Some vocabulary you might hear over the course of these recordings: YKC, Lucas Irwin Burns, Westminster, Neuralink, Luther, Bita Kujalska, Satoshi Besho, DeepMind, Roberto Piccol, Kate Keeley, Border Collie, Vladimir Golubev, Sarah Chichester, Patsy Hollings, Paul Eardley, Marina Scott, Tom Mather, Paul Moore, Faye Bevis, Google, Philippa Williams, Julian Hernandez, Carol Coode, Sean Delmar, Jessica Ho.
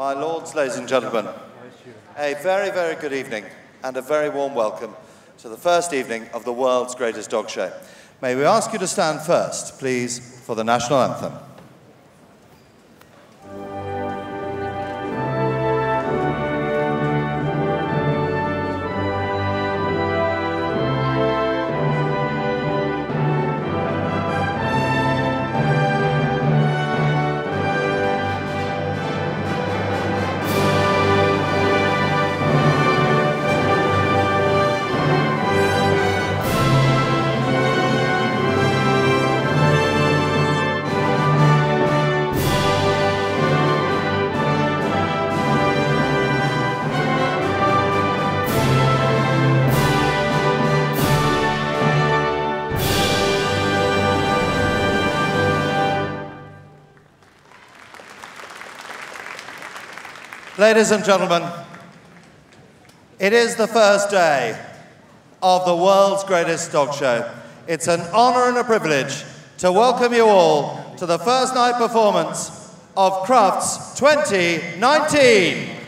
My lords, ladies and gentlemen, a very, very good evening and a very warm welcome to the first evening of the world's greatest dog show. May we ask you to stand first, please, for the national anthem. Ladies and gentlemen, it is the first day of the world's greatest dog show. It's an honor and a privilege to welcome you all to the first night performance of Crufts 2019.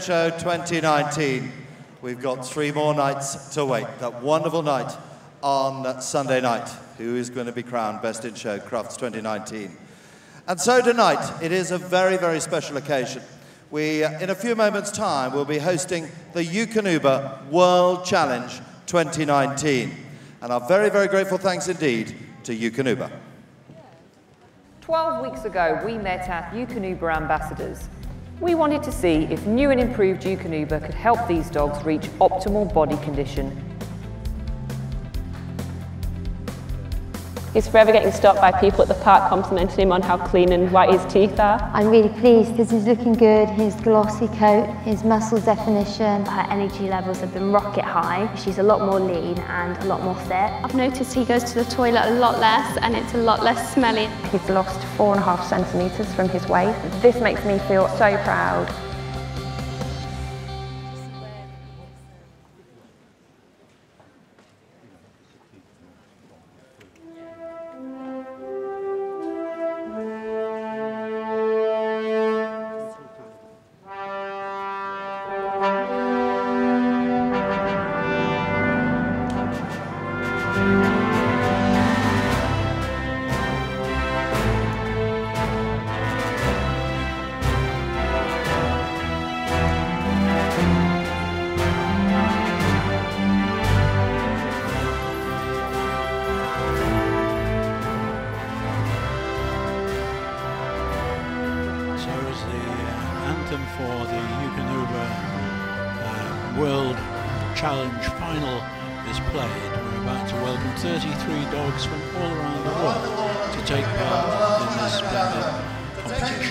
Show 2019. We've got three more nights to wait. That wonderful night on Sunday night. Who is going to be crowned Best in Show Crufts 2019? And so tonight, it is a very, very special occasion. We, in a few moments' time, will be hosting the Eukanuba World Challenge 2019. And our very, very grateful thanks indeed to Eukanuba. 12 weeks ago, we met our Eukanuba ambassadors. We wanted to see if new and improved Eukanuba could help these dogs reach optimal body condition. He's forever getting stopped by people at the park complimenting him on how clean and white his teeth are. I'm really pleased. This is looking good. His glossy coat, his muscle definition. Her energy levels have been rocket high. She's a lot more lean and a lot more fit. I've noticed he goes to the toilet a lot less and it's a lot less smelly. He's lost 4.5 centimetres from his waist. This makes me feel so proud. For the Eukanuba World Challenge final is played. We're about to welcome 33 dogs from all around the world to take part in this competition.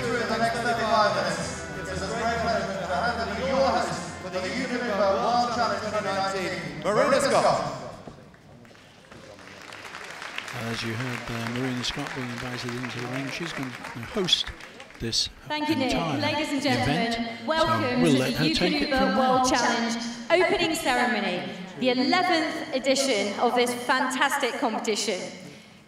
In the next 35 minutes, it is a great pleasure to hand over your host for the Eukanuba World Challenge 2019, Marina Scott. As you heard, Marina Scott being invited into the ring, she's going to host this ladies and gentlemen, welcome to the Eukanuba World Challenge opening ceremony, the 11th edition of this fantastic competition.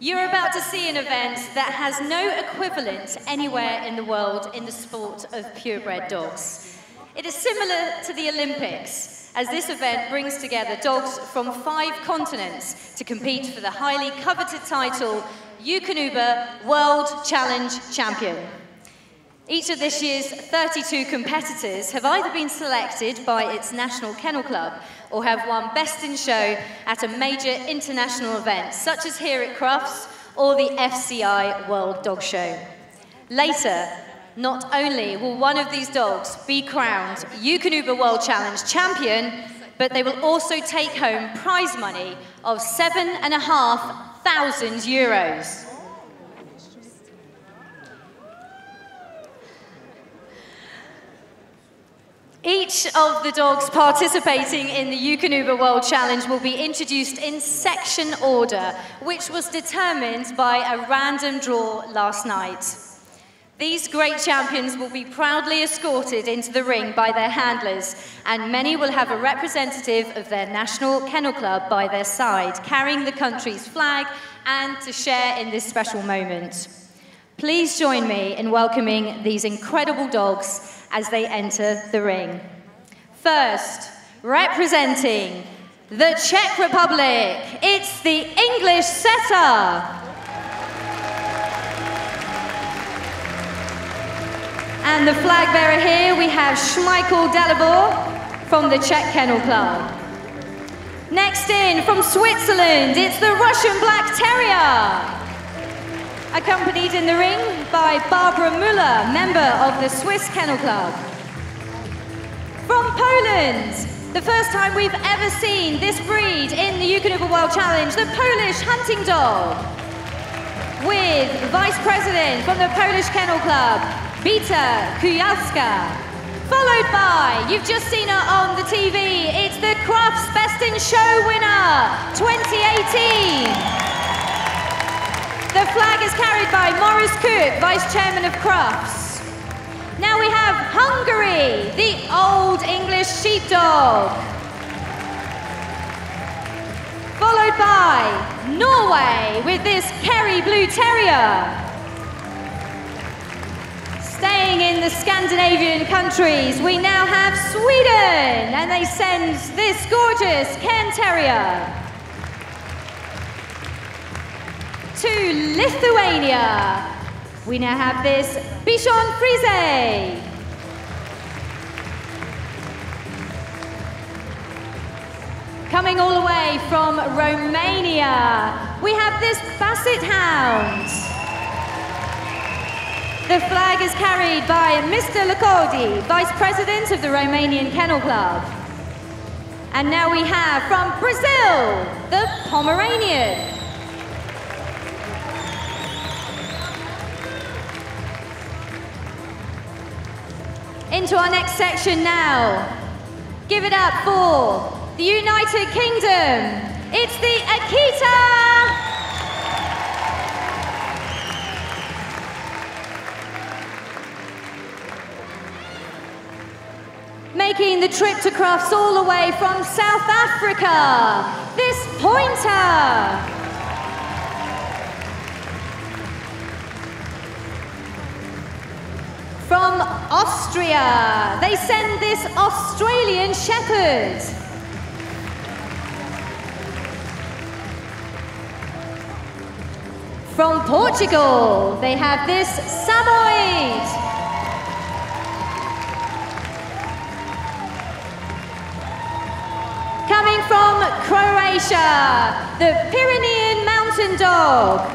You're about to see an event that has no equivalent anywhere in the world in the sport of purebred dogs. It is similar to the Olympics, as this event brings together dogs from 5 continents to compete for the highly coveted title, Eukanuba World Challenge Champion. Each of this year's 32 competitors have either been selected by its National Kennel Club or have won Best in Show at a major international event, such as here at Crufts or the FCI World Dog Show. Later, not only will one of these dogs be crowned Eukanuba World Challenge Champion, but they will also take home prize money of €7,500. Each of the dogs participating in the Eukanuba World Challenge will be introduced in section order, which was determined by a random draw last night. These great champions will be proudly escorted into the ring by their handlers, and many will have a representative of their National Kennel Club by their side, carrying the country's flag and to share in this special moment. Please join me in welcoming these incredible dogs as they enter the ring. First, representing the Czech Republic, it's the English setter. And the flag bearer here, we have Schmeichel Dalibor from the Czech Kennel Club. Next in, from Switzerland, it's the Russian Black Terrier, accompanied in the ring by Barbara Müller, member of the Swiss Kennel Club. From Poland, the first time we've ever seen this breed in the Eukanuba World Challenge, the Polish hunting dog, with Vice President from the Polish Kennel Club, Bita Kujalska, followed by, you've just seen her on the TV, it's the Crufts Best in Show winner, 2018. The flag is carried by Maurice Cook, Vice Chairman of Crufts. Now we have Hungary, the Old English Sheepdog, followed by Norway with this Kerry Blue Terrier. Staying in the Scandinavian countries, we now have Sweden, and they send this gorgeous Cairn Terrier. To Lithuania, we now have this Bichon Frise. Coming all the way from Romania, we have this Basset Hound. The flag is carried by Mr. Lacordi, Vice President of the Romanian Kennel Club. And now we have from Brazil, the Pomeranian. into our next section now. Give it up for the United Kingdom. It's the Akita! Making the trip to Crufts all the way from South Africa, this pointer. From Austria, they send this Australian Shepherd. From Portugal, they have this Samoyed. Coming from Croatia, the Pyrenean Mountain Dog.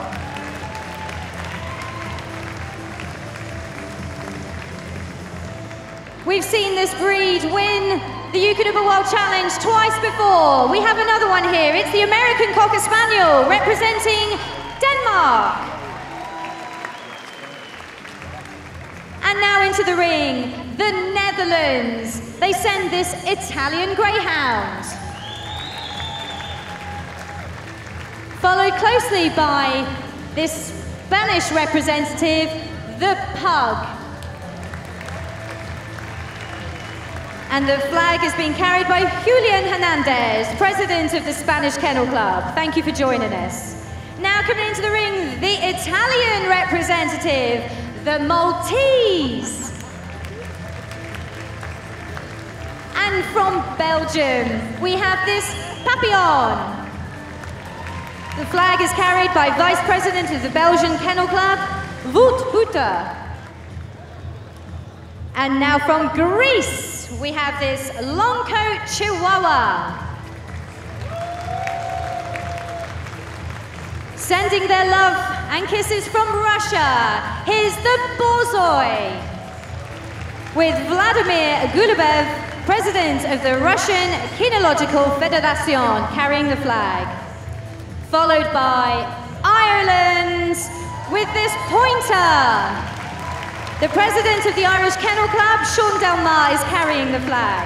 We've seen this breed win the Eukanuba World Challenge twice before. We have another one here. It's the American Cocker Spaniel representing Denmark. And now into the ring, the Netherlands. They send this Italian Greyhound. Followed closely by this Spanish representative, the Pug. And the flag is being carried by Julian Hernandez, president of the Spanish Kennel Club. Thank you for joining us. Now coming into the ring, the Italian representative, the Maltese. And from Belgium, we have this Papillon. The flag is carried by vice president of the Belgian Kennel Club, Wout Poeter. And now from Greece, we have this long-coat Chihuahua. Sending their love and kisses from Russia, here's the Borzoi, with Vladimir Golubev, president of the Russian Kinological Federation, carrying the flag. Followed by Ireland, with this pointer. The president of the Irish Kennel Club, Sean Delmar, is carrying the flag.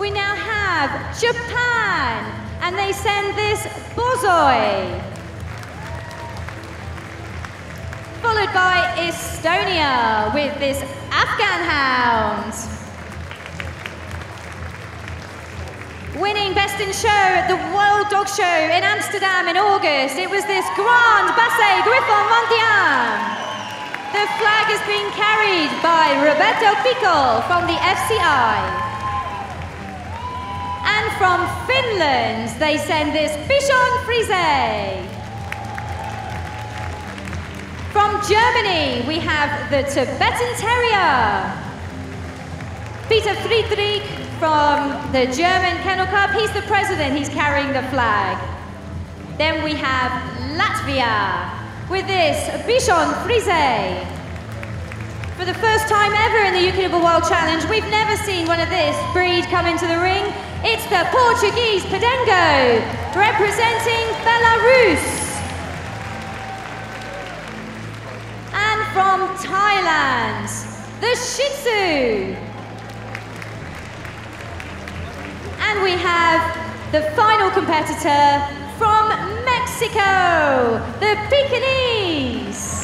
We now have Japan, and they send this Borzoi. Followed by Estonia with this Afghan Hound. Winning Best in Show at the World Dog Show in Amsterdam in August, it was this Grand Basset Griffon Mondial. The flag is being carried by Roberto Piccol from the FCI. And from Finland, they send this Bichon Frise. From Germany, we have the Tibetan Terrier. Peter Friedrich from the German Kennel Club, he's the president, he's carrying the flag. Then we have Latvia, with this Bichon Frise. For the first time ever in the Eukanuba World Challenge, we've never seen one of this breed come into the ring. It's the Portuguese Podengo, representing Belarus. And from Thailand, the Shih Tzu. And we have the final competitor from Mexico, the Pekingese.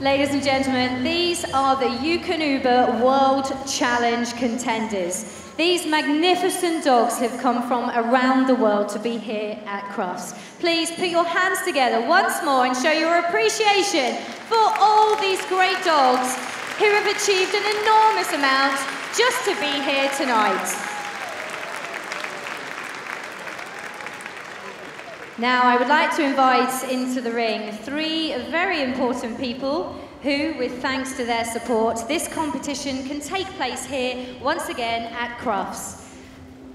Ladies and gentlemen, these are the Eukanuba World Challenge contenders. These magnificent dogs have come from around the world to be here at Crufts. Please put your hands together once more and show your appreciation for all these great dogs who have achieved an enormous amount just to be here tonight. Now I would like to invite into the ring three very important people who, with thanks to their support, this competition can take place here once again at Crufts.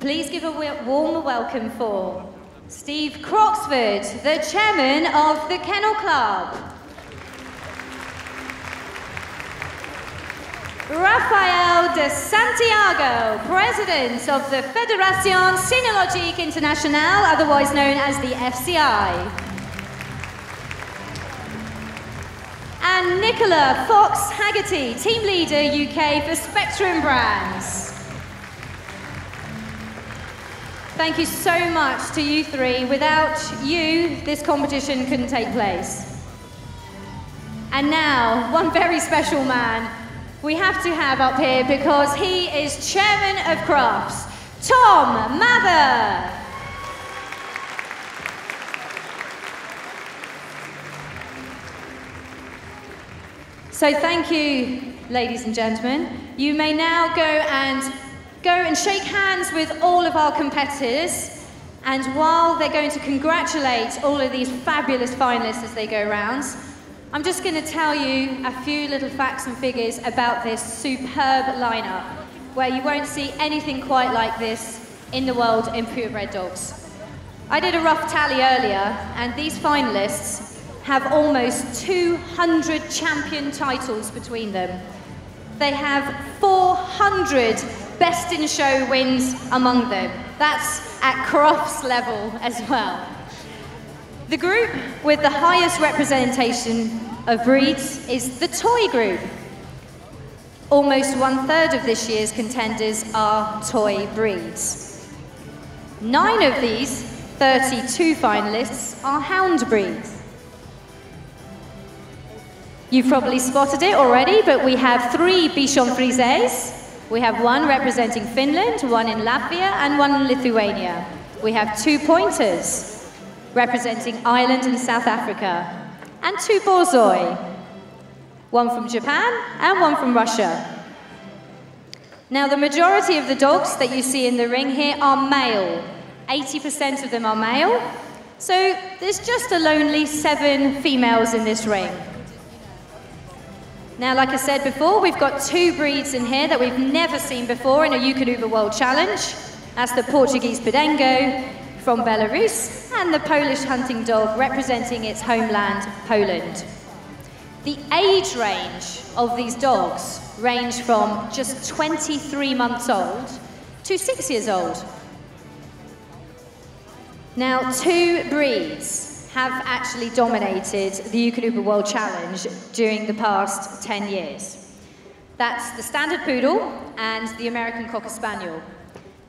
Please give a warm welcome for Steve Croxford, the chairman of the Kennel Club. Rafael de Santiago, President of the Fédération Cynologique Internationale, otherwise known as the FCI. And Nicola Fox-Haggerty, Team Leader UK for Spectrum Brands. Thank you so much to you three. Without you, this competition couldn't take place. And now, one very special man we have to have up here because he is Chairman of Crufts, Tom Mather. So thank you, ladies and gentlemen. You may now go and shake hands with all of our competitors. And while they're going to congratulate all of these fabulous finalists as they go round, I'm just going to tell you a few little facts and figures about this superb lineup, where you won't see anything quite like this in the world in purebred dogs. I did a rough tally earlier, and these finalists have almost 200 champion titles between them. They have 400 best in show wins among them. That's at Crufts level as well. The group with the highest representation of breeds is the toy group. Almost 1/3 of this year's contenders are toy breeds. 9 of these 32 finalists are hound breeds. You've probably spotted it already, but we have 3 Bichon Frises. We have 1 representing Finland, 1 in Latvia, and 1 in Lithuania. We have 2 pointers representing Ireland and South Africa, and 2 Borzoi, 1 from Japan and 1 from Russia. Now, the majority of the dogs that you see in the ring here are male. 80% of them are male, so there's just a lonely 7 females in this ring. Now, like I said before, we've got 2 breeds in here that we've never seen before in a Eukanuba World Challenge. That's the Portuguese Podengo from Belarus, and the Polish hunting dog representing its homeland, Poland. The age range of these dogs range from just 23 months old to 6 years old. Now, 2 breeds have actually dominated the Eukanuba World Challenge during the past 10 years. That's the Standard Poodle and the American Cocker Spaniel.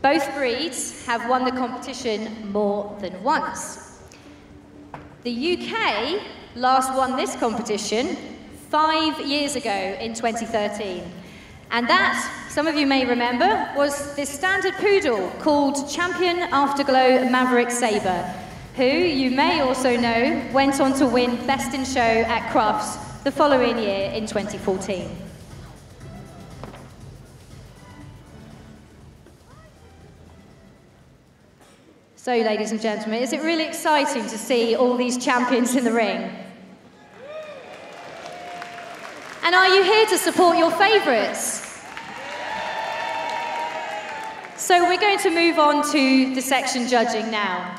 Both breeds have won the competition more than once. The UK last won this competition 5 years ago in 2013. And that, some of you may remember, was this standard poodle called Champion Afterglow Maverick Sabre, who you may also know went on to win Best in Show at Crufts the following year in 2014. So, ladies and gentlemen, is it really exciting to see all these champions in the ring? And are you here to support your favourites? So we're going to move on to the section judging now.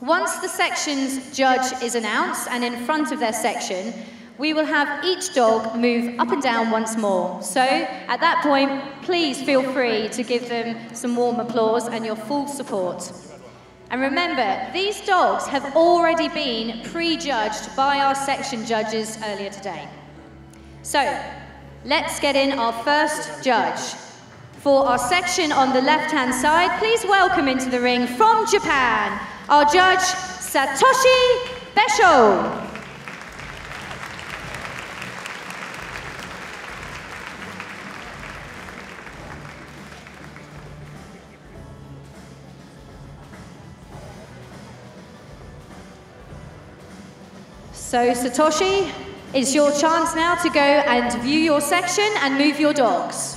Once the section's judge is announced and in front of their section, we will have each dog move up and down once more. So at that point, please feel free to give them some warm applause and your full support. And remember, these dogs have already been pre-judged by our section judges earlier today. So, let's get in our first judge. For our section on the left-hand side, please welcome into the ring from Japan, our judge, Satoshi Besho. So, Satoshi, it's your chance now to go and view your section and move your dogs.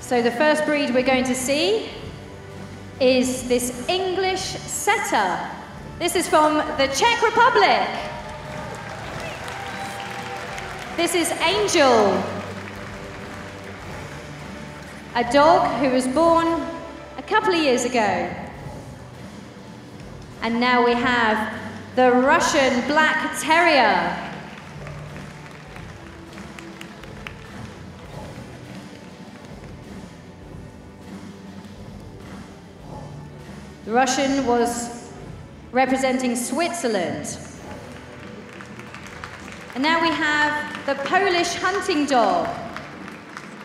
So the first breed we're going to see is this English setter. This is from the Czech Republic. This is Angel, a dog who was born a couple of years ago. And now we have the Russian Black Terrier. The Russian was representing Switzerland. And now we have the Polish hunting dog,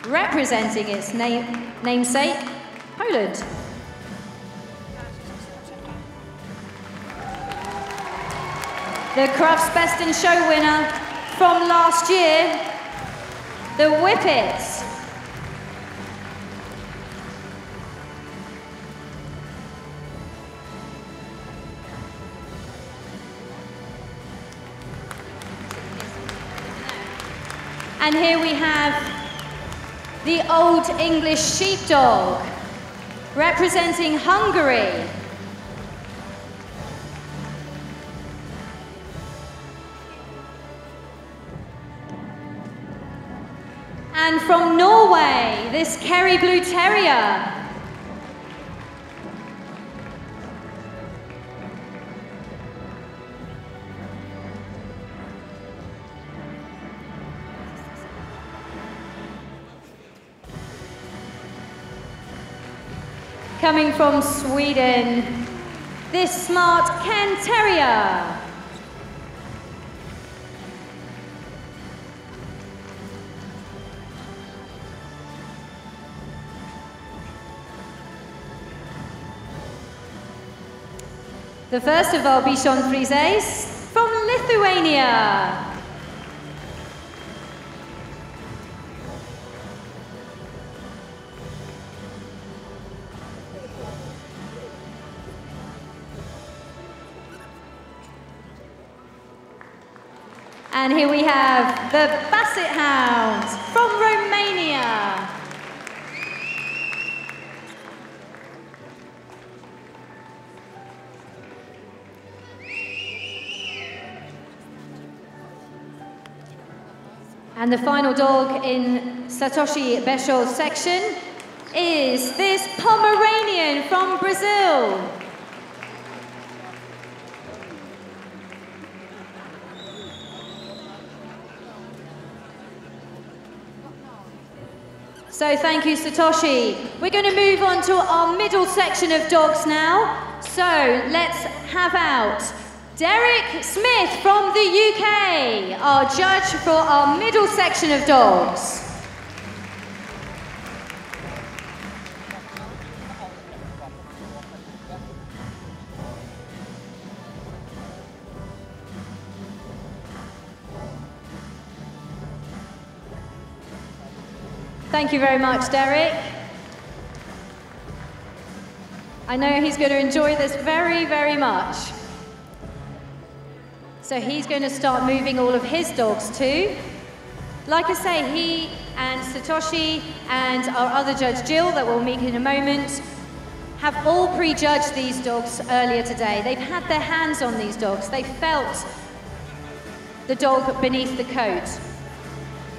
representing its namesake, Poland. The Crufts Best in Show winner from last year, the Whippets. And here we have the Old English Sheepdog, representing Hungary. And from Norway, this Kerry Blue Terrier. Coming from Sweden, this Smart Ken Terrier. The first of our Bichon Frise from Lithuania. And here we have the Basset Hound from Romania. And the final dog in Satoshi Besho's section is this Pomeranian from Brazil. So thank you, Satoshi. We're going to move on to our middle section of dogs now. So let's have out Derek Smith from the UK, our judge for our middle section of dogs. Thank you very much, Derek. I know he's going to enjoy this very, very much. So he's going to start moving all of his dogs too. Like I say, he and Satoshi and our other judge Jill, that we'll meet in a moment, have all prejudged these dogs earlier today. They've had their hands on these dogs. They felt the dog beneath the coat.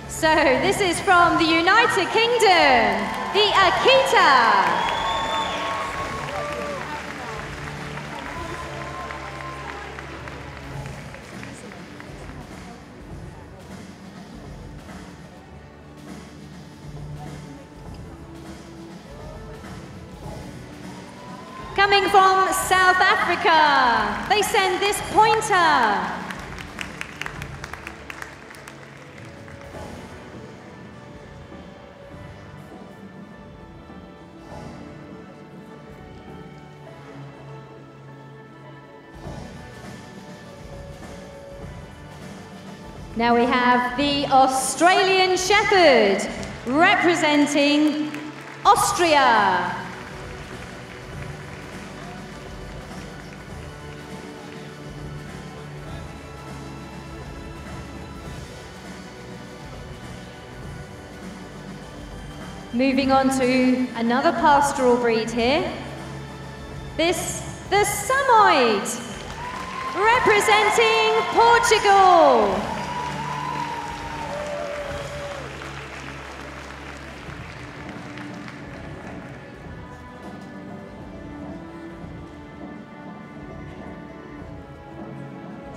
So this is from the United Kingdom, the Akita. Coming from South Africa, they send this pointer. Now we have the Australian Shepherd, representing Austria. Moving on to another pastoral breed here. This, the Samoyed, representing Portugal.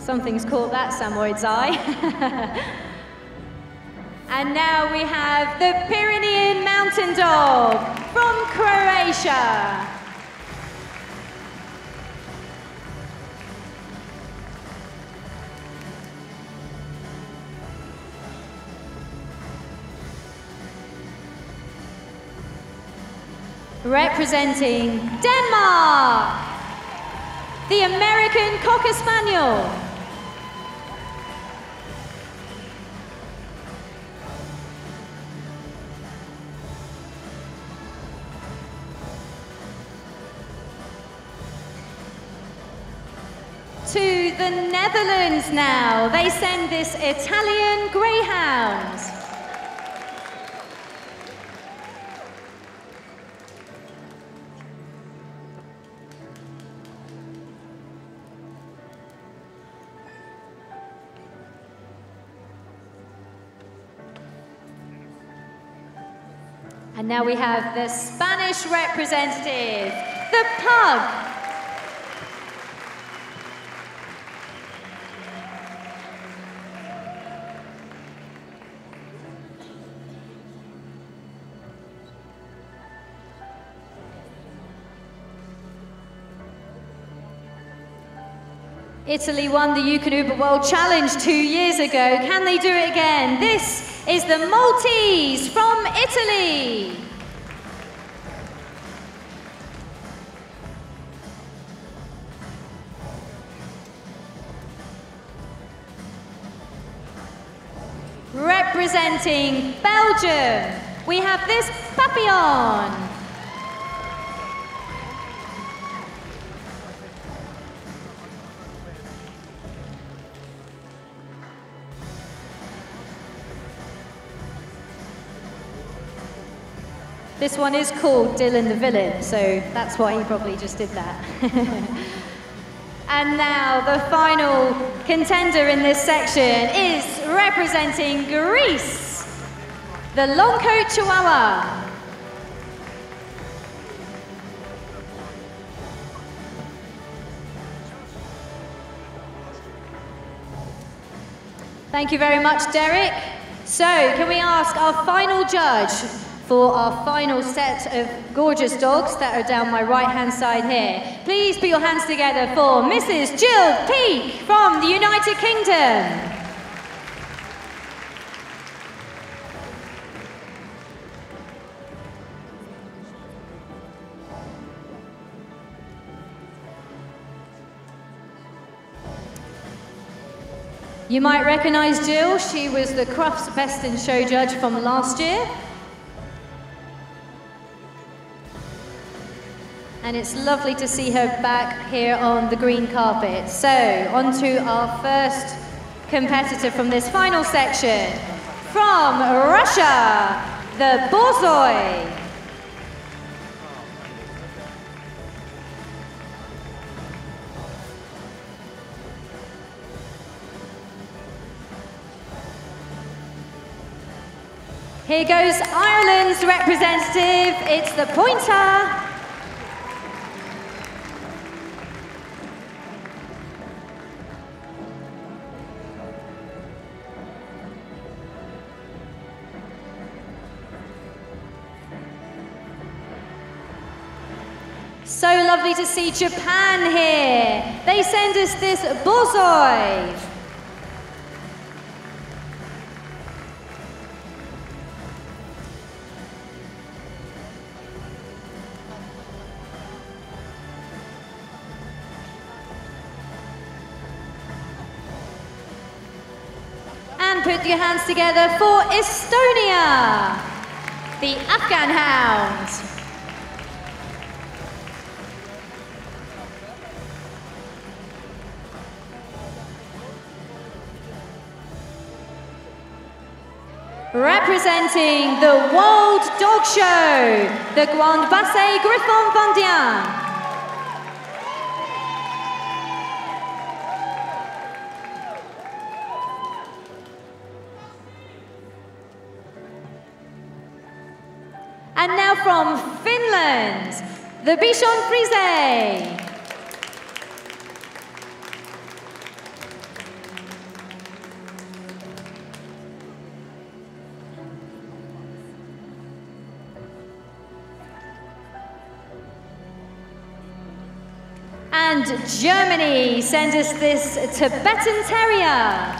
Something's caught that Samoyed's eye. And now we have the Pyrenean Mountain Dog from Croatia. Representing Denmark, the American Cocker Spaniel. To the Netherlands now, they send this Italian Greyhound. And now we have the Spanish representative, the Pug. Italy won the Eukanuba World Challenge 2 years ago. Can they do it again? This is the Maltese from Italy. Representing Belgium, we have this Papillon. This one is called Dylan the Villain, so that's why he probably just did that. And now the final contender in this section is representing Greece, the long-coat Chihuahua. Thank you very much, Derek. So, can we ask our final judge for our final set of gorgeous dogs that are down my right-hand side here. Please put your hands together for Mrs. Jill Peake from the United Kingdom. You might recognize Jill. She was the Crufts Best in Show judge from last year. And it's lovely to see her back here on the green carpet. So, on to our first competitor from this final section. From Russia, the Borzoi. Here goes Ireland's representative, it's the Pointer. So lovely to see Japan here. They send us this Borzoi. And put your hands together for Estonia, the Afghan Hound. Representing the World Dog Show, the Grand Basset Griffon Vendéen. And now from Finland, the Bichon Frise. and Germany send us this Tibetan Terrier.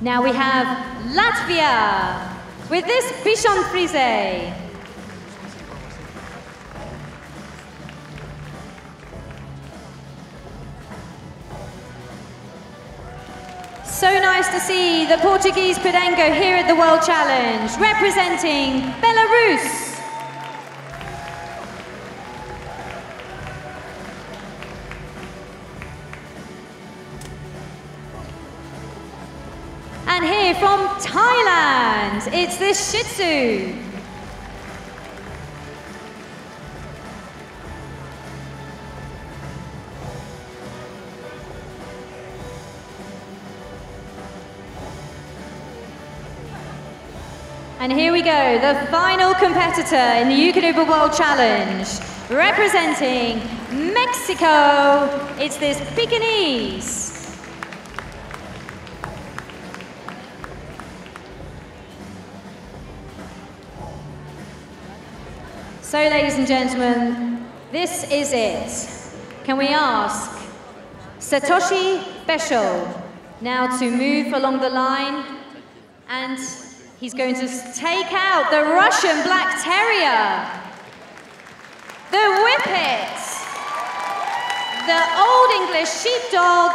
Now we have Latvia with this Bichon Frise. So nice to see the Portuguese Pedengo here at the World Challenge, representing Belarus. And here from Thailand, it's the Shih Tzu. And here we go, the final competitor in the Eukanuba World Challenge. Representing Mexico, it's this Pekingese. So, ladies and gentlemen, this is it. Can we ask Satoshi Besho now to move along the line, and he's going to take out the Russian Black Terrier, the Whippet, the Old English Sheepdog,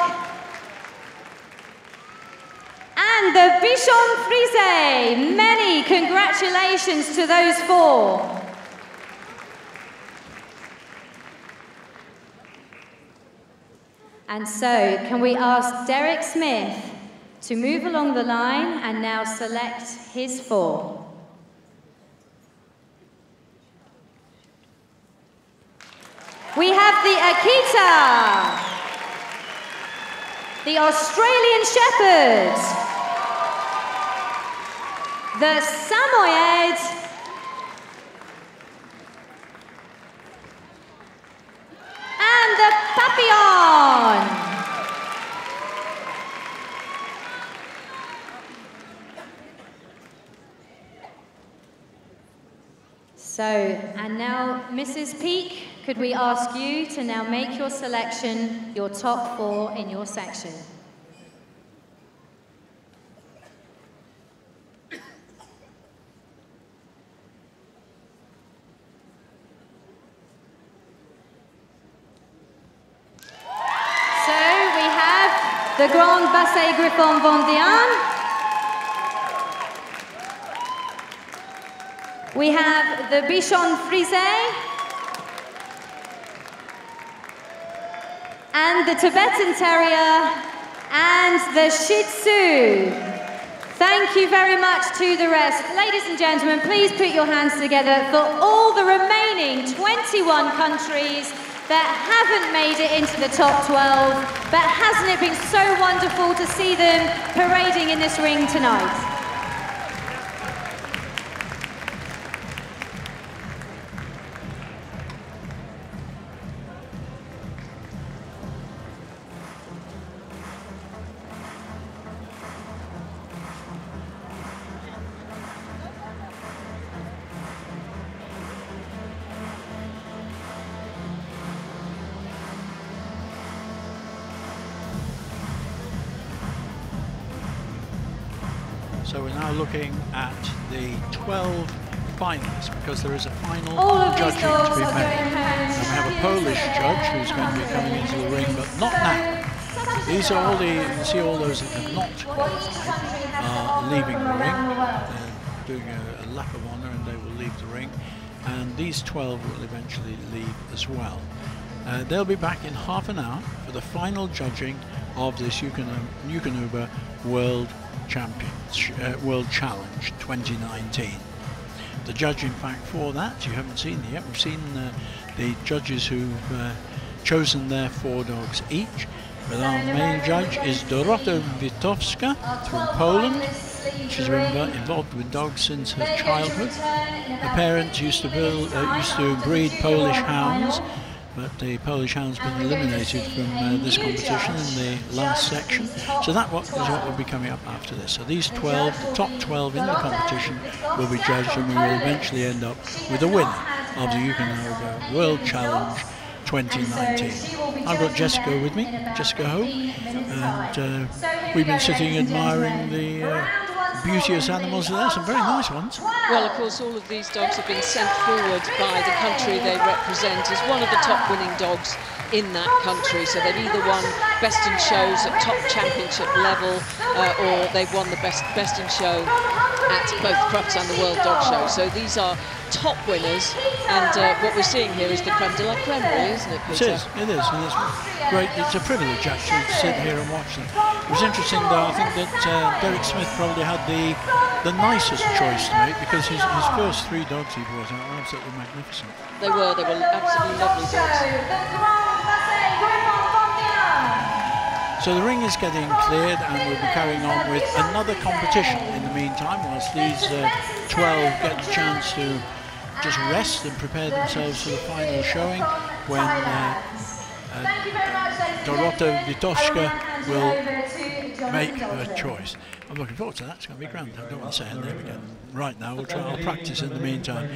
and the Bichon Frise. Many congratulations to those four. And so, can we ask Derek Smith to move along the line and now select his four? We have the Akita, the Australian Shepherd, the Samoyed, and the Papillon. So, and now Mrs. Peake, could we ask you to now make your selection, your top four in your section? The Grand Basset Griffon Vendéen. We have the Bichon Frise. And the Tibetan Terrier. And the Shih Tzu. Thank you very much to the rest. Ladies and gentlemen, please put your hands together for all the remaining 21 countries that haven't made it into the top 12, but hasn't it been so wonderful to see them parading in this ring tonight? So we're now looking at the 12 finals, because there is a final judging to be made. And we have a Polish judge who's going to be coming into the ring, but not now. These are all the, you can see all those that have not qualified are leaving the ring. They're doing a lap of honour and they will leave the ring. And these 12 will eventually leave as well. They'll be back in half an hour for the final judging of this Eukanuba World Challenge 2019. The judge, in fact, for that, you haven't seen it yet. We've seen the judges who've chosen their four dogs each. But our main judge is Dorota Witowska from Poland. She's been involved with dogs since her childhood. Her parents used to breed Polish hounds. but the Polish hound's been eliminated from this competition in the last section. So that was what will be coming up after this. So these 12, the top 12 in the competition will be judged, and we will eventually end up with a winner of the Eukanuba World Challenge 2019. I've got Jessica with me, Jessica Ho, and we've been sitting admiring the beauteous animals there, some very nice ones. Well, of course, all of these dogs have been sent forward by the country they represent as one of the top winning dogs in that country. So they've either won best in shows at top championship level or they've won the best in show at both Crufts and the World Dog Show. So these are top winners, and what we're seeing here is the creme de la creme, really, isn't it, Peter? It is, and it's great. It's a privilege, actually, to sit here and watch them. It was interesting, though, I think that Derek Smith probably had the nicest choice to make, because his first three dogs he brought out were absolutely magnificent. They were absolutely lovely dogs. So the ring is getting cleared, and we'll be carrying on with another competition in the meantime, whilst these 12 get the chance to just rest and prepare themselves for the final showing, when Dorota Witowska will make her choice. I'm looking forward to that. It's going to be grand. I don't want to say her name again right now. I'll practice in the meantime.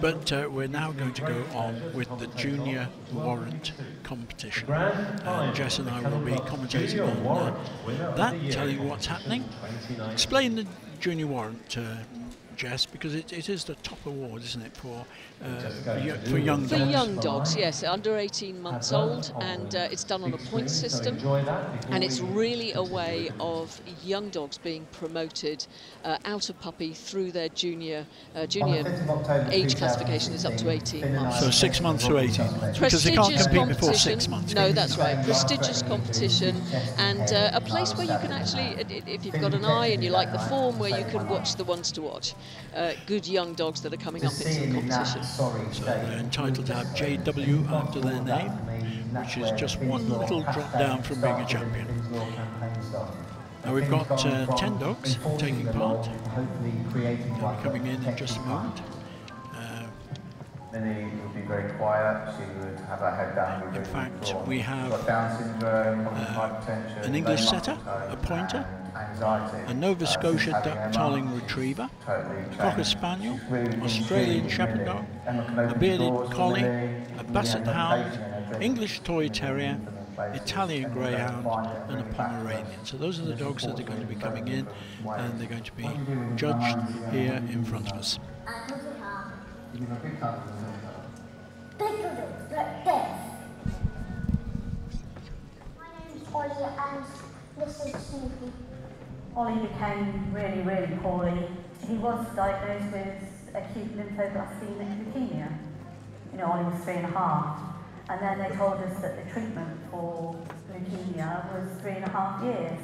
But we're now going to go on with the Junior Warrant competition. And Jess and I will be commentating on that, telling you what's happening. Explain the Junior Warrant, Jess, because it is the top award, isn't it, for young dogs? For young dogs, yes, under 18 months old, and it's done on a point system, and it's really a way of young dogs being promoted out of puppy through their junior age classification is up to 18 months. So 6 months to 18 months, because they can't compete before 6 months. No, that's right, prestigious competition, and a place where you can actually, if you've got an eye and you like the form, where you can watch the ones to watch. Good young dogs that are coming up into the competition. So they're entitled to have JW after their name, which is just one little drop down from being a champion. Now we've got 10 dogs taking part, coming in just a moment. Lily would be very quiet, she would have her head down. In fact, we have an English setter, a pointer, a Nova Scotia duck-tolling retriever, a Cocker Spaniel, Australian Shepherd dog, a bearded collie, a Basset hound, English Toy Terrier, Italian Greyhound and a Pomeranian. So those are the dogs that are going to be coming in, and they're going to be judged here in front of us. My name's Ollie, and this is Snoopy. Ollie became really, really poorly. He was diagnosed with acute lymphoblastic leukemia. You know, Ollie was 3.5. And then they told us that the treatment for leukemia was 3.5 years.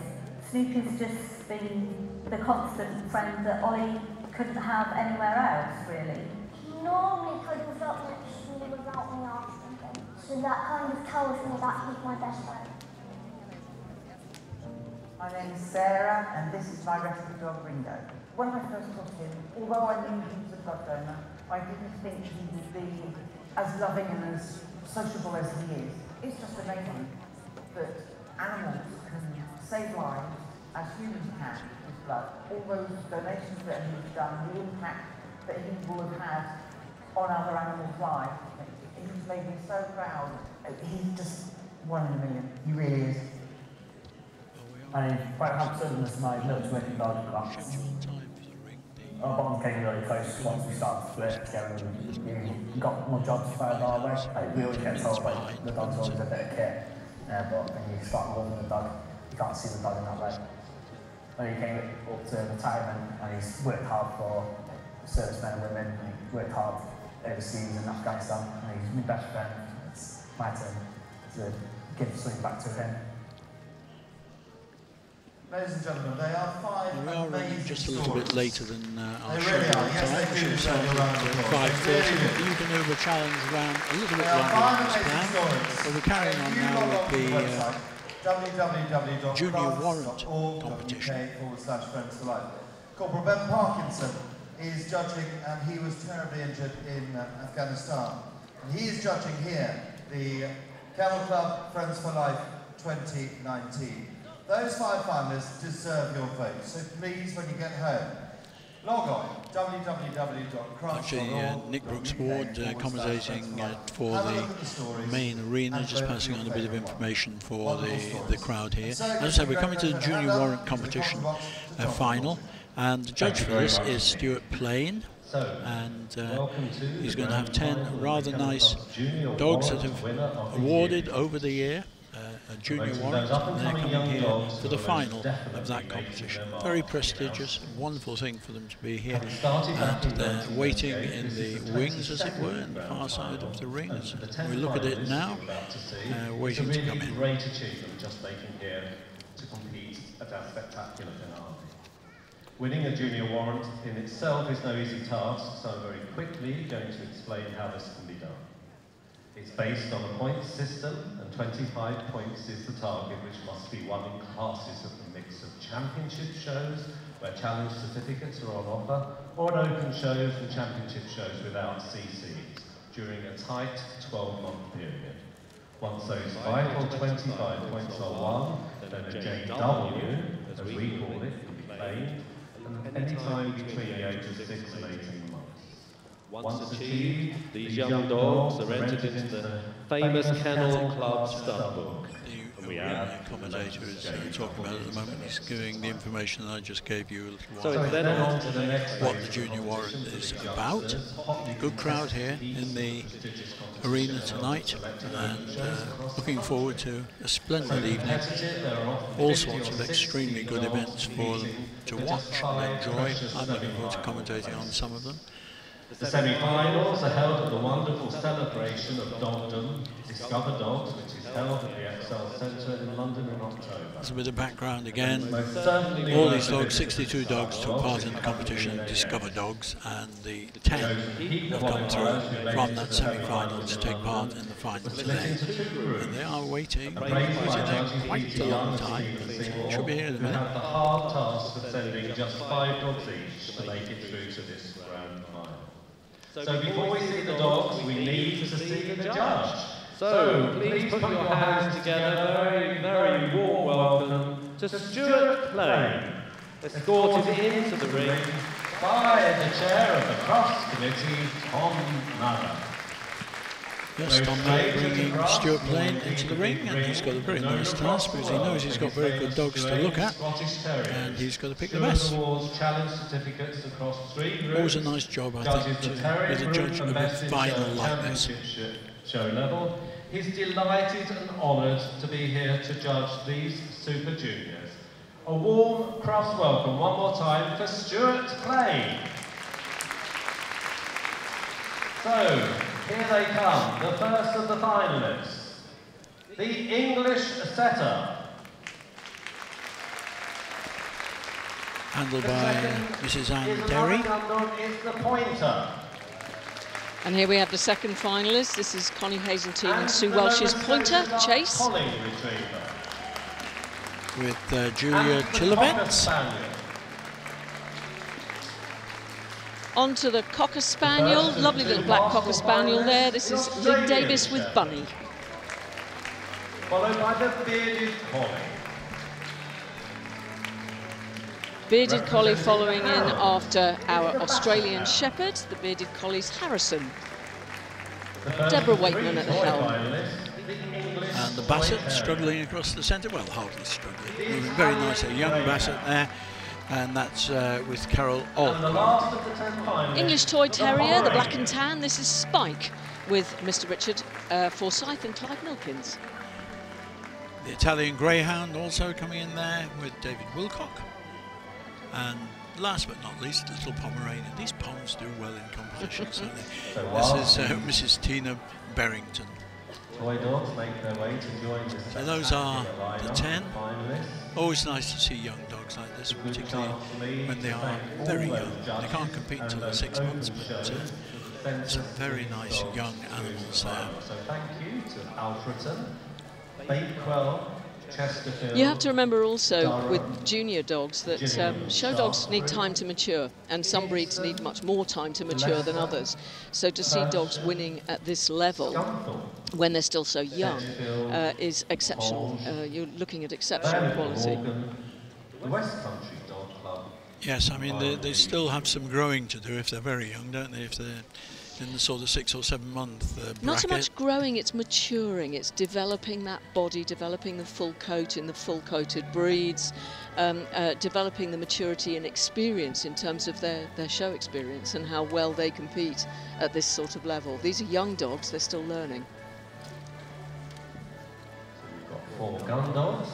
Snoopy's just been the constant friend that Ollie couldn't have anywhere else, really. He normally couldn't felt like she was without me or something. So that kind of tells me that he's my best friend. My name is Sarah, and this is my rescue dog, Ringo. When I first got him, although I knew he was a blood donor, I didn't think he would be as loving and as sociable as he is. It's just amazing that animals can save lives as humans can with blood. All those donations that he's done, the impact that he will have had on other animals' lives, he's made me so proud. He's just 1 in a million. He really is. And he's quite absurd, and this is my little twin dog, Crufts. Our bond came really close once we started to flirt together, and we got more jobs fired our way. Like, we always get told like, the dog's always a bit of care, but when you start loving the dog, you can't see the dog in that way. When he came up to retirement, and he's worked hard for servicemen and women, and he worked hard overseas in Afghanistan, and he's my best friend. It's my turn to give something back to him. Ladies and gentlemen, they are five. We are running just a little bit later than our show time. Yes, we started at 5:30, but the Eukanuba Challenge round a little bit longer than was planned. So we're carrying on now with the Junior Warrant competition. Corporal Ben Parkinson is judging, and he was terribly injured in Afghanistan. And he is judging here the Kennel Club Friends for Life 2019. Those five finalists deserve your vote, so please, when you get home, log on www.crufts.org. Actually, Nick Brooks Ward commentating for the main arena, just passing on a bit of information for the crowd here. So as I said, we're coming to the junior warrant competition final, and the judge for this is Stuart Plain. And he's going to have 10 rather nice dogs that have awarded over the year a junior warrant, and they're coming here for the final of that competition. Very prestigious, wonderful thing for them to be here, and they're waiting in the wings, as it were, in the far side of the ring. As we look at it now, waiting to come in. Great achievement just making here to compete at our spectacular finale. Winning a junior warrant in itself is no easy task, so I'm very quickly going to explain how this can be done. It's based on a points system, and 25 points is the target, which must be won in classes of the mix of championship shows, where challenge certificates are on offer, or open shows and championship shows without CCs, during a tight 12-month period. Once those vital 25 points are won, then a JW, as we call it, can be claimed, and any time between the ages of 6 and 18 months. Once achieved, these young dogs are entered into the famous Kennel Club stud book. The commentator is talking about at the moment. He's giving the information that I just gave you a little while ago. So then on to the next what the junior warrant is about. A good crowd here in the arena tonight, and looking forward to a splendid evening. All sorts of extremely good events for them to watch and enjoy. I'm looking forward to commentating on some of them. The semi-finals are held at the wonderful celebration of Dogdom, Discover Dogs, which is held at the Excel Centre in London in October. That's a bit of background again. All these dogs, 62 dogs took part in the competition, Discover Dogs, and the 10 have come through from that semi-final to take part in the final today. And they are waiting quite a long time. They should be here in a minute. They have the hard task of sending just 5 dogs each to make it through to this grand final. So before we see the dogs, we need to see the judge. So please put your hands together. Very, very warm welcome to Stuart Plain, escorted into the ring by the chair of the Crufts Committee, Tom Mather. Yes, Tom Mather bringing Stuart Plain into the ring, and he's got a very nice task because he knows he's got very good dogs to look at, and he's got to pick the best. Always a nice job, I think, as a judge of a final like this. Show level. He's delighted and honoured to be here to judge these Super Juniors. A warm Crufts welcome one more time for Stuart Plain. So, here they come, the first of the finalists, the English setter. Handled by Mrs. Anne Derry. Is the pointer. And here we have the second finalist. This is Connie Hazeltine and Sue Welsh's pointer, Chase. With Julia Chilibet. Onto the Cocker Spaniel, lovely little black Cocker Spaniel there. This is Liv Davis with Bunny. Followed by the Bearded Collie. Bearded Collie following in after our Australian Shepherd, the Bearded Collie's Harrison. Deborah Wakeman at the helm. And the Basset struggling across the centre, well, hardly struggling. Very nice, a young Basset there. And that's with Carol Coode. English Toy Terrier, the black and tan. This is Spike with Mr. Richard Forsyth and Clive Milkins. The Italian Greyhound also coming in there with David Wilcock. And last but not least, Little Pomeranian. These Poms do well in competitions, don't they? This is Mrs. Tina Berrington. Toy dogs make their way to join this. So those are the 10. Always nice to see young dogs like this, particularly when they are very young. They can't compete until they're 6 months, but some very nice young animals there. So thank you to Alfreton, Bakewell, You have to remember also with junior dogs that show dogs need time to mature, and some breeds need much more time to mature than others. So to see dogs winning at this level when they're still so young is exceptional. You're looking at exceptional quality. Yes, I mean, they still have some growing to do if they're very young, don't they? If they're in the sort of 6 or 7 month bracket. Not so much growing, it's maturing, it's developing that body, developing the full coat in the full coated breeds, developing the maturity and experience in terms of their show experience and how well they compete at this sort of level. These are young dogs, they're still learning. So we've got 4 gun dogs,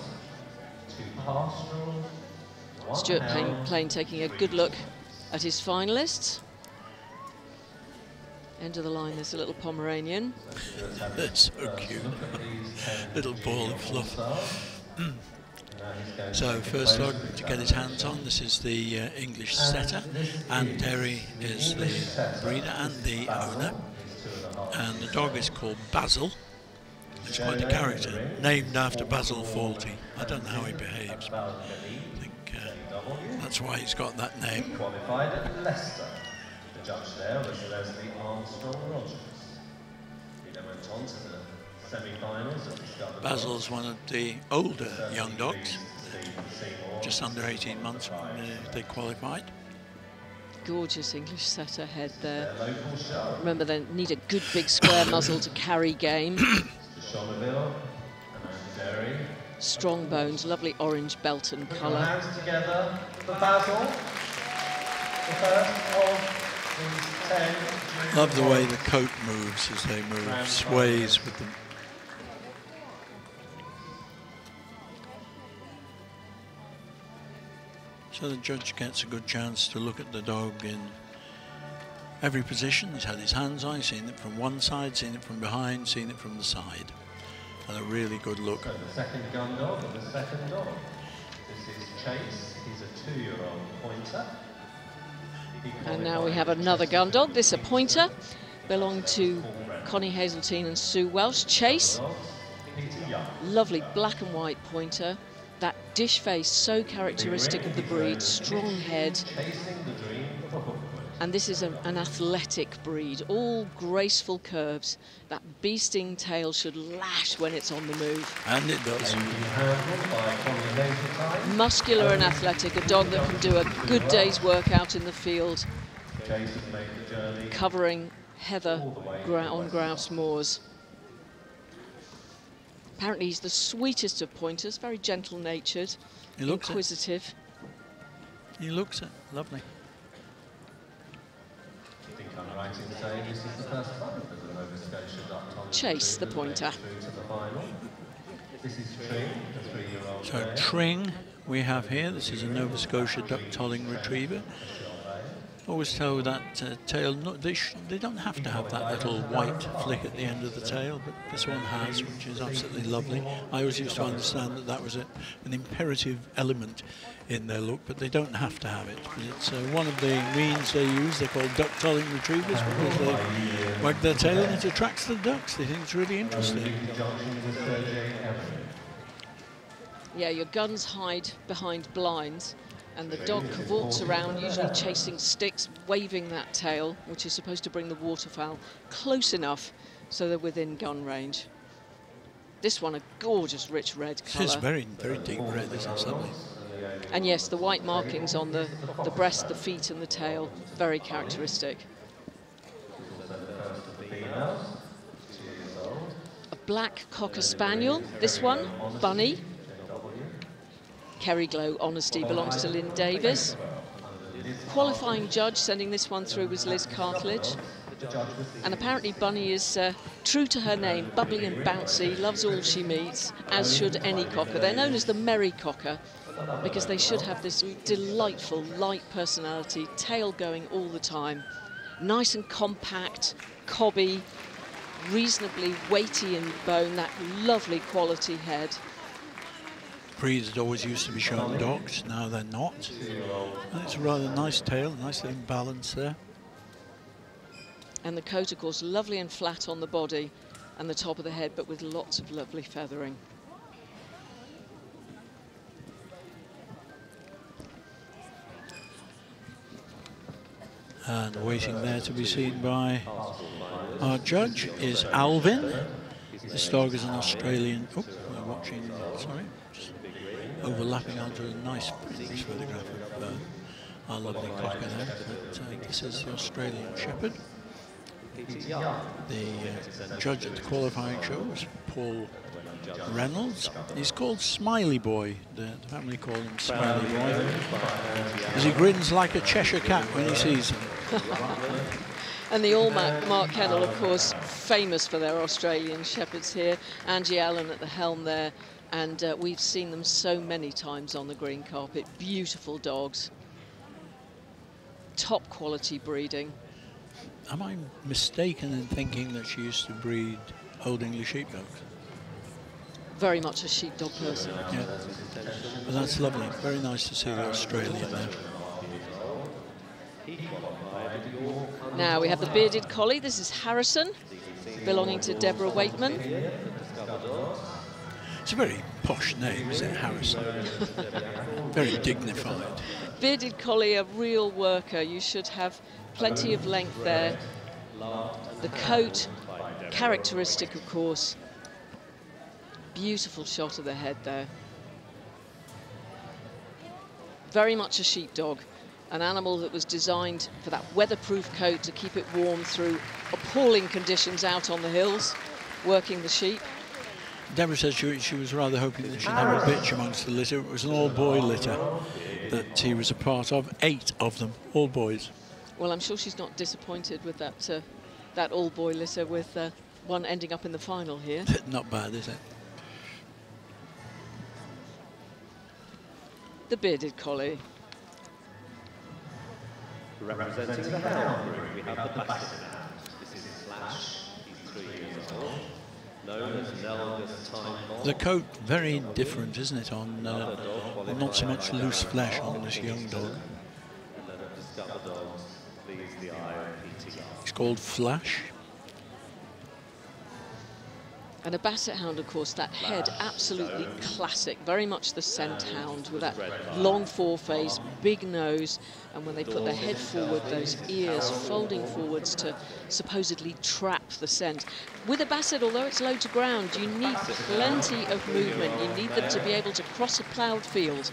2 pastoral. Stuart Plain taking a good look at his finalists. End of the line, there's a little Pomeranian. That's so cute. Little ball of fluff. So first dog to get his hands on, this is the English setter, and Terry is the breeder and the owner. And the dog is called Basil. It's quite a character, named after Basil Fawlty. I don't know how he behaves, but I think that's why he's got that name. Qualified at Leicester. The judge there was Leslie Armstrong-Rogers. He then went on to the semi-finals of the Basil's one of the older young dogs, just under 18 months when they qualified. Gorgeous English setter head there. Remember, they need a good big square muzzle to carry game. Strong bones, lovely orange belt and colour. Hands together for Basil, the first of these 10. Love the way the coat moves as they move, sways with them. So the judge gets a good chance to look at the dog in every position. He's had his hands on, he's seen it from one side, seen it from behind, seen it from the side. And a really good look. So the second gun dog and the second dog. This is Chase, he's a 2-year-old pointer. And now we have another gun dog, this a pointer, belonged to Connie Hazeltine and Sue Welsh. Chase, lovely black and white pointer, that dish face so characteristic of the breed, strong head. And this is an athletic breed, all graceful curves. That beasting tail should lash when it's on the move. And it does. Muscular and athletic, a dog that can do a good day's work out in the field, covering heather on grouse moors. Apparently he's the sweetest of pointers, very gentle-natured, inquisitive. He looks it, lovely. I'm right in saying this is the first time for the Nova Scotia duck Tom Chase, the pointer. This is Tring, the 3-year-old. So Tring we have here. This is a Nova Scotia duck-tolling retriever. Always tell that tail, they don't have to have that little white flick at the end of the tail, but this one has, which is absolutely lovely. I always used to understand that that was an imperative element in their look, but they don't have to have it. But it's one of the means they use. They're called duck-tolling retrievers because they wag their tail and it attracts the ducks. They think it's really interesting. Yeah, your guns hide behind blinds. And the dog cavorts around, usually chasing sticks, waving that tail, which is supposed to bring the waterfowl close enough so they're within gun range. This one, a gorgeous rich red colour. It's very, very deep red, this is lovely. And yes, the white markings on the breast, the feet and the tail, very characteristic. A black cocker spaniel, this one, Bunny. Kerryglow Honesty belongs to Lynn Davis. Qualifying judge sending this one through was Liz Cartledge. And apparently Bunny is true to her name, bubbly and bouncy, loves all she meets, as should any cocker. They're known as the merry cocker because they should have this delightful, light personality, tail going all the time. Nice and compact, cobby, reasonably weighty in bone, that lovely quality head. Breeds that always used to be shown dogs, now they're not. And it's a rather nice tail, nice little balance there. And the coat, of course, lovely and flat on the body and the top of the head, but with lots of lovely feathering. And waiting there to be seen by our judge is Alvin. This dog is an Australian. Oh, we're watching, sorry, just overlapping onto a nice British photograph of our lovely cocker there. But, this is the Australian Shepherd. The judge at the qualifying show was Paul Reynolds. He's called Smiley Boy. The family call him Smiley Boy, as he grins like a Cheshire cat when he sees him. And the All-Mark Kennel, of course, famous for their Australian Shepherds here. Angie Allen at the helm there, and we've seen them so many times on the green carpet. Beautiful dogs, top quality breeding. Am I mistaken in thinking that she used to breed Old English sheepdogs? Very much a sheepdog person. Yeah. Well, that's lovely. Very nice to see the Australian there. Now we have the bearded collie. This is Harrison, belonging to Deborah Wakeman. It's a very posh name, isn't it, Harrison? Very dignified. Bearded collie, a real worker. You should have plenty of length there. The coat, characteristic, of course. Beautiful shot of the head there. Very much a sheepdog, an animal that was designed for that weatherproof coat to keep it warm through appalling conditions out on the hills, working the sheep. Deborah says she was rather hoping that she'd have a bitch amongst the litter. It was an all-boy litter that he was a part of, 8 of them, all boys. Well, I'm sure she's not disappointed with that, that all-boy litter, with one ending up in the final here. Not bad, is it? The bearded collie. Representing the helm group, we have the Bassinat. This is Flash, he's 3 years old. Known as Nelvis Time. The coat, very different, isn't it, on not so much loose flesh on this young dog. It's called Flash. And a basset hound, of course, that head, absolutely classic. Very much the scent hound, with that long foreface, big nose, and when they put their head forward, those ears folding forwards to supposedly trap the scent. With a basset, although it's low to ground, you need plenty of movement. You need them to be able to cross a ploughed field.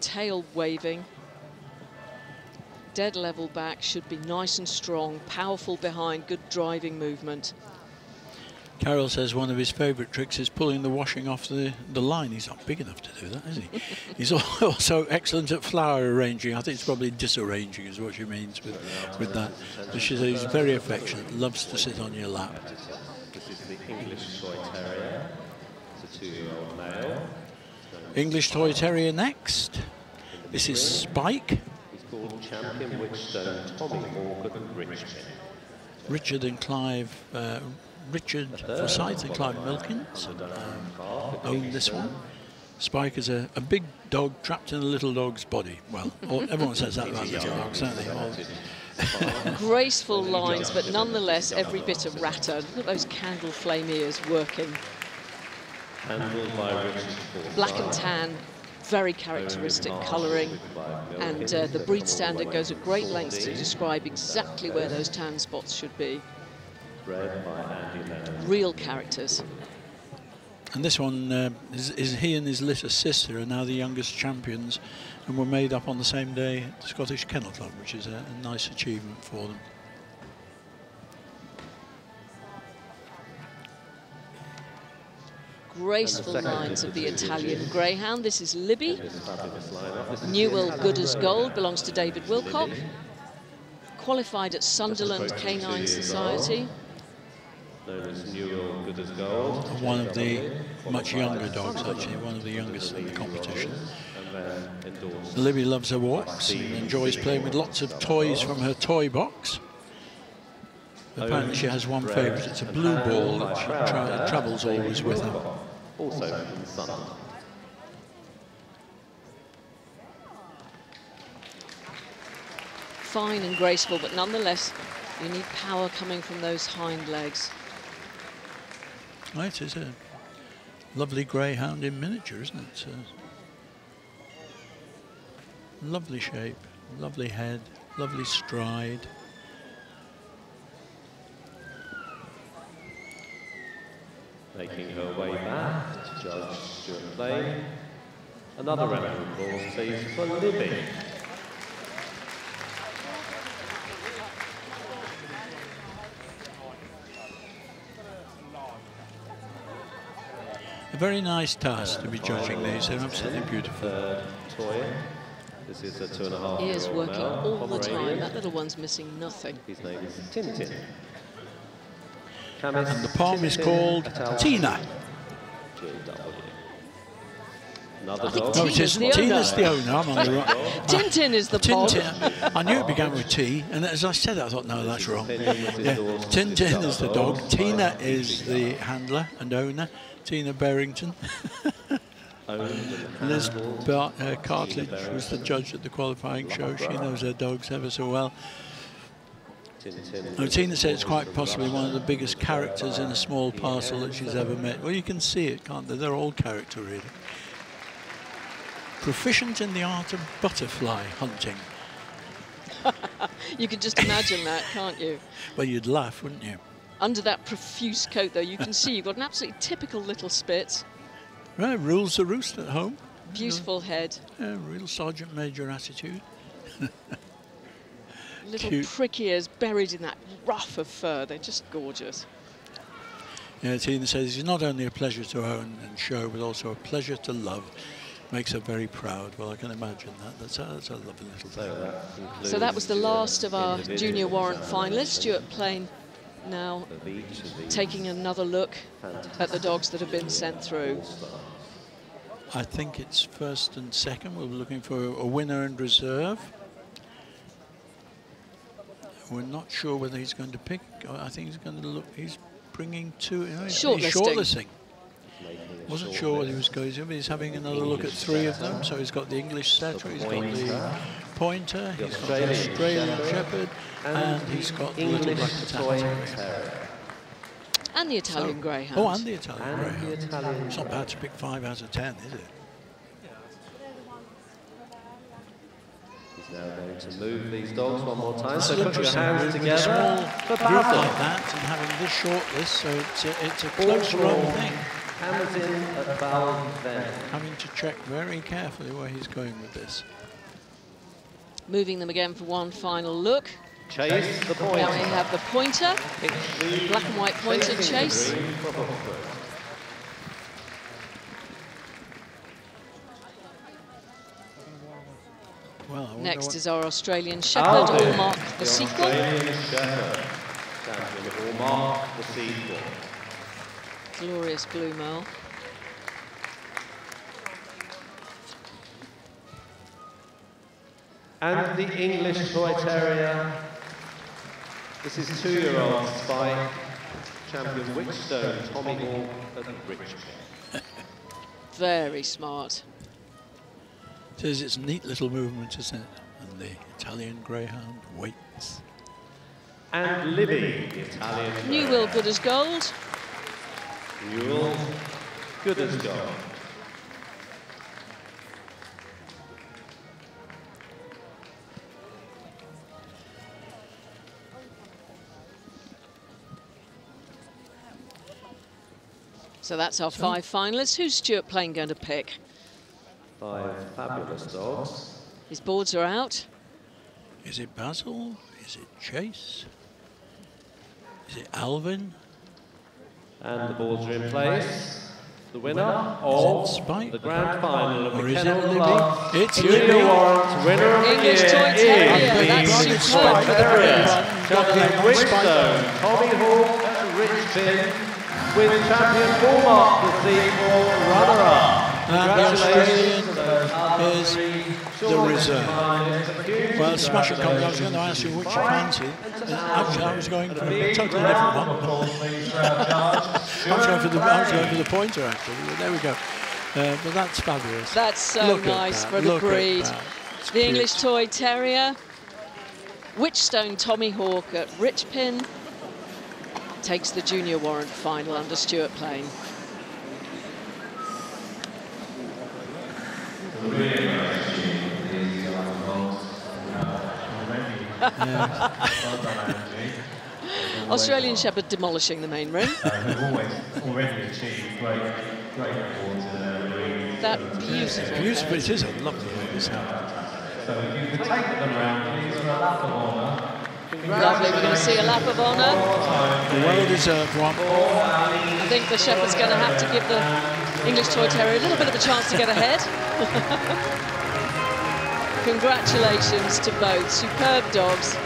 Tail waving. Dead level back, should be nice and strong, powerful behind, good driving movement. Carol says one of his favourite tricks is pulling the washing off the line. He's not big enough to do that, is he? He's also excellent at flower arranging. I think it's probably disarranging is what she means with that. But she says he's very affectionate, loves to sit on your lap. This is the English Toy Terrier. It's a 2-year-old male. English Toy Terrier next. This is Spike. Champion Witchstone, Tommy Morgan, Richmond. Richard and Clive, Richard Forsyth and Clive Milkins own this one. Spike is a big dog trapped in a little dog's body. Well, everyone says that about little dogs, don't they? Graceful lines, but nonetheless every bit of ratter. Look at those candle flame ears working. Black and tan. Very characteristic colouring, and the breed standard goes a great lengths to describe exactly where those tan spots should be. Real characters. And this one is he and his litter sister are now the youngest champions, and were made up on the same day at the Scottish Kennel Club, which is a nice achievement for them. Graceful lines of the Italian greyhound. This is Libby. Newell Good as Gold belongs to David Wilcock. Qualified at Sunderland Canine Society. One of the much younger dogs, actually, one of the youngest in the competition. Libby loves her walks and enjoys playing with lots of toys from her toy box. Apparently she has one favourite, it's a blue ball that she travels always with her. Also from Sunderland. Fine and graceful, but nonetheless you need power coming from those hind legs. Right, is it? lovely greyhound in miniature, isn't it? Lovely shape, lovely head, lovely stride. Making her way back to Judge Stuart Plain. Another round of applause, please, for Libby. A very nice task to be judging these. They're absolutely beautiful. This is a 2.5. He is working all the time. That little one's missing nothing. His name is Tintin. And the palm is called Tina. No, it isn't. Tina's the owner. I'm on the right. Tintin is the palm. I knew it began with T, and as I said, I thought, no, that's wrong. Tintin is the dog. Tina is the handler and owner. Tina Berrington. Liz Cartledge was the judge at the qualifying show. She knows her dogs ever so well. Tina said it's quite possibly one of the biggest characters in a small parcel that she's ever met. Well, you can see it, can't they? They're all character, really. Proficient in the art of butterfly hunting. You could just imagine that, can't you? Well, you'd laugh, wouldn't you? Under that profuse coat, though, you can see you've got an absolutely typical little Spitz. Right, rules the roost at home. Beautiful head. Yeah, real sergeant major attitude. Little prick ears buried in that ruff of fur. They're just gorgeous. Yeah, Tina says it's not only a pleasure to own and show, but also a pleasure to love. Makes her very proud. Well, I can imagine that. That's a lovely little thing. So that was the last of our junior warrant finalists. Stuart Plain now taking another look at the dogs that have been sent through. I think it's first and second. We're looking for a winner and reserve. We're not sure whether he's going to pick. I think he's going to look. He's bringing two. Shortlisting. Wasn't sure what he was going to, but he's having another look at three of them. So he's got the English setter, he's got the pointer, he's got the Australian shepherd, and he's got the little black terrier. And the Italian greyhound. Oh, and the Italian greyhound. It's not bad to pick 5 out of 10, is it? He's now going to move these dogs one more time. So put your hands together. Small group like that, and having this short list, so it's a close roll thing. Having to check very carefully where he's going with this. Moving them again for one final look. Chase the pointer. Now we have the pointer, the black and white pointer Chase. Well, next is our Australian Shepherd, Hallmark the Sequel. Hallmark the Sequel. Glorious blue mole. And the English toy terrier. This is 2-year-old Spike, champion Wickstone, Tommy Hall and Richmond. Very smart. It is, it's a neat little movement, isn't it? And the Italian greyhound waits. And Libby, the Italian. New Will, good as gold. Newell, good as gold. So that's our 5 finalists. Who's Stuart Plain going to pick? 5 fabulous dogs. His boards are out. Is it Basil? Is it Chase? Is it Alvin? And the boards are in place. The winner of the grand final of the Kennel Club. It's Libby Warren's winner of the year. That's Spike for the career. Champion Wickstone, Tommy Hall and Richmond, with champion Hallmark the Sequel runner-up. And the Australian is the reserve. Well, Smasher comes. I was going to ask you which you fancy. Actually, I was going for a totally different one. I was going for the pointer, actually. But there we go. But that's fabulous. That's so nice for the breed. The English toy terrier, Wichstone Tommy Hawk at Richpin, takes the junior warrant final under Stuart Plain. Australian Shepherd demolishing the main room. Already achieved great awards in that beautiful. It is a lovely way this happened. So if you could take them around, please, for a lap of honour. Lovely, we're going to see a lap of honour. Well deserved one. I think the Shepherd's going to have to give the English Toy Terrier a little bit of a chance to get ahead. Congratulations to both. Superb dogs.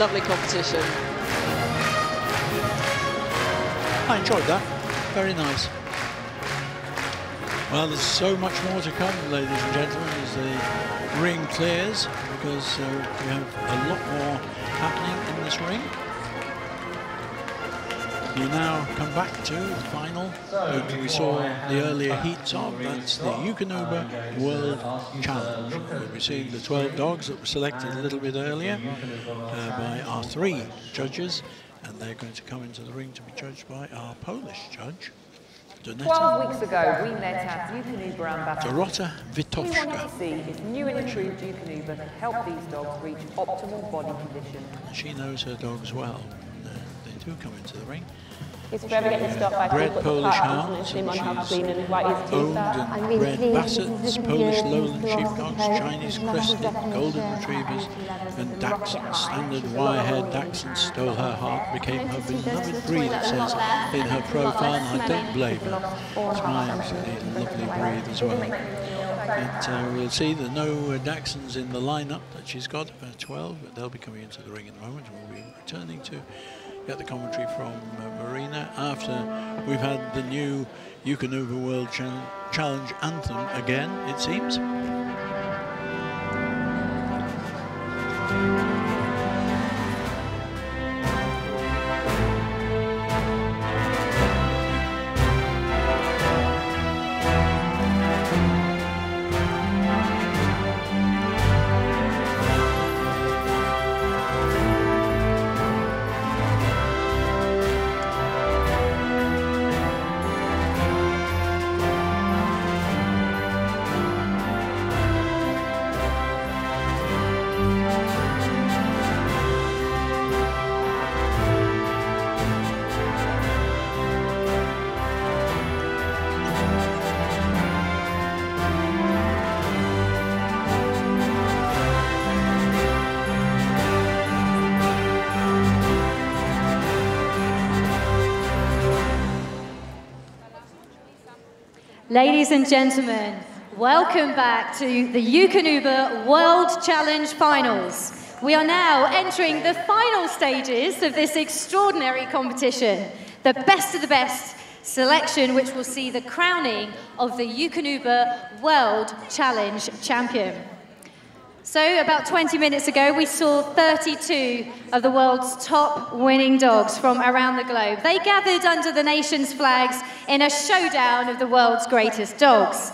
Lovely competition. I enjoyed that. Very nice. Well, there's so much more to come, ladies and gentlemen, as the ring clears, because we have a lot more happening in this ring. We now come back to the final, which we saw the earlier heats of. That's the Eukanuba World Challenge. We'll be seeing the 12 dogs that were selected a little bit earlier by our three judges, and they're going to come into the ring to be judged by our Polish judge, Donetta. 12 weeks ago, we met our Eukanuba ambassador, Dorota Witowska. We wanted to see if new and improved Eukanuba can help these dogs reach optimal body condition. She knows her dogs well. They do come into the ring. He's forever getting stopped by red Polish hounds, owned and red bassets, Polish lowland sheepdogs, Chinese crested, golden retrievers, and dachshunds. Standard wire-haired dachshunds stole her heart, became her beloved breed, it says in her profile, and I don't blame her. It's mine, a lovely breed as well. And we'll see there are no dachshunds in the lineup that she's got, 12, but they'll be coming into the ring in a moment, and we'll be returning to get the commentary from Marina after we've had the new Eukanuba World Challenge anthem again, it seems. Ladies and gentlemen, welcome back to the Eukanuba World Challenge Finals. We are now entering the final stages of this extraordinary competition, the best of the best selection, which will see the crowning of the Eukanuba World Challenge champion. So about 20 minutes ago, we saw 32 of the world's top winning dogs from around the globe. They gathered under the nation's flags in a showdown of the world's greatest dogs.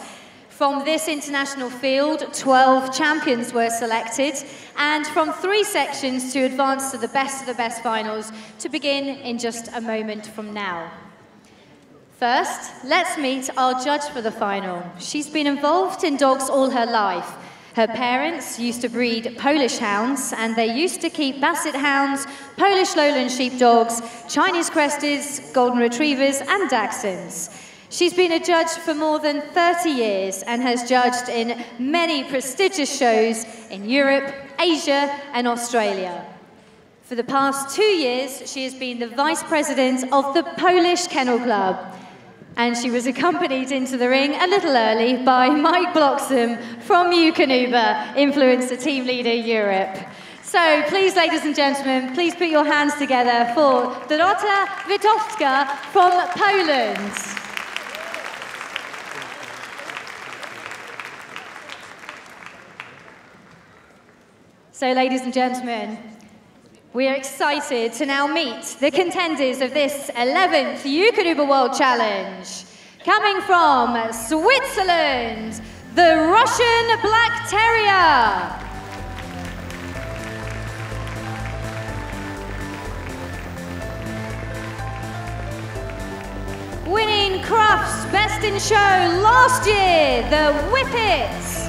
From this international field, 12 champions were selected, and from three sections to advance to the best of the best finals to begin in just a moment from now. First, let's meet our judge for the final. She's been involved in dogs all her life. Her parents used to breed Polish hounds, and they used to keep basset hounds, Polish lowland sheepdogs, Chinese cresteds, golden retrievers, and dachshunds. She's been a judge for more than 30 years and has judged in many prestigious shows in Europe, Asia, and Australia. For the past 2 years, she has been the vice president of the Polish Kennel Club. And she was accompanied into the ring a little early by Mike Bloxham from Eukanuba, influencer team leader Europe. So please, ladies and gentlemen, please put your hands together for Dorota Witowska from Poland. So, ladies and gentlemen, we are excited to now meet the contenders of this 11th Eukanuba World Challenge. Coming from Switzerland, the Russian Black Terrier. winning Crufts Best in Show last year, the Whippets.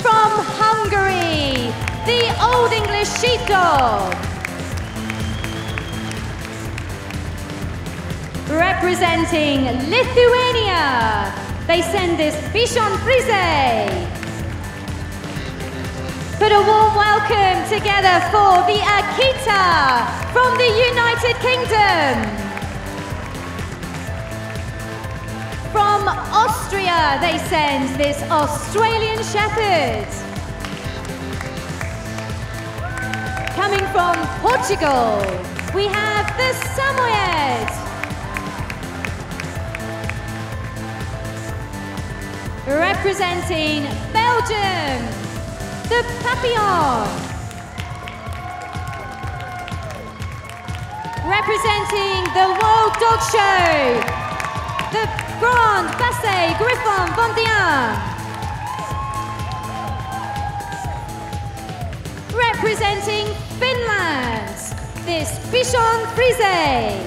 From Hungary, the Old English Sheepdog. Representing Lithuania, they send this Bichon Frise. But a warm welcome together for the Akita from the United Kingdom. From Austria, they send this Australian Shepherd. Coming from Portugal, we have the Samoyed. Representing Belgium, the Papillon. Representing the World Dog Show, the Grand Basset Griffon Vendéen. Representing Finland, this Bichon Frise.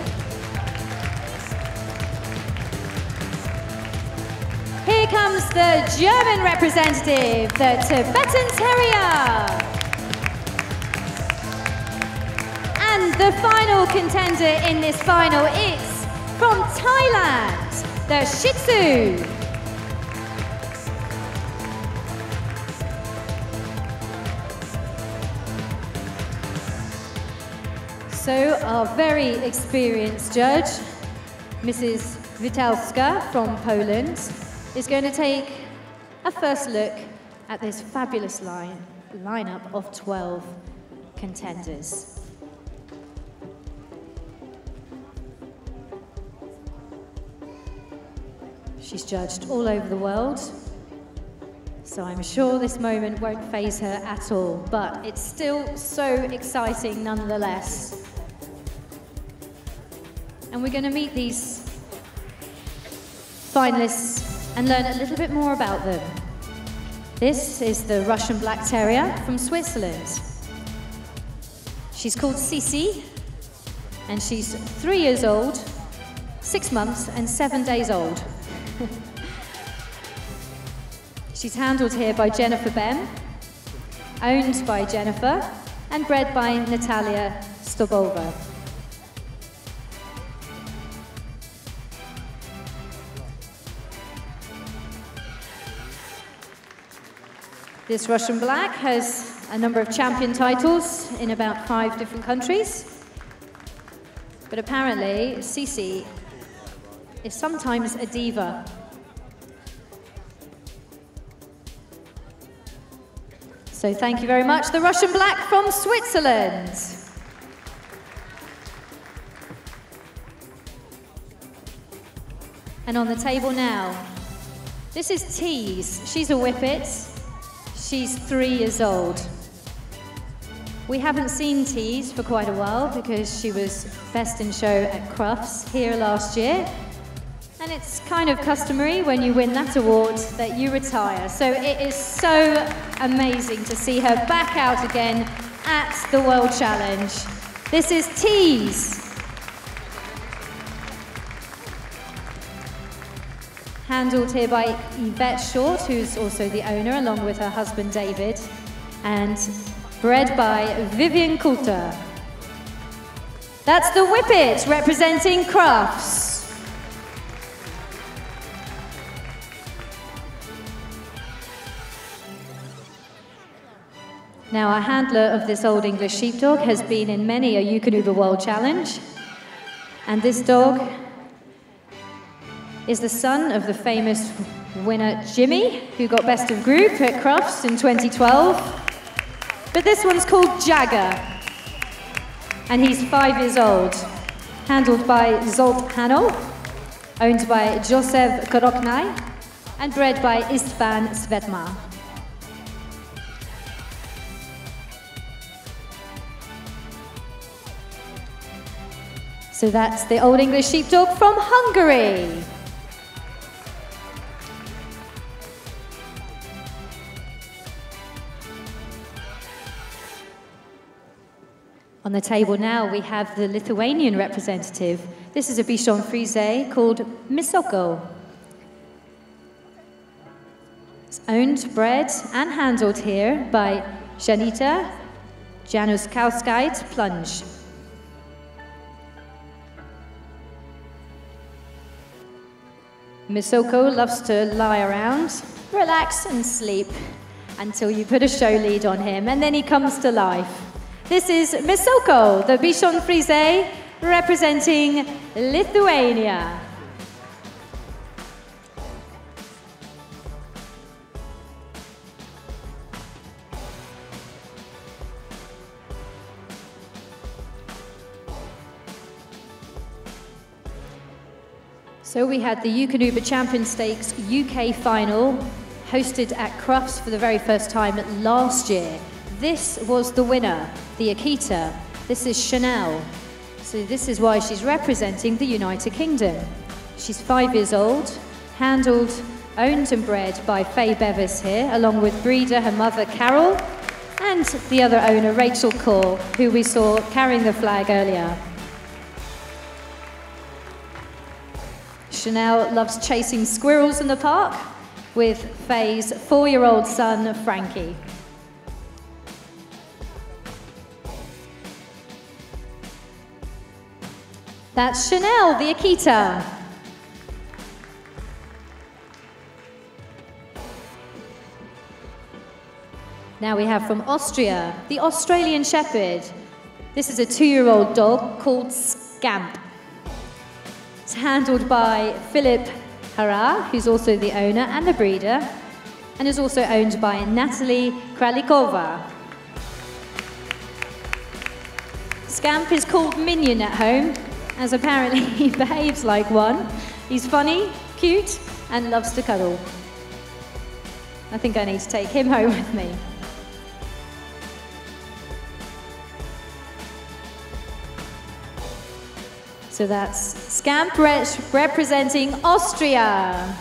Here comes the German representative, the Tibetan Terrier. And the final contender in this final is from Thailand, the Shih Tzu. So our very experienced judge, Mrs. Witowska from Poland, is going to take a first look at this fabulous lineup of 12 contenders. She's judged all over the world, so I'm sure this moment won't faze her at all, but it's still so exciting nonetheless. And we're going to meet these finalists and learn a little bit more about them. This is the Russian Black Terrier from Switzerland. She's called Cici, and she's 3 years old, 6 months, and 7 days old. She's handled here by Jennifer Bem, owned by Jennifer, and bred by Natalia Stobova. This Russian Black has a number of champion titles in about 5 different countries. But apparently, Cici is sometimes a diva. So thank you very much, the Russian Black from Switzerland. And on the table now, this is Tease. She's a Whippet. She's 3 years old. We haven't seen Tease for quite a while because she was best in show at Crufts here last year. And it's kind of customary when you win that award that you retire. So it is so amazing to see her back out again at the World Challenge. This is Tease. Handled here by Yvette Short, who's also the owner, along with her husband David, and bred by Vivian Coulter. That's the Whippet representing Crufts. Now, our handler of this Old English Sheepdog has been in many a Eukanuba World Challenge, and this dog is the son of the famous winner Jimmy, who got best of group at Crufts in 2012. But this one's called Jagger, and he's 5 years old. Handled by Zolt Hanel, owned by Josef Koroknai, and bred by Istvan Svetma. So that's the Old English Sheepdog from Hungary. On the table now, we have the Lithuanian representative. This is a Bichon Frise called Misoko. It's owned, bred, and handled here by Janita Januskauskait Plunge. Misoko loves to lie around, relax, and sleep until you put a show lead on him, and then he comes to life. This is Misoko, the Bichon Frise, representing Lithuania. So we had the Eukanuba Champion Stakes UK final, hosted at Crufts for the very first time last year. This was the winner, the Akita. This is Chanel. So this is why she's representing the United Kingdom. She's 5 years old, handled, owned and bred by Faye Bevis here, along with breeder, her mother Carol, and the other owner, Rachel Kaur, who we saw carrying the flag earlier. Chanel loves chasing squirrels in the park with Faye's four-year-old son, Frankie. That's Chanel, the Akita. Now we have from Austria, the Australian Shepherd. This is a two-year-old dog called Scamp. It's handled by Philip Hara, who's also the owner and the breeder, and is also owned by Natalie Kralikova. Scamp is called Minion at home, as apparently he behaves like one. He's funny, cute, and loves to cuddle. I think I need to take him home with me. So that's Scamp representing Austria.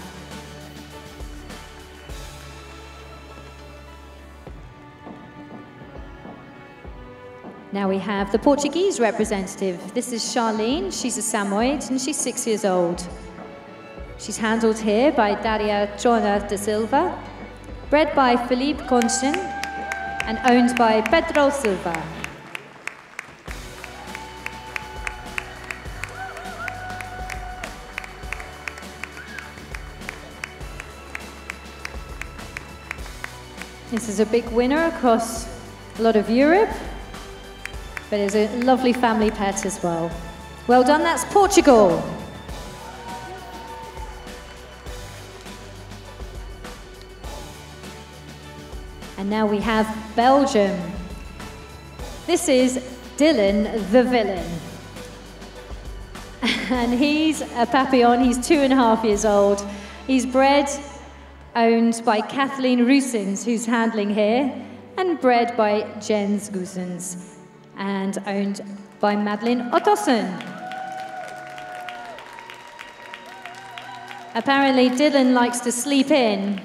Now we have the Portuguese representative. This is Charlene. She's a Samoyed and she's 6 years old. She's handled here by Daria Trona da Silva, bred by Felipe Conchen and owned by Pedro Silva. This is a big winner across a lot of Europe, but it's a lovely family pet as well. Well done, that's Portugal. And now we have Belgium. This is Dylan the Villain. And he's a Papillon, he's 2.5 years old. He's bred, owned by Kathleen Rousins, who's handling here, and bred by Jens Goosens, and owned by Madeline Ottosen. Apparently Dylan likes to sleep in,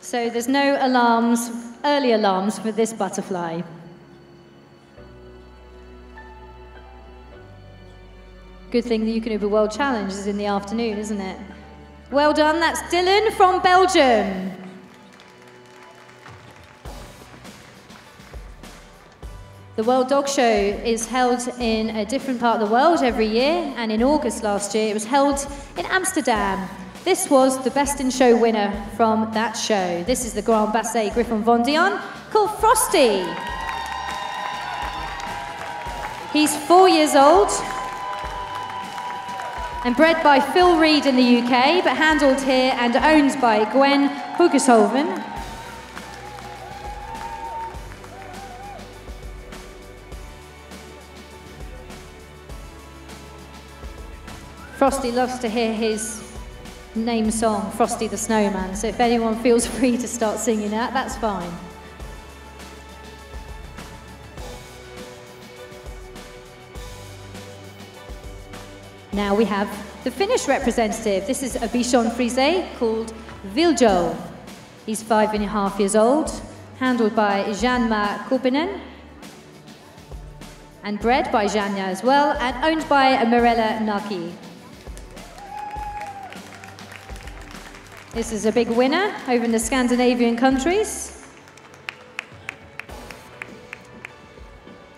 so there's no alarms, early alarms for this butterfly. Good thing the Eukanuba World Challenge is in the afternoon, isn't it? Well done, that's Dylan from Belgium. The World Dog Show is held in a different part of the world every year, and in August last year it was held in Amsterdam. This was the Best in Show winner from that show. This is the Grand Basset Griffon Van Dion called Frosty. He's 4 years old and bred by Phil Reed in the UK, but handled here and owned by Gwen Hogeshoven. Frosty loves to hear his name song, Frosty the Snowman, so if anyone feels free to start singing that, that's fine. Now we have the Finnish representative. This is a Bichon Frise called Viljo. He's 5.5 years old, handled by Janma Kopinen, and bred by Jamia as well, and owned by Mirella Naki. This is a big winner over in the Scandinavian countries.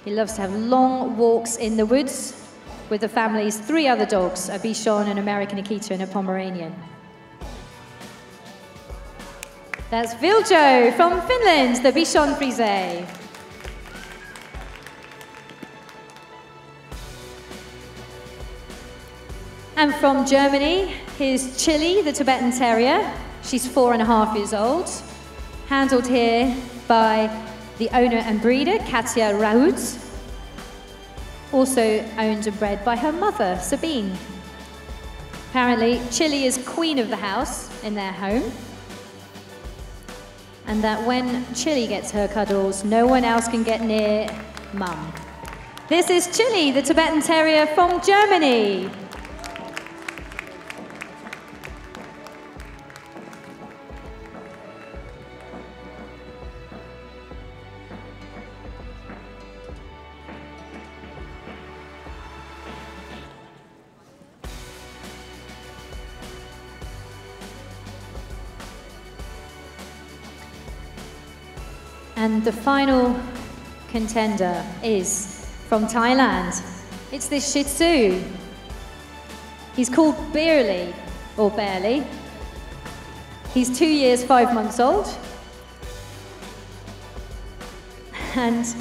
He loves to have long walks in the woods with the family's three other dogs, a Bichon, an American Akita, and a Pomeranian. That's Viljo from Finland, the Bichon Frise. And from Germany, here's Chili, the Tibetan Terrier. She's 4.5 years old. Handled here by the owner and breeder, Katja Raut. Also owned and bred by her mother, Sabine. Apparently, Chili is queen of the house in their home. And that when Chili gets her cuddles, no one else can get near mum. This is Chili, the Tibetan Terrier from Germany. And the final contender is from Thailand. It's this Shih Tzu. He's called Beerly, or Barely. He's 2 years, 5 months old. And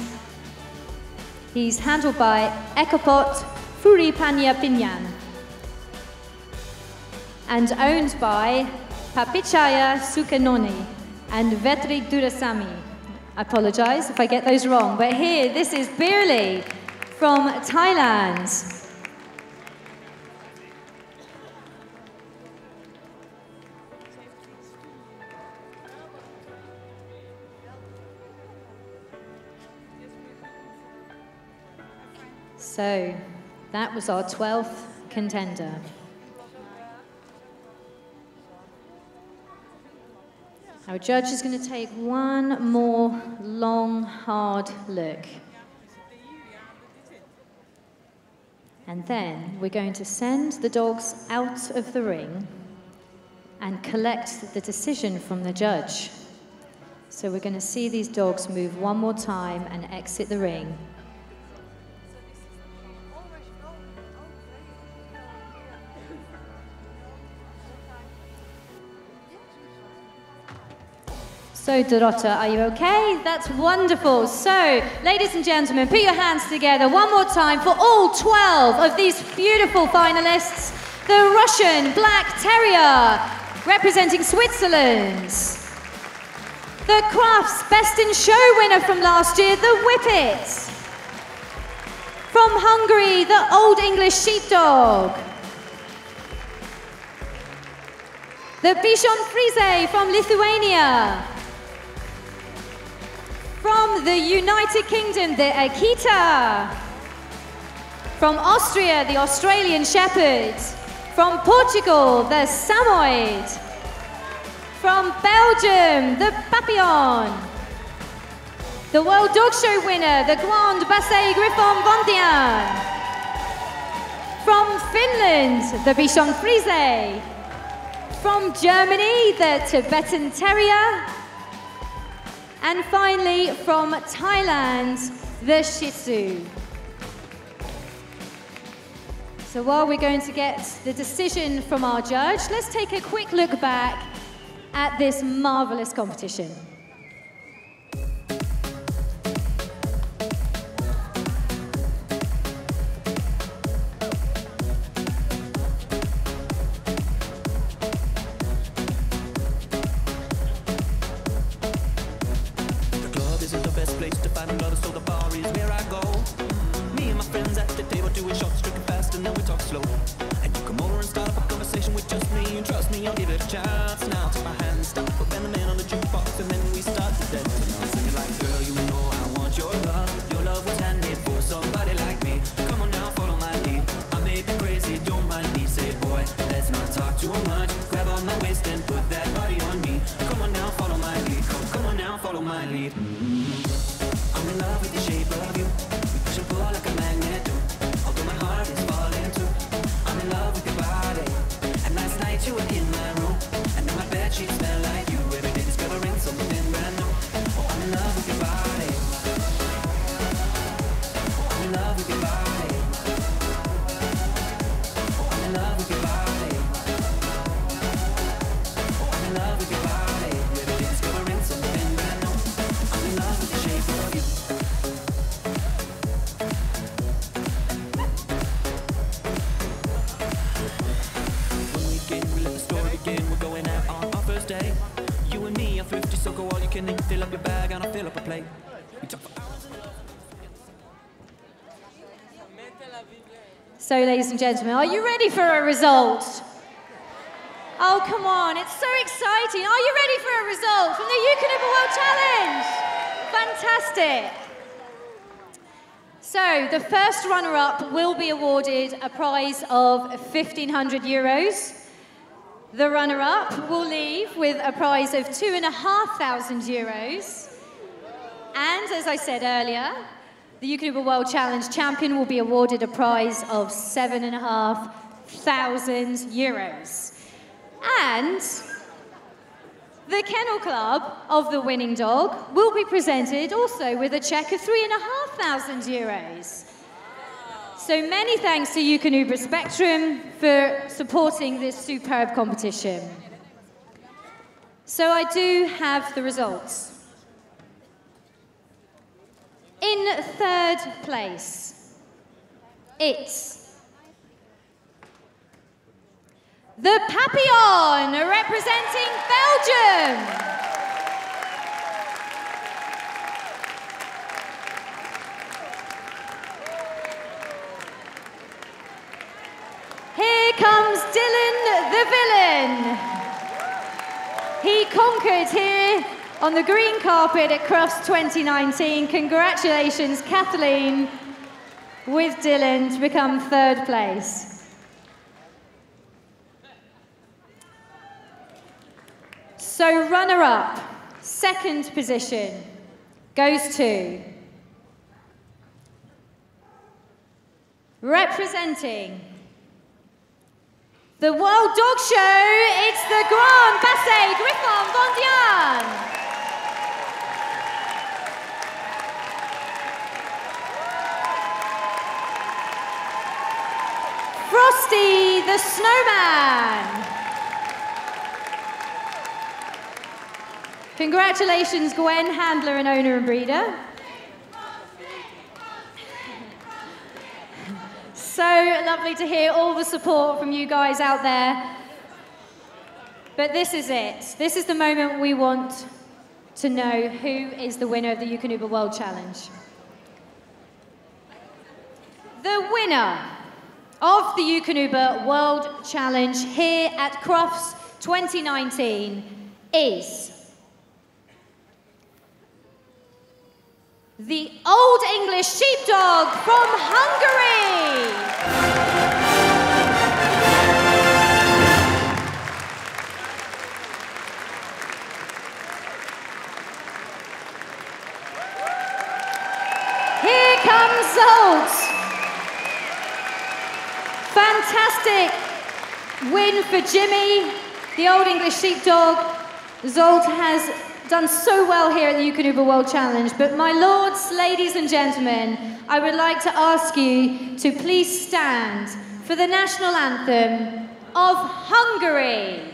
he's handled by Ekapot Furipanyapinan. And owned by Papichaya Sukanoni and Vetri Durasamy. I apologise if I get those wrong, but here, this is Beerly from Thailand. So, that was our 12th contender. Our judge is going to take one more long, hard look. And then we're going to send the dogs out of the ring and collect the decision from the judge. So we're going to see these dogs move one more time and exit the ring. So, Dorota, are you okay? That's wonderful. So, ladies and gentlemen, put your hands together one more time for all 12 of these beautiful finalists. The Russian Black Terrier, representing Switzerland. The Crufts Best in Show winner from last year, the Whippet. From Hungary, the Old English Sheepdog. The Bichon Frise from Lithuania. From the United Kingdom, the Akita. From Austria, the Australian Shepherd. From Portugal, the Samoyed. From Belgium, the Papillon. The World Dog Show winner, the Grand Basset Griffon Vendéen. From Finland, the Bichon Frise. From Germany, the Tibetan Terrier. And finally, from Thailand, the Shih Tzu. So while we're going to get the decision from our judge, let's take a quick look back at this marvelous competition. I'm in love with the shape of you. We push and pull like a man. in my room. I know my bed sheets smell like you. Every day discovering something brand new. Oh, I'm in love with your body. Oh, I'm in love with your body. Oh, I'm in love with your body. Oh, I'm in love with your body. Every day discovering something brand new. I'm in love with the shape of you. Fill up your bag and I'll fill up a plate. So, ladies and gentlemen, are you ready for a result? Oh, come on, it's so exciting. Are you ready for a result from the Eukanuba World Challenge? Fantastic. So, the first runner-up will be awarded a prize of €1,500. The runner-up will leave with a prize of €2,500. And as I said earlier, the Eukanuba World Challenge champion will be awarded a prize of €7,500. And the Kennel Club of the winning dog will be presented also with a cheque of €3,500. So many thanks to Eukanuba Spectrum for supporting this superb competition. So I do have the results. In third place, it's the Papillon representing Belgium. Here comes Dylan the villain. He conquered here on the green carpet at Crufts 2019. Congratulations, Kathleen, with Dylan to become third place. So runner-up, second position, goes to representing the World Dog Show, it's the Grand Basset Griffon Van Dian. Frosty the Snowman. Congratulations, Gwen, handler and owner and breeder. So lovely to hear all the support from you guys out there. But this is it. This is the moment we want to know who is the winner of the Eukanuba World Challenge. The winner of the Eukanuba World Challenge here at Crufts 2019 is the Old English Sheepdog from Hungary. Here comes Zolt. Fantastic win for Jimmy, the Old English Sheepdog. Zolt has done so well here at the Eukanuba World Challenge, but my lords, ladies and gentlemen, I would like to ask you to please stand for the national anthem of Hungary.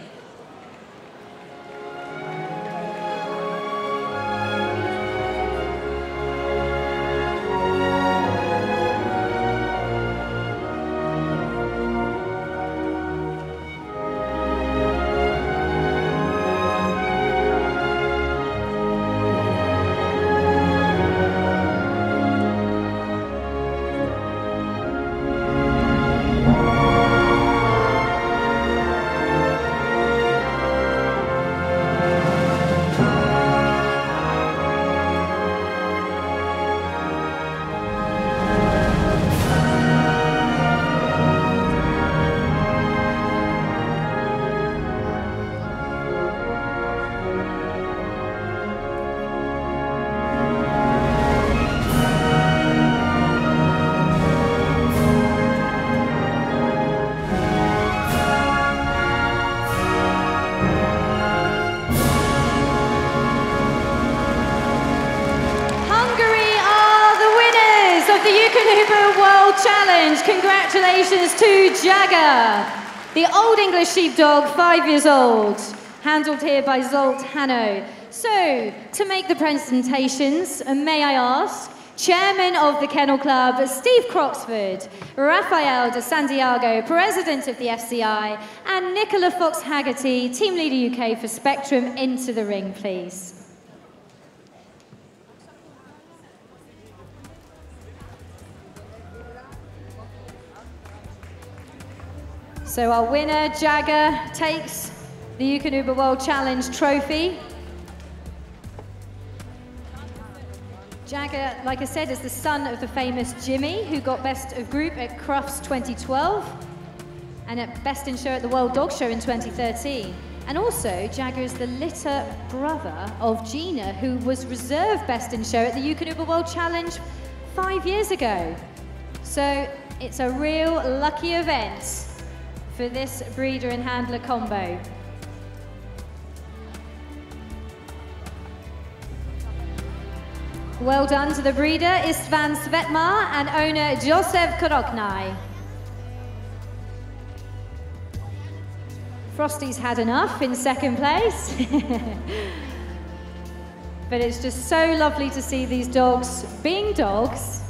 Eukanuba World Challenge. Congratulations to Jagger, the Old English Sheepdog, 5 years old, handled here by Zolt Hanno. So, to make the presentations, may I ask, Chairman of the Kennel Club, Steve Croxford, Rafael de Santiago, President of the FCI, and Nicola Fox-Haggerty, Team Leader UK for Spectrum, into the ring, please. So our winner, Jagger, takes the Eukanuba World Challenge trophy. Jagger, like I said, is the son of the famous Jimmy, who got Best of Group at Crufts 2012 and at Best in Show at the World Dog Show in 2013. And also, Jagger is the litter brother of Gina, who was reserve Best in Show at the Eukanuba World Challenge 5 years ago. So it's a real lucky event for this breeder and handler combo. Well done to the breeder, Istvan Svetmar, and owner, Josef Koroknai. Frosty's had enough in second place. But it's just so lovely to see these dogs being dogs.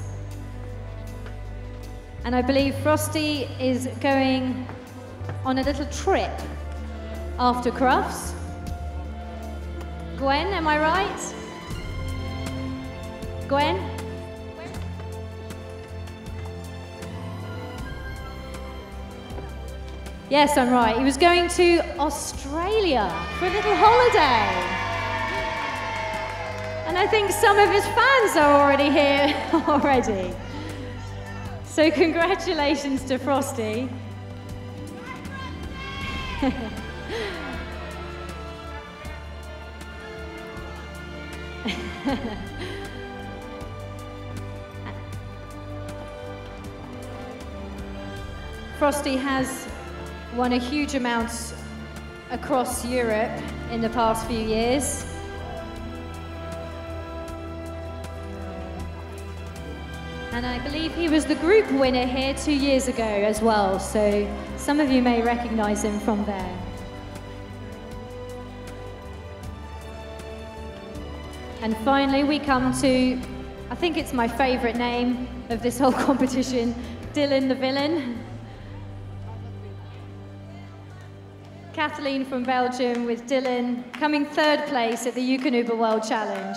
And I believe Frosty is going on a little trip after Crufts. Gwen, am I right? Gwen? Yes, I'm right. He was going to Australia for a little holiday. And I think some of his fans are already here already. So congratulations to Frosty. Frosty has won a huge amount across Europe in the past few years. And I believe he was the group winner here 2 years ago as well, so some of you may recognize him from there. And finally we come to, I think it's my favorite name of this whole competition, Dylan the Villain. Kathleen from Belgium with Dylan coming third place at the Eukanuba World Challenge.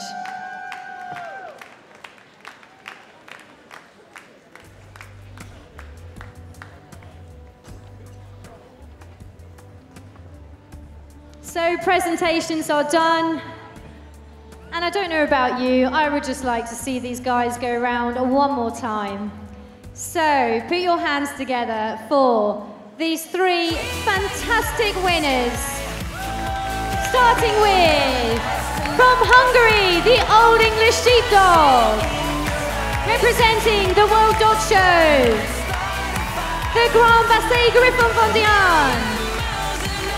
So presentations are done. And I don't know about you, I would just like to see these guys go round one more time. So put your hands together for these three fantastic winners. Starting with, from Hungary, the Old English Sheepdog. Representing the World Dog Show, the Grand Basset Griffon Fondian.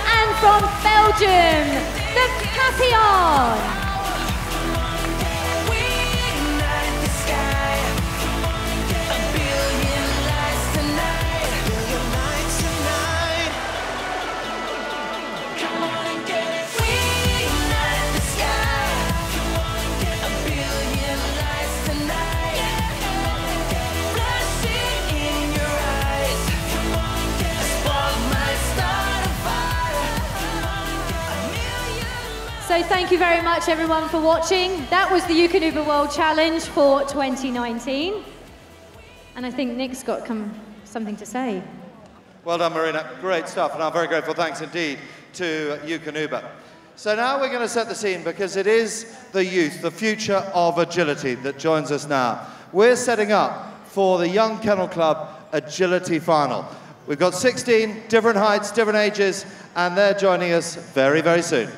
And from Belgium, the Papillon. So thank you very much everyone for watching. That was the Eukanuba World Challenge for 2019. And I think Nick's got something to say. Well done, Marina, great stuff. And I'm very grateful, thanks indeed to Eukanuba. So now we're gonna set the scene because it is the youth, the future of agility that joins us now. We're setting up for the Young Kennel Club Agility Final. We've got 16 different heights, different ages, and they're joining us very, very soon.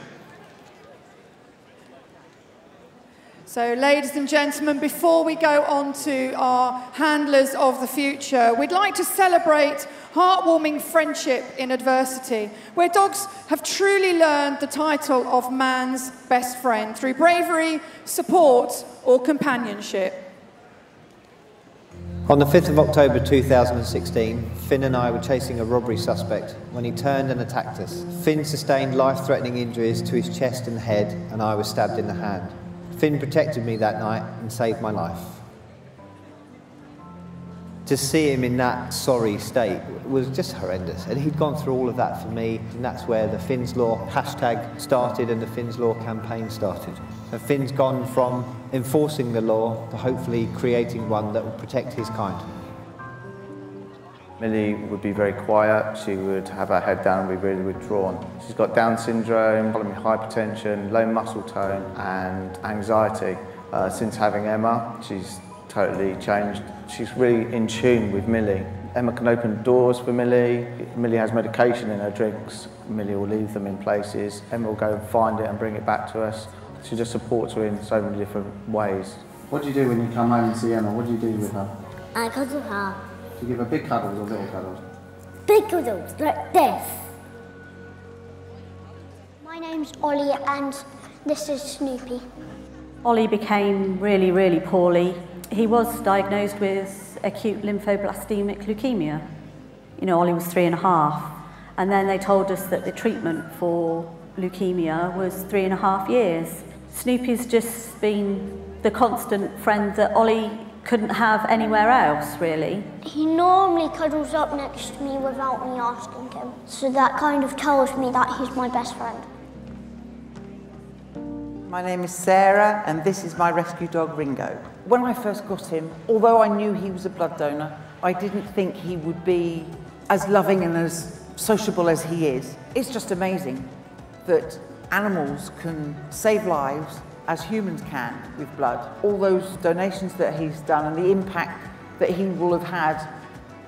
So ladies and gentlemen, before we go on to our handlers of the future, we'd like to celebrate heartwarming friendship in adversity, where dogs have truly learned the title of man's best friend through bravery, support, or companionship. On the 5th of October 2016, Finn and I were chasing a robbery suspect when he turned and attacked us. Finn sustained life-threatening injuries to his chest and head, and I was stabbed in the hand. Finn protected me that night and saved my life. To see him in that sorry state was just horrendous, and he'd gone through all of that for me, and that's where the Finn's Law hashtag started and the Finn's Law campaign started. And Finn's gone from enforcing the law to hopefully creating one that will protect his kind. Millie would be very quiet, she would have her head down and be really withdrawn. She's got Down syndrome, hypertension, low muscle tone and anxiety. Since having Emma, she's totally changed. She's really in tune with Millie. Emma can open doors for Millie. Millie has medication in her drinks. Millie will leave them in places. Emma will go and find it and bring it back to us. She just supports her in so many different ways. What do you do when you come home and see Emma? What do you do with her? I cuddle her. Do you give her big cuddles or little cuddles? Big cuddles, like this. My name's Ollie and this is Snoopy. Ollie became really, really poorly. He was diagnosed with acute lymphoblastic leukemia. You know, Ollie was 3.5, and then they told us that the treatment for leukemia was 3.5 years. Snoopy's just been the constant friend that Ollie couldn't have anywhere else, really. He normally cuddles up next to me without me asking him, so that kind of tells me that he's my best friend. My name is Sarah, and this is my rescue dog, Ringo. When I first got him, although I knew he was a blood donor, I didn't think he would be as loving and as sociable as he is. It's just amazing that animals can save lives as humans can with blood. All those donations that he's done and the impact that he will have had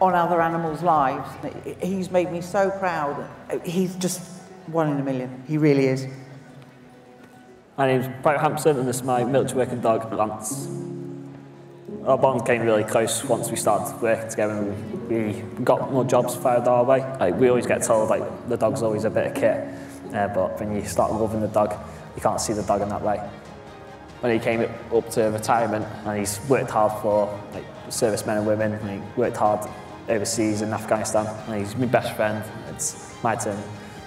on other animals' lives, he's made me so proud. He's just 1 in a million, he really is. My name's Brett Hampson and this is my military working dog, Lance. Our bond came really close once we started working together and we got more jobs fired our way. Like, we always get told like the dog's always a bit of kit, but when you start loving the dog, you can't see the dog in that way. When he came up to retirement and he's worked hard for like, servicemen and women, and he worked hard overseas in Afghanistan and he's my best friend. It's my turn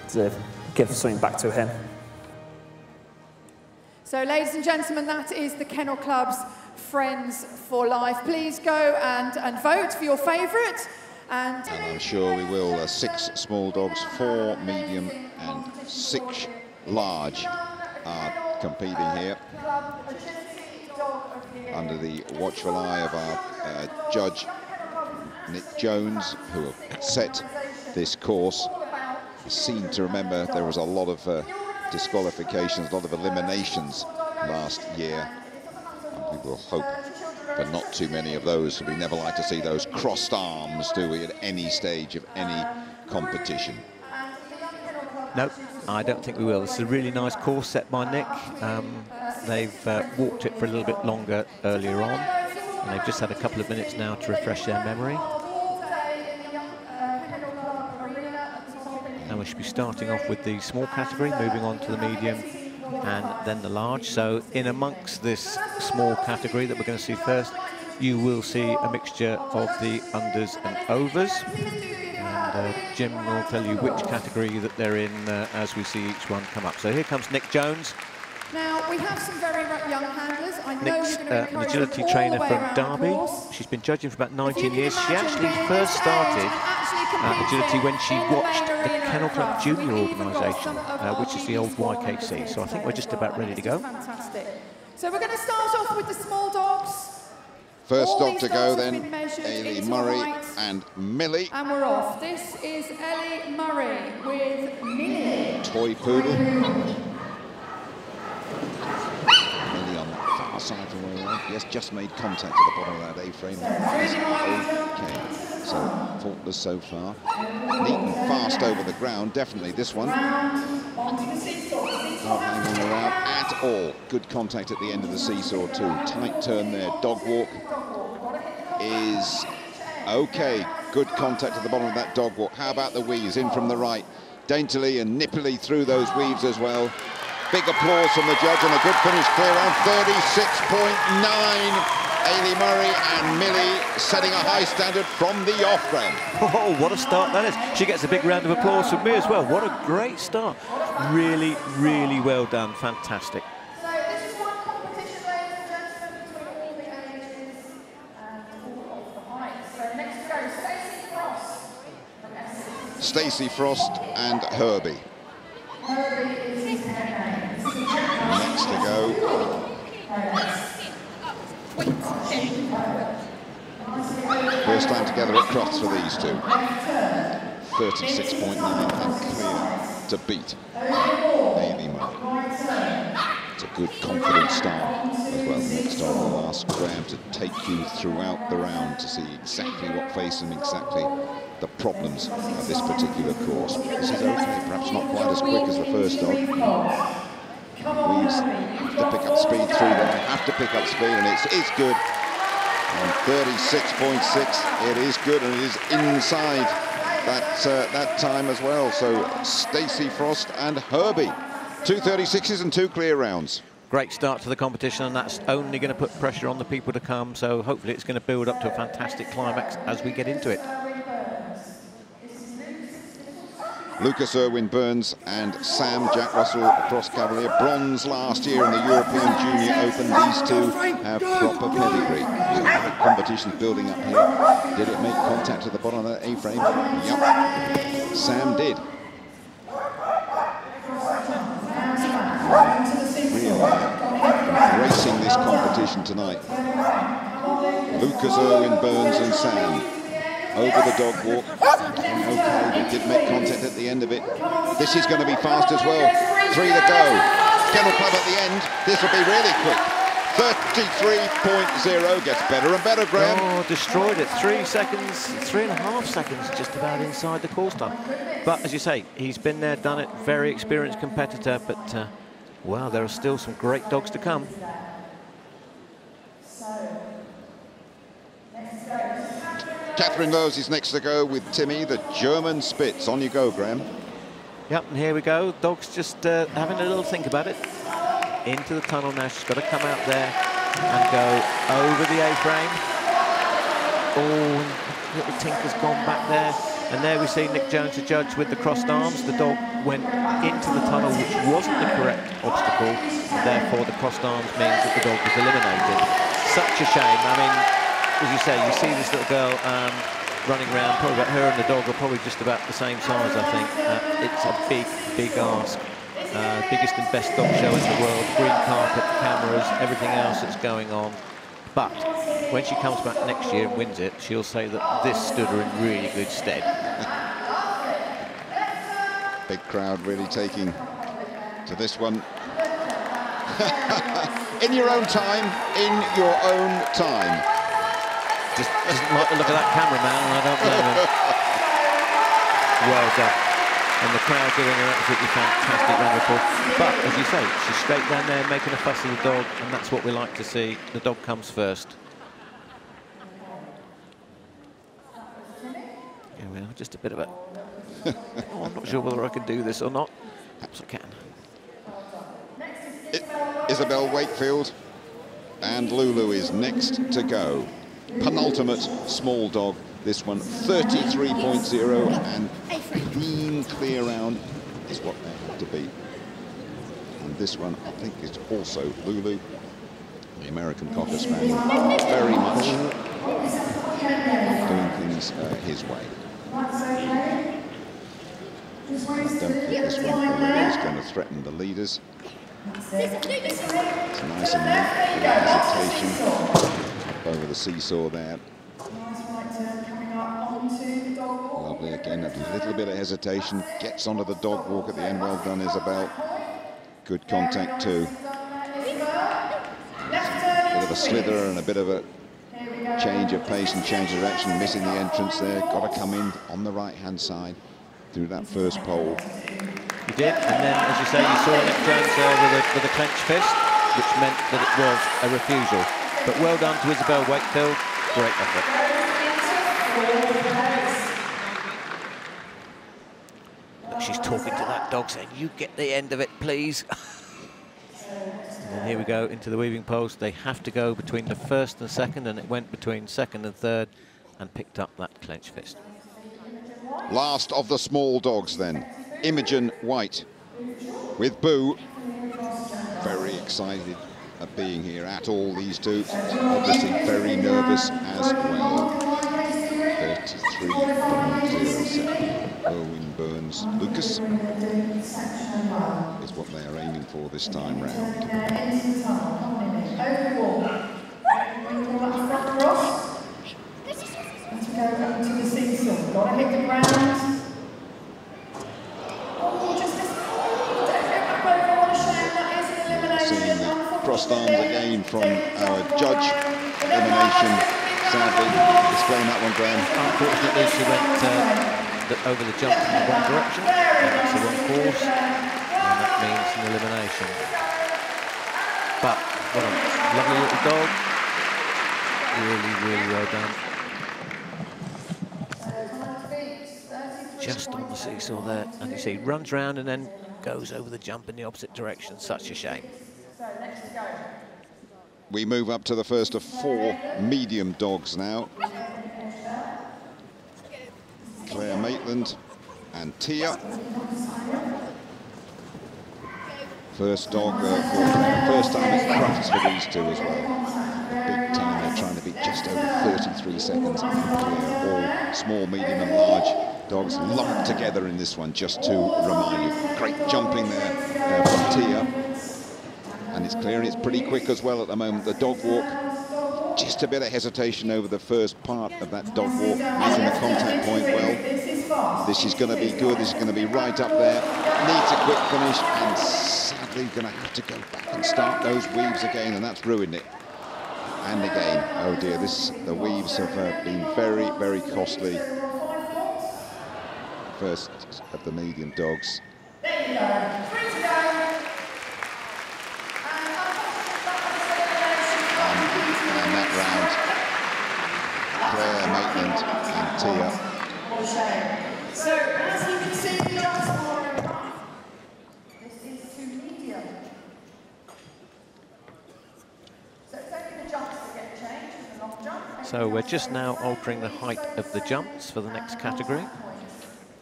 to give something back to him. So, ladies and gentlemen, that is the Kennel Club's Friends for Life. Please go and vote for your favourite. And I'm sure we will. 6 small dogs, 4 medium and 6 large are competing here under the watchful eye of our judge, Nick Jones, who have set this course. You seem to remember there was a lot of disqualifications, a lot of eliminations last year. And we will hope for not too many of those. We never like to see those crossed arms, do we, at any stage of any competition? No, I don't think we will. This is a really nice course set by Nick. They've walked it for a little bit longer earlier on, and they've just had a couple of minutes now to refresh their memory. And we should be starting off with the small category, moving on to the medium and then the large. So in amongst this small category that we're going to see first, you will see a mixture of the unders and overs. And Jim will tell you which category that they're in as we see each one come up. So here comes Nick Jones. Now, we have some very young handlers. I know Nick's an agility trainer from Derby. She's been judging for about 19 years. She actually first started agility when she watched the Kennel Club Junior organisation, which is the old YKC. So I think we're just about ready to go. Fantastic. So we're going to start off with the small dogs. First dog to go then, Ellie Murray and Millie. And we're off. This is Ellie Murray with Millie. Toy poodle. Side from where we are. Yes, just made contact at the bottom of that A-frame. Okay, so faultless so far. Neat and fast over the ground, definitely this one. Not hanging around at all. Good contact at the end of the seesaw too. Tight turn there. Dog walk is okay. Good contact at the bottom of that dog walk. How about the weaves in from the right? Daintily and nippily through those weaves as well. Big applause from the judge and a good finish clear on 36.9 Ailey Murray and Millie setting a high standard from the off-ramp. Oh, what a start that is. She gets a big round of applause from me as well. What a great start. Really, really well done. Fantastic. So this is one competition, ladies and gentlemen, between all the ages and all of the heights. So next to go, Stacey Frost from SC. Stacey Frost and Herbie. Herbie is his head name. Next to go. First time together at Crufts for these two. 36.9 and clear to beat Ailey Murray. It's a good confident start as well. Next on the last grab to take you throughout the round to see exactly what face and exactly the problems of this particular course. This is okay, perhaps not quite as quick as the first dog. Weaves have to pick up speed through there, have to pick up speed, and it's good. And 36.6, it is good, and it is inside that time as well. So Stacey Frost and Herbie, 2.36s and two clear rounds. Great start to the competition, and that's only going to put pressure on the people to come, so hopefully it's going to build up to a fantastic climax as we get into it. Lucas Irwin Burns and Sam Jack Russell across Cavalier. Bronze last year in the European Junior Open. These two have proper pedigree. Competition's building up here. Did it make contact at the bottom of that A-frame? Yup. Sam did. Really racing this competition tonight. Lucas Irwin Burns and Sam. Over the dog walk, and okay, they did make contact at the end of it. This is going to be fast as well. Three to go. Kennel Club at the end. This will be really quick. 33.0 gets better and better, Graham. Oh, destroyed it. 3 seconds, 3.5 seconds, just about inside the course time. But as you say, he's been there, done it. Very experienced competitor, but wow, there are still some great dogs to come. Catherine Lowes is next to go with Timmy, the German Spitz. On you go, Graham. Yep, and here we go. Dog's just having a little think about it. Into the tunnel now. She's got to come out there and go over the A-frame. Oh, and little Tinker's gone back there. And there we see Nick Jones, the judge, with the crossed arms. The dog went into the tunnel, which wasn't the correct obstacle. And therefore, the crossed arms means that the dog was eliminated. Such a shame. I mean, as you say, you see this little girl running around, probably about her and the dog are probably just about the same size, I think. It's a big, big ask. Biggest and best dog show in the world, green carpet, cameras, everything else that's going on. But when she comes back next year and wins it, she'll say that this stood her in really good stead. Big crowd really taking to this one. In your own time, in your own time. Just doesn't like the look of that cameraman, and I don't blame him. Well done. And the crowd doing an absolutely fantastic round of applause. But, as you say, she's straight down there making a fuss of the dog, and that's what we like to see. The dog comes first. Here we are, just a bit of a... oh, I'm not sure whether I can do this or not. Perhaps I can. Isabel Wakefield and Lulu is next to go. Penultimate small dog, this one, 33.0 and clean clear round is what they have to beat. And this one, I think, is also Lulu, the American Cocker Spaniel, very much doing things his way. I don't think this one is going to threaten the leaders. It's nice and hesitation. Over the seesaw there. Lovely again, a little bit of hesitation. Gets onto the dog walk at the end. Well done, Isabel. Good contact too. A bit of a slither and a bit of a change of pace and change of direction. Missing the entrance there. Got to come in on the right-hand side through that first pole. You did, and then, as you say, you saw Nick Jones with a clenched fist, which meant that it was a refusal. But well done to Isabel Wakefield, great effort. Look, she's talking to that dog saying, you get the end of it, please. And here we go into the weaving post. They have to go between the first and second, and it went between second and third and picked up that clenched fist. Last of the small dogs then, Imogen White with Boo. Very excited at being here at all, these two. Obviously very nervous as well. 33.07. Irwin Burns Lucas is what they are aiming for this time round. Seeing the crossed arms again from our judge. Elimination. Sadly, explain that one, Graham. Unfortunately, she went over the jump in the wrong direction. That's the wrong course, and that means an elimination. But what a lovely little dog. Really, really well done. Just on the seesaw there, and you see, runs round and then goes over the jump in the opposite direction. Such a shame. So next we go. We move up to the first of four medium dogs now. Claire Maitland and Tia. First dog, first time at Crufts for these two as well. Big time, they're trying to be just over 33 seconds. All small, medium and large dogs lumped together in this one, just to remind you. Great jumping there from Tia. And it's clear, and it's pretty quick as well at the moment. The dog walk, just a bit of hesitation over the first part of that dog walk, making the contact point well. This is going to be good, this is going to be right up there. Needs a quick finish, and sadly going to have to go back and start those weaves again, and that's ruined it. And again, oh dear, the weaves have been very, very costly. First of the medium dogs. There you go. Free to go. And that round, Claire Maitland and Tia. So, as you can see, the dogs are in front. This is too medium. So, it's only the jumps that get changed, the long jump. So, we're just now altering the height of the jumps for the next category.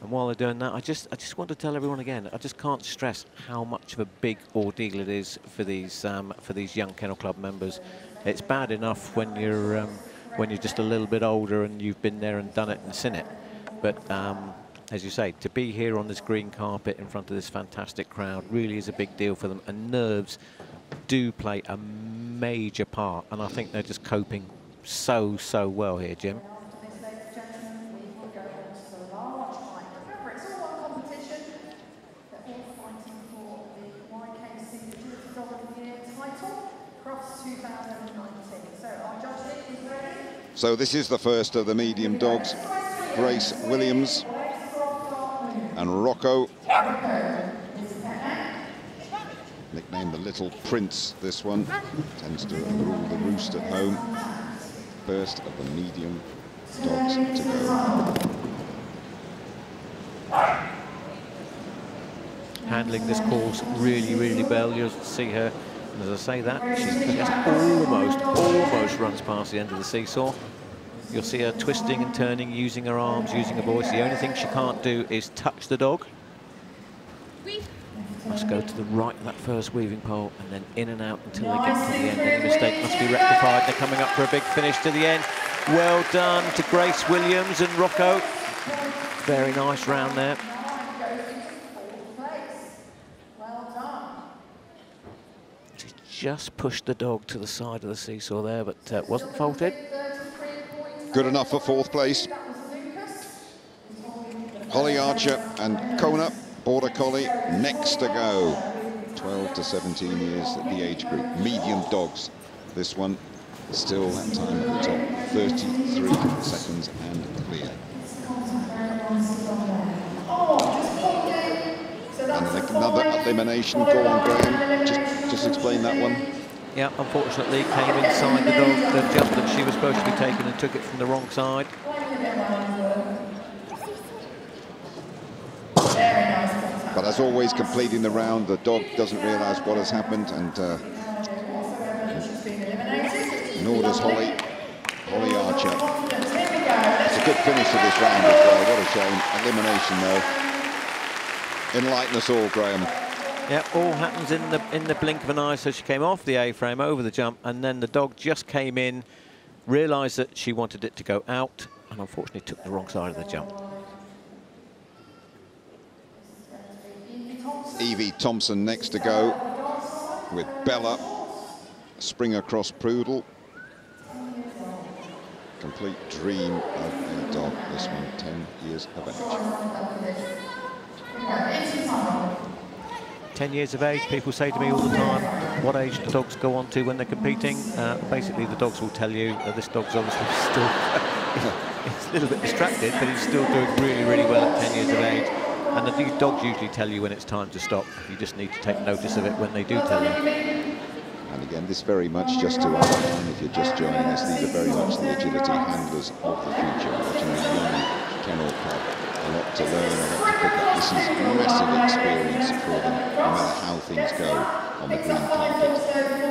And while they're doing that, I just want to tell everyone again, I just can't stress how much of a big ordeal it is for these young Kennel Club members. It's bad enough when you're just a little bit older and you've been there and done it and seen it. But as you say, to be here on this green carpet in front of this fantastic crowd really is a big deal for them. And nerves do play a major part. And I think they're just coping so, so well here, Jim. So this is the first of the medium dogs, Grace Williams and Rocco, nicknamed the Little Prince. This one tends to rule the roost at home. First of the medium dogs to go. Handling this course really, really well. You'll see her. And as I say that, she just almost runs past the end of the seesaw. You'll see her twisting and turning, using her arms, using her voice. The only thing she can't do is touch the dog. Must go to the right of that first weaving pole and then in and out until they get to the end. And the mistake must be rectified. They're coming up for a big finish to the end. Well done to Grace Williams and Rocco. Very nice round there. Just pushed the dog to the side of the seesaw there, but wasn't faulted. Good enough for fourth place. Holly Archer and Kona, Border Collie, next to go. 12 to 17 years at the age group. Medium dogs. This one still that time at the top. 33 seconds and clear. And another elimination for Graham. Just explain that one. Yeah, unfortunately came inside the dog, the jump that she was supposed to be taking, and took it from the wrong side. But as always, completing the round, the dog doesn't realise what has happened, and Ignored as Holly Archer. It's a good finish to this round as well. What a shame. Elimination though. Enlighten us all, Graham. Yeah, all happens in the blink of an eye. So she came off the A-frame, over the jump, and then the dog just came in, realised that she wanted it to go out, and unfortunately took the wrong side of the jump. Evie Thompson next to go with Bella. Spring across Poodle. Complete dream of the dog, this one, 10 years of age. 10 years of age, people say to me all the time, what age do dogs go on to when they're competing? Basically, the dogs will tell you that this dog's obviously still it's a little bit distracted, but it's still doing really, really well at 10 years of age. And the dogs usually tell you when it's time to stop. You just need to take notice of it when they do tell you. And again, this very much, just to outline, if you're just joining us, these are very much the agility handlers of the future, watching a young kennel club. A lot to learn, a lot to pick up. This is massive experience for them, no matter how things go on the green carpet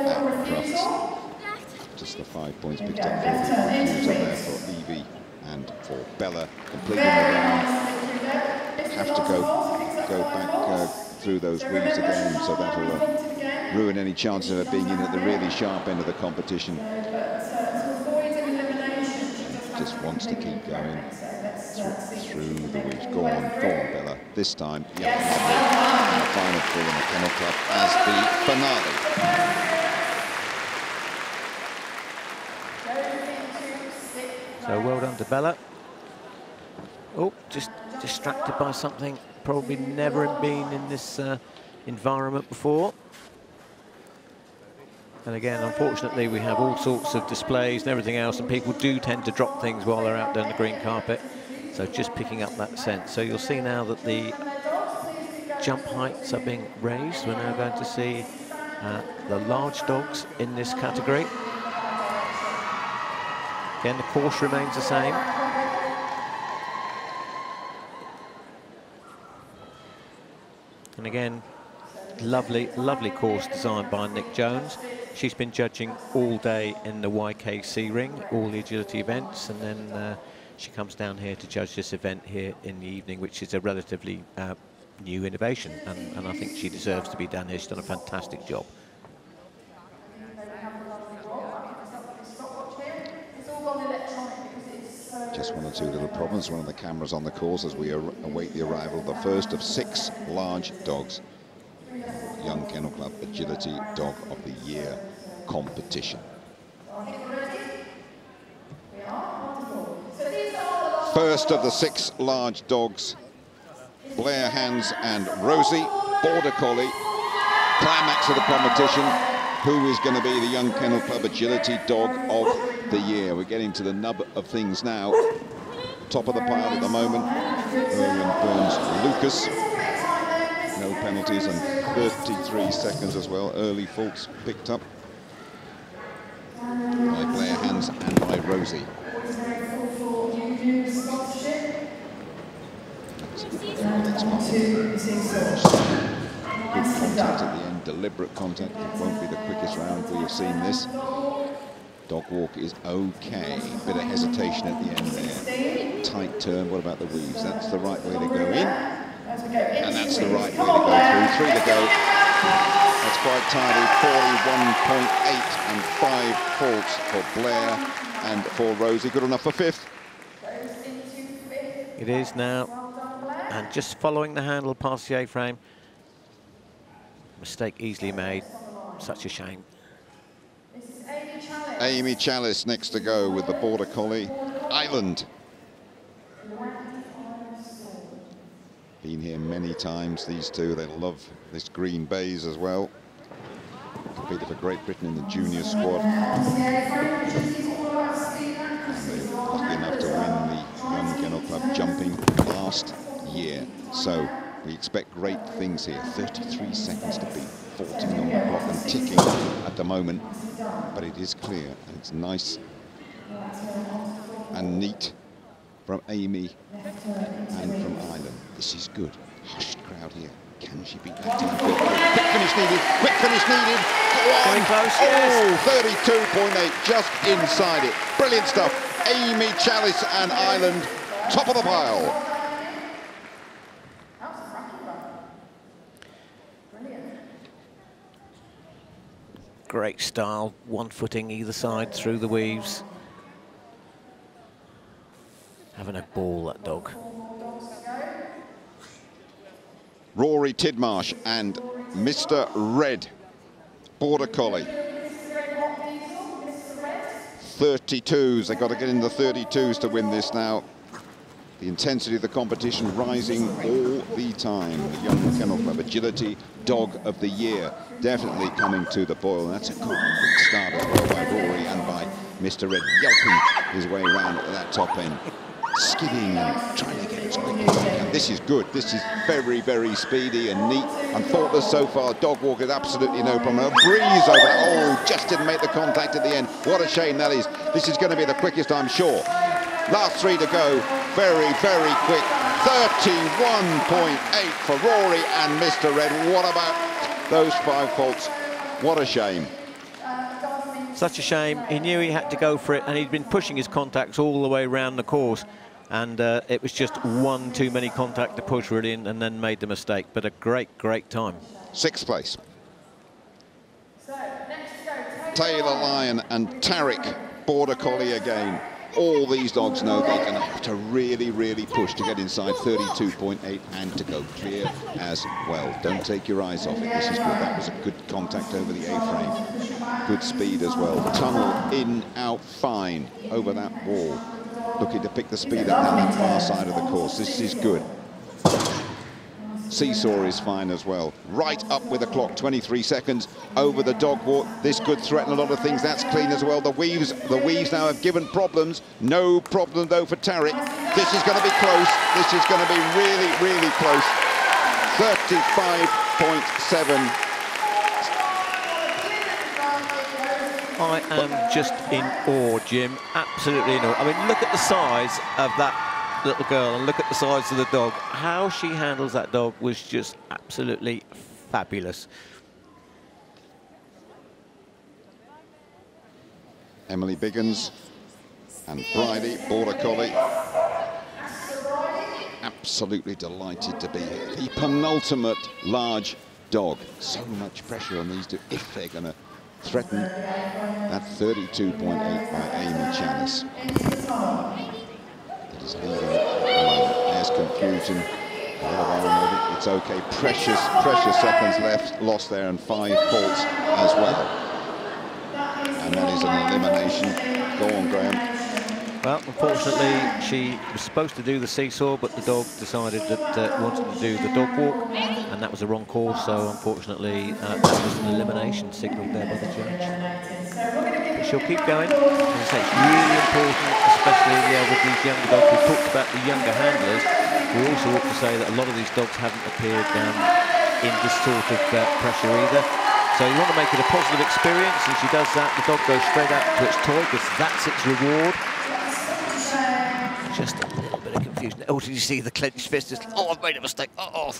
at Crufts. Just the 5 points picked up for the refusal there for Evie and for Bella. Completing the round, have to go back through those weaves again, so that'll ruin any chances of her being in at the really sharp end of the competition. Just wants to keep going through the weeks. Go on, Bella. This time, yeah, and the final three in the Kennel Club as the finale. So well done to Bella. Oh, just distracted by something. Probably never been in this environment before. And again, unfortunately, we have all sorts of displays and everything else, and people do tend to drop things while they're out down the green carpet. So just picking up that sense. So you'll see now that the jump heights are being raised. We're now going to see the large dogs in this category. Again, the course remains the same. And again, lovely, lovely course designed by Nick Jones. She's been judging all day in the YKC ring, all the agility events, and then she comes down here to judge this event here in the evening, which is a relatively new innovation, and I think she deserves to be down here. She's done a fantastic job. Just one or two little problems. One of the cameras on the course as we await the arrival of the first of 6 large dogs. Young Kennel Club Agility Dog of the Year competition. First of the 6 large dogs, Blair Hands and Rosie, Border Collie, climax of the competition. Who is going to be the Young Kennel Club Agility Dog of the Year? We're getting to the nub of things now. Top of the pile at the moment, Erwin Burns Lucas. No penalties and 33 seconds as well. Early faults picked up by Blair Hands and by Rosie. Good contact at the end, deliberate contact. It won't be the quickest round we have seen this. Dog walk is okay. Bit of hesitation at the end there. Tight turn. What about the weaves? That's the right way to go in. And that's the right way to go through. 3 to go. That's quite tidy. 41.8 and 5 faults for Blair and for Rosie. Good enough for 5th. It is now. And just following the handle past the A-frame. Mistake easily made. Such a shame. Amy Challis next to go with the Border Collie. Island. Been here many times, these two. They love this green baize as well. Competed for Great Britain in the junior squad. And they were lucky enough to win the Young Kennel Club jumping last year. So we expect great things here. 33 seconds to beat, 14 on the clock and ticking at the moment. But it is clear and it's nice and neat from Amy and from Ireland. This is good. Hushed crowd here. Can she beat that time? Quick finish needed. Quick finish needed. Very close, yes. Oh, 32.8, just inside it. Brilliant stuff. Amy Challis and Ireland, top of the pile. Great style, one footing either side through the weaves. Having a ball, that dog. Rory Tidmarsh and Mr. Red, Border Collie. 32s, they've got to get in the 32s to win this now. The intensity of the competition rising all the time. The Young Kennel Club Agility Dog of the Year definitely coming to the boil. That's a quick start by Rory and by Mr. Red, yelping his way around at that top end. Skidding and trying to get as quick as he can. This is good. This is very, very speedy and neat and thoughtless so far. Dog walk is absolutely no problem. A breeze over. Oh, just didn't make the contact at the end. What a shame that is. This is going to be the quickest, I'm sure. Last three to go. Very, very quick. 31.8 for Rory and Mr. Red. What about those five faults? What a shame. Such a shame. He knew he had to go for it, and he'd been pushing his contacts all the way around the course, and it was just one too many contact to push really in, and then made the mistake. But a great, great time. Sixth place. So, Taylor Lyon and Tarek, Border Collie again. All these dogs know they're going to have to really, really push to get inside 32.8 and to go clear as well. Don't take your eyes off it. This is good. That was a good contact over the A-frame. Good speed as well. Tunnel in, out, fine over that wall. Looking to pick the speed up down that far side of the course. This is good. Seesaw is fine as well. Right up with the clock, 23 seconds over the dog walk. This could threaten a lot of things. That's clean as well. The weaves now have given problems. No problem though for Tarek. This is going to be close. This is going to be really, really close. 35.7. I am just in awe, Jim. Absolutely in awe. I mean, look at the size of that little girl and look at the size of the dog. How she handles that dog was just absolutely fabulous. Emily Biggins and Bridie, Border Collie, absolutely delighted to be here. The penultimate large dog. So much pressure on these two if they're going to threaten that 32.8 by Amy Challis. There's confusion. It's okay. Precious seconds left. Lost there and five faults as well. And that is an elimination. Go on, Graham. Well, unfortunately, she was supposed to do the seesaw, but the dog decided that it wanted to do the dog walk, and that was the wrong call. So, unfortunately, that was an elimination signalled there by the judge. She'll keep going. As I say, it's really important, especially with these younger dogs. We talked about the younger handlers. We also ought to say that a lot of these dogs haven't appeared in this sort of pressure either. So you want to make it a positive experience, and she does that. The dog goes straight out to its toy because that's its reward. Just a little bit of confusion. Oh, did you see the clenched fist? Just, oh, I've made a mistake. Oh, oh.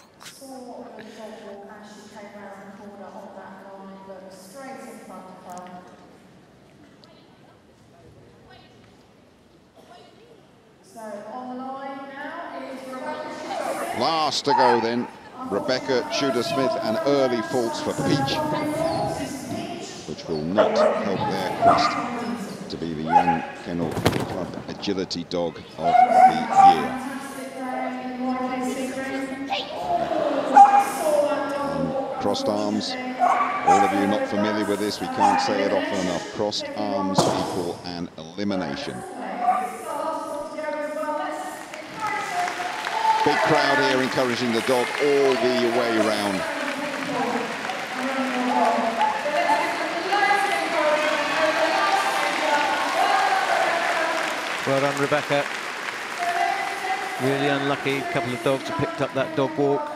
Last to go then, Rebecca Tudor-Smith, and early faults for Peach, which will not help their quest to be the Young Kennel Club Agility Dog of the Year. Crossed arms, all of you not familiar with this, we can't say it often enough, crossed arms equal an elimination. Big crowd here encouraging the dog all the way round. Well done, Rebecca. Really unlucky. A couple of dogs have picked up that dog walk.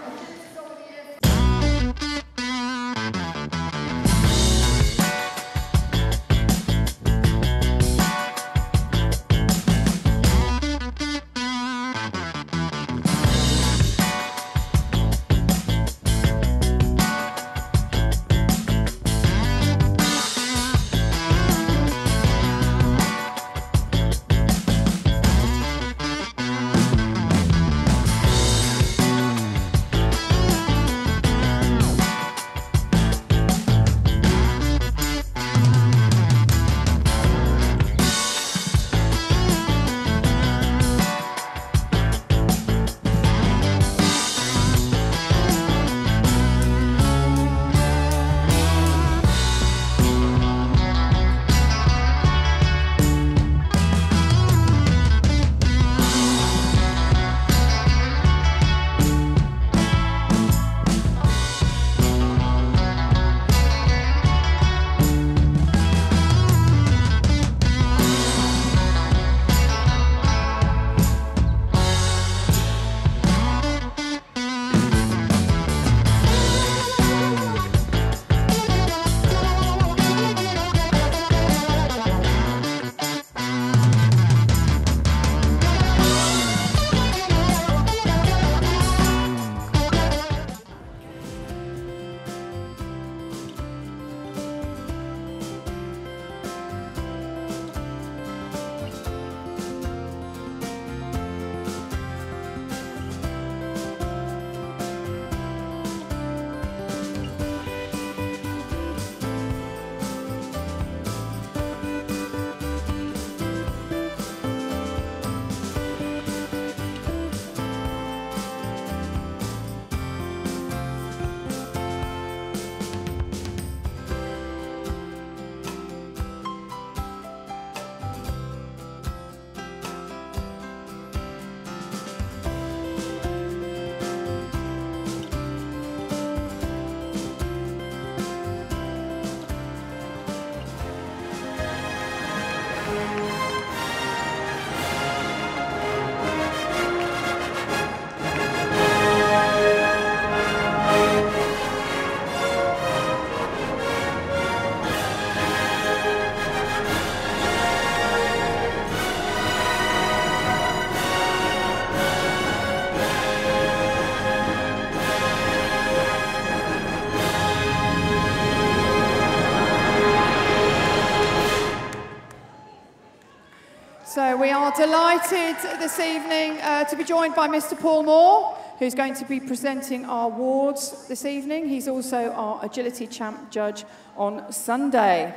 So we are delighted this evening to be joined by Mr. Paul Moore, who's going to be presenting our awards this evening. He's also our Agility Champ judge on Sunday.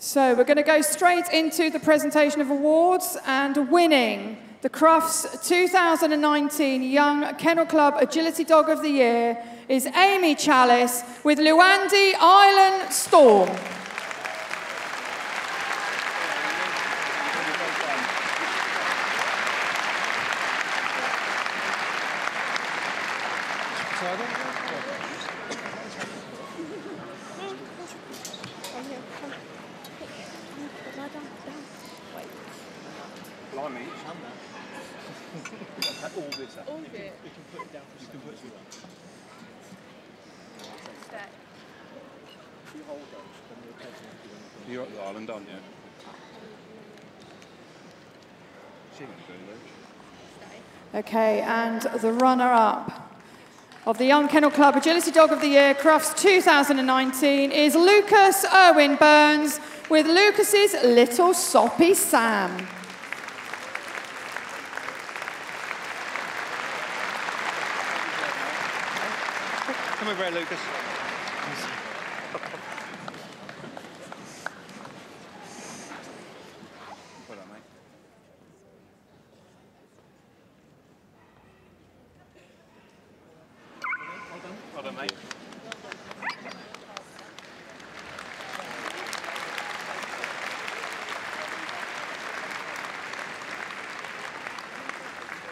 So we're going to go straight into the presentation of awards, and winning the Crufts 2019 Young Kennel Club Agility Dog of the Year is Amy Chalice with Luandi Island Storm. Okay, and the runner-up of the Young Kennel Club Agility Dog of the Year, Crufts 2019, is Lucas Irwin Burns with Lucas's Little Soppy Sam. Come over here, Lucas.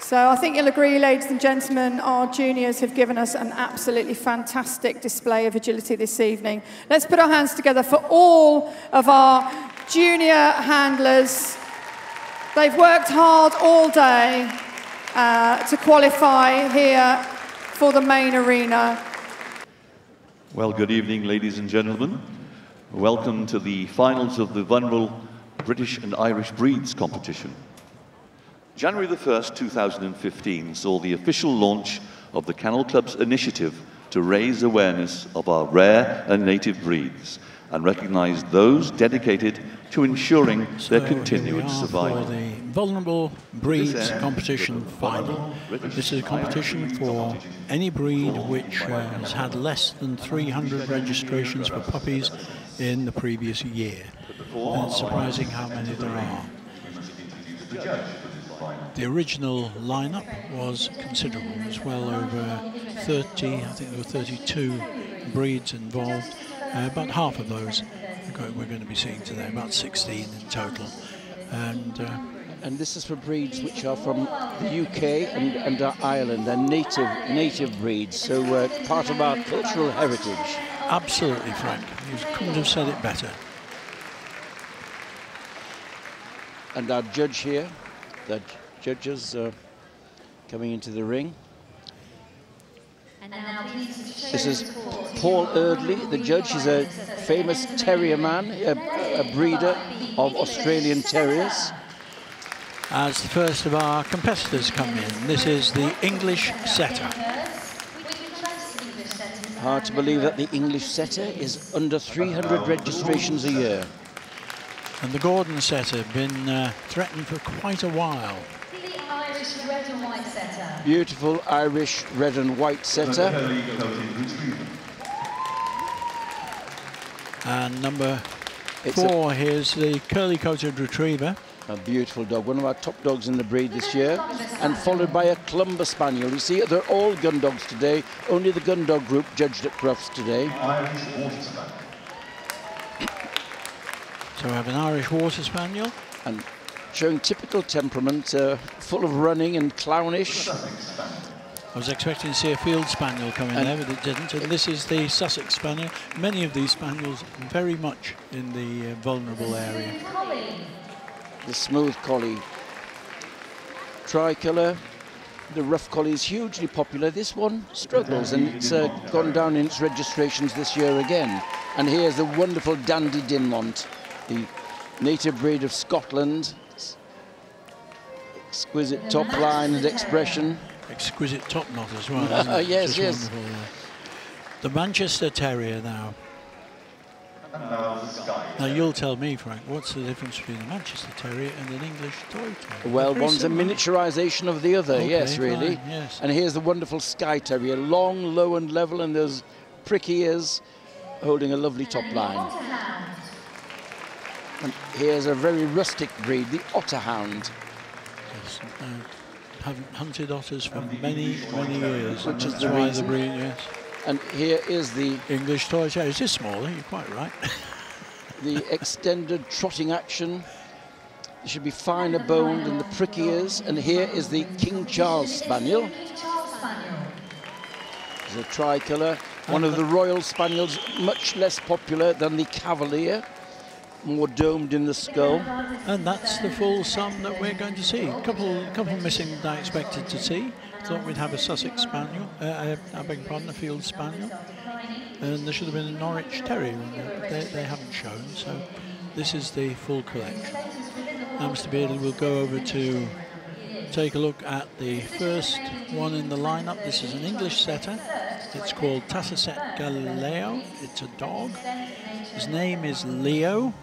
So I think you'll agree, ladies and gentlemen, our juniors have given us an absolutely fantastic display of agility this evening. Let's put our hands together for all of our junior handlers. They've worked hard all day to qualify here for the main arena. Well, good evening, ladies and gentlemen. Welcome to the finals of the Vulnerable British and Irish Breeds competition. January the 1st, 2015 saw the official launch of the Kennel Club's initiative to raise awareness of our rare and native breeds and recognise those dedicated to ensuring their continued survival. For the Vulnerable Breeds competition final. This is a competition for any breed which has had less than 300 registrations for puppies in the previous year. And it's surprising how many there are. The original lineup was considerable. It was well over 30, I think there were 32 breeds involved. About half of those we're going to be seeing today, about 16 in total. And this is for breeds which are from the UK and Ireland. They're native breeds, so part of our cultural heritage. Absolutely, Frank. You couldn't have said it better. And our judge here. The judges are coming into the ring. And now this is Paul Eardley, the judge. He's a famous terrier man, a breeder of Australian terriers. As the first of our competitors come in, this is the English setter. Hard to believe that the English setter is under 300 registrations a year. And the Gordon setter have been threatened for quite a while. The Irish red and white setter. Beautiful Irish red and white setter. And number four, here's the curly-coated retriever. A beautiful dog, one of our top dogs in the breed this year, and followed by a Clumber Spaniel. You see, they're all gun dogs today. Only the gun dog group judged at Crufts today. So we have an Irish Water Spaniel. And showing typical temperament, full of running and clownish. I was expecting to see a Field Spaniel come in there, but it didn't. And this is the Sussex Spaniel. Many of these Spaniels very much in the vulnerable area. The Smooth Collie. Tricolour. The Rough Collie is hugely popular. This one struggles, and it's gone down in its registrations this year again. And here's the wonderful Dandy Dinmont, the native breed of Scotland. Exquisite top line and expression. Exquisite top knot as well. Yes, yes. Wonderful. The Manchester Terrier now. And now the Skye. Now you'll tell me, Frank, what's the difference between a Manchester Terrier and an English toy terrier? Well, one's a miniaturisation of the other, okay, yes, really. Fine, yes. And here's the wonderful Skye Terrier, long, low and level, and those pricky ears holding a lovely top line. And here's a very rustic breed, the Otterhound. Yes, I haven't hunted otters for many, many years. Which is the reason. The breed, yes. And here is the English toy terrier. It is smaller, you're quite right. The extended trotting action. It should be finer boned and the prick ears. And here is the King Charles Spaniel. It's a tricolour. One of the Royal Spaniels, much less popular than the Cavalier. More domed in the skull. And that's the full sum that we're going to see. Couple missing that I expected to see. Thought we'd have a Sussex Spaniel, I beg your pardon, a Field Spaniel. And there should have been a Norwich Terrier in there, but they haven't shown, so this is the full collection. Now Mr. Beardley will go over to take a look at the first one in the lineup. This is an English setter. It's called Tassacet Galileo. It's a dog. His name is Leo.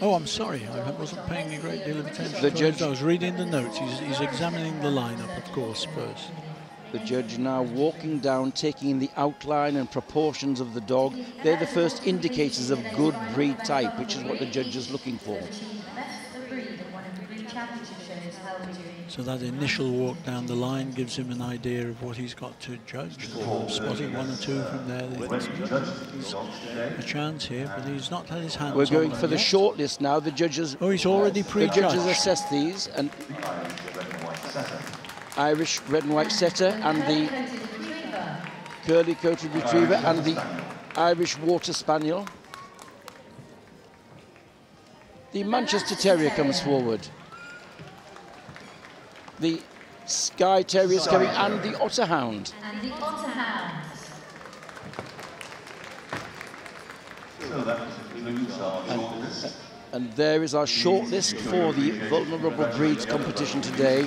Oh, I'm sorry, I wasn't paying a great deal of attention. The judge, I was reading the notes. He's examining the lineup, of course, first. The judge now walking down, taking in the outline and proportions of the dog. They're the first indicators of good breed type, which is what the judge is looking for. So that initial walk down the line gives him an idea of what he's got to judge. Spotting one or two from there. He's a chance here, but he's not had his hands on. We're going for the shortlist now. The judges. Oh, he's already pre-judged. The judges assess these. And Irish red and white setter and the curly-coated retriever and the Irish water spaniel. The Manchester Terrier comes forward. The Skye Terrier is coming, and the Otterhound. And there is our shortlist for the Vulnerable Breeds competition today.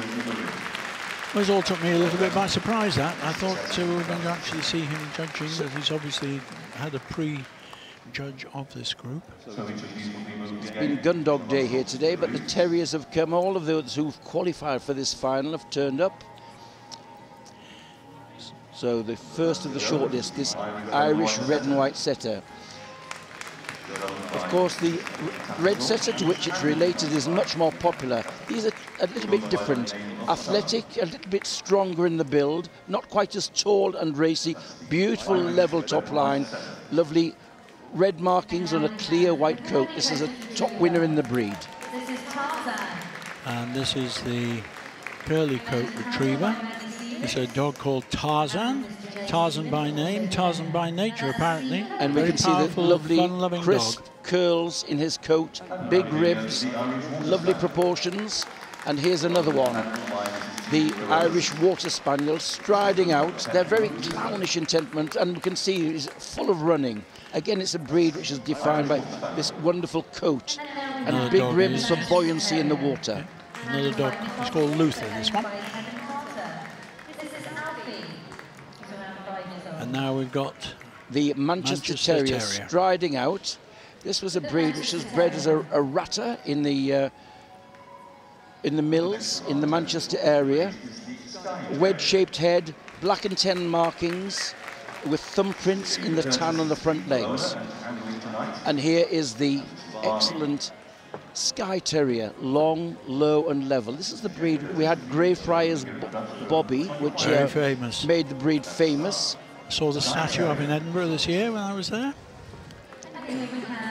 Well, it all took me a little bit by surprise, that. I thought we were going to actually see him judging, but he's obviously had a pre-judge of this group. It's been Gun Dog Day here today, but the Terriers have come. All of those who've qualified for this final have turned up. So the first of the shortlist, this Irish red and white setter. Of course, the red setter to which it's related is much more popular. These are a little bit different. Athletic, a little bit stronger in the build, not quite as tall and racy. Beautiful level top line, lovely red markings on a clear white coat. This is a top winner in the breed. This is Tarzan. And this is the curly coat retriever. It's a dog called Tarzan. Tarzan by name, Tarzan by nature, apparently. And we can see the lovely crisp curls in his coat, big ribs, lovely proportions. And here's another one, the Irish water spaniel striding out. They're very clownish in temperament, and you can see he's full of running. Again, it's a breed which is defined by this wonderful coat and big ribs for buoyancy in the water. Another dog, it's called Luther, this one. And now we've got the Manchester Terrier striding out. This was a breed which was bred as a ratter in the mills in the Manchester area. Wedge-shaped head, black and tan markings, with thumbprints in the tan on the front legs. And here is the excellent Skye Terrier, long, low and level. This is the breed. We had Greyfriars Bobby, which made the breed famous. I saw the statue up in Edinburgh this year when I was there.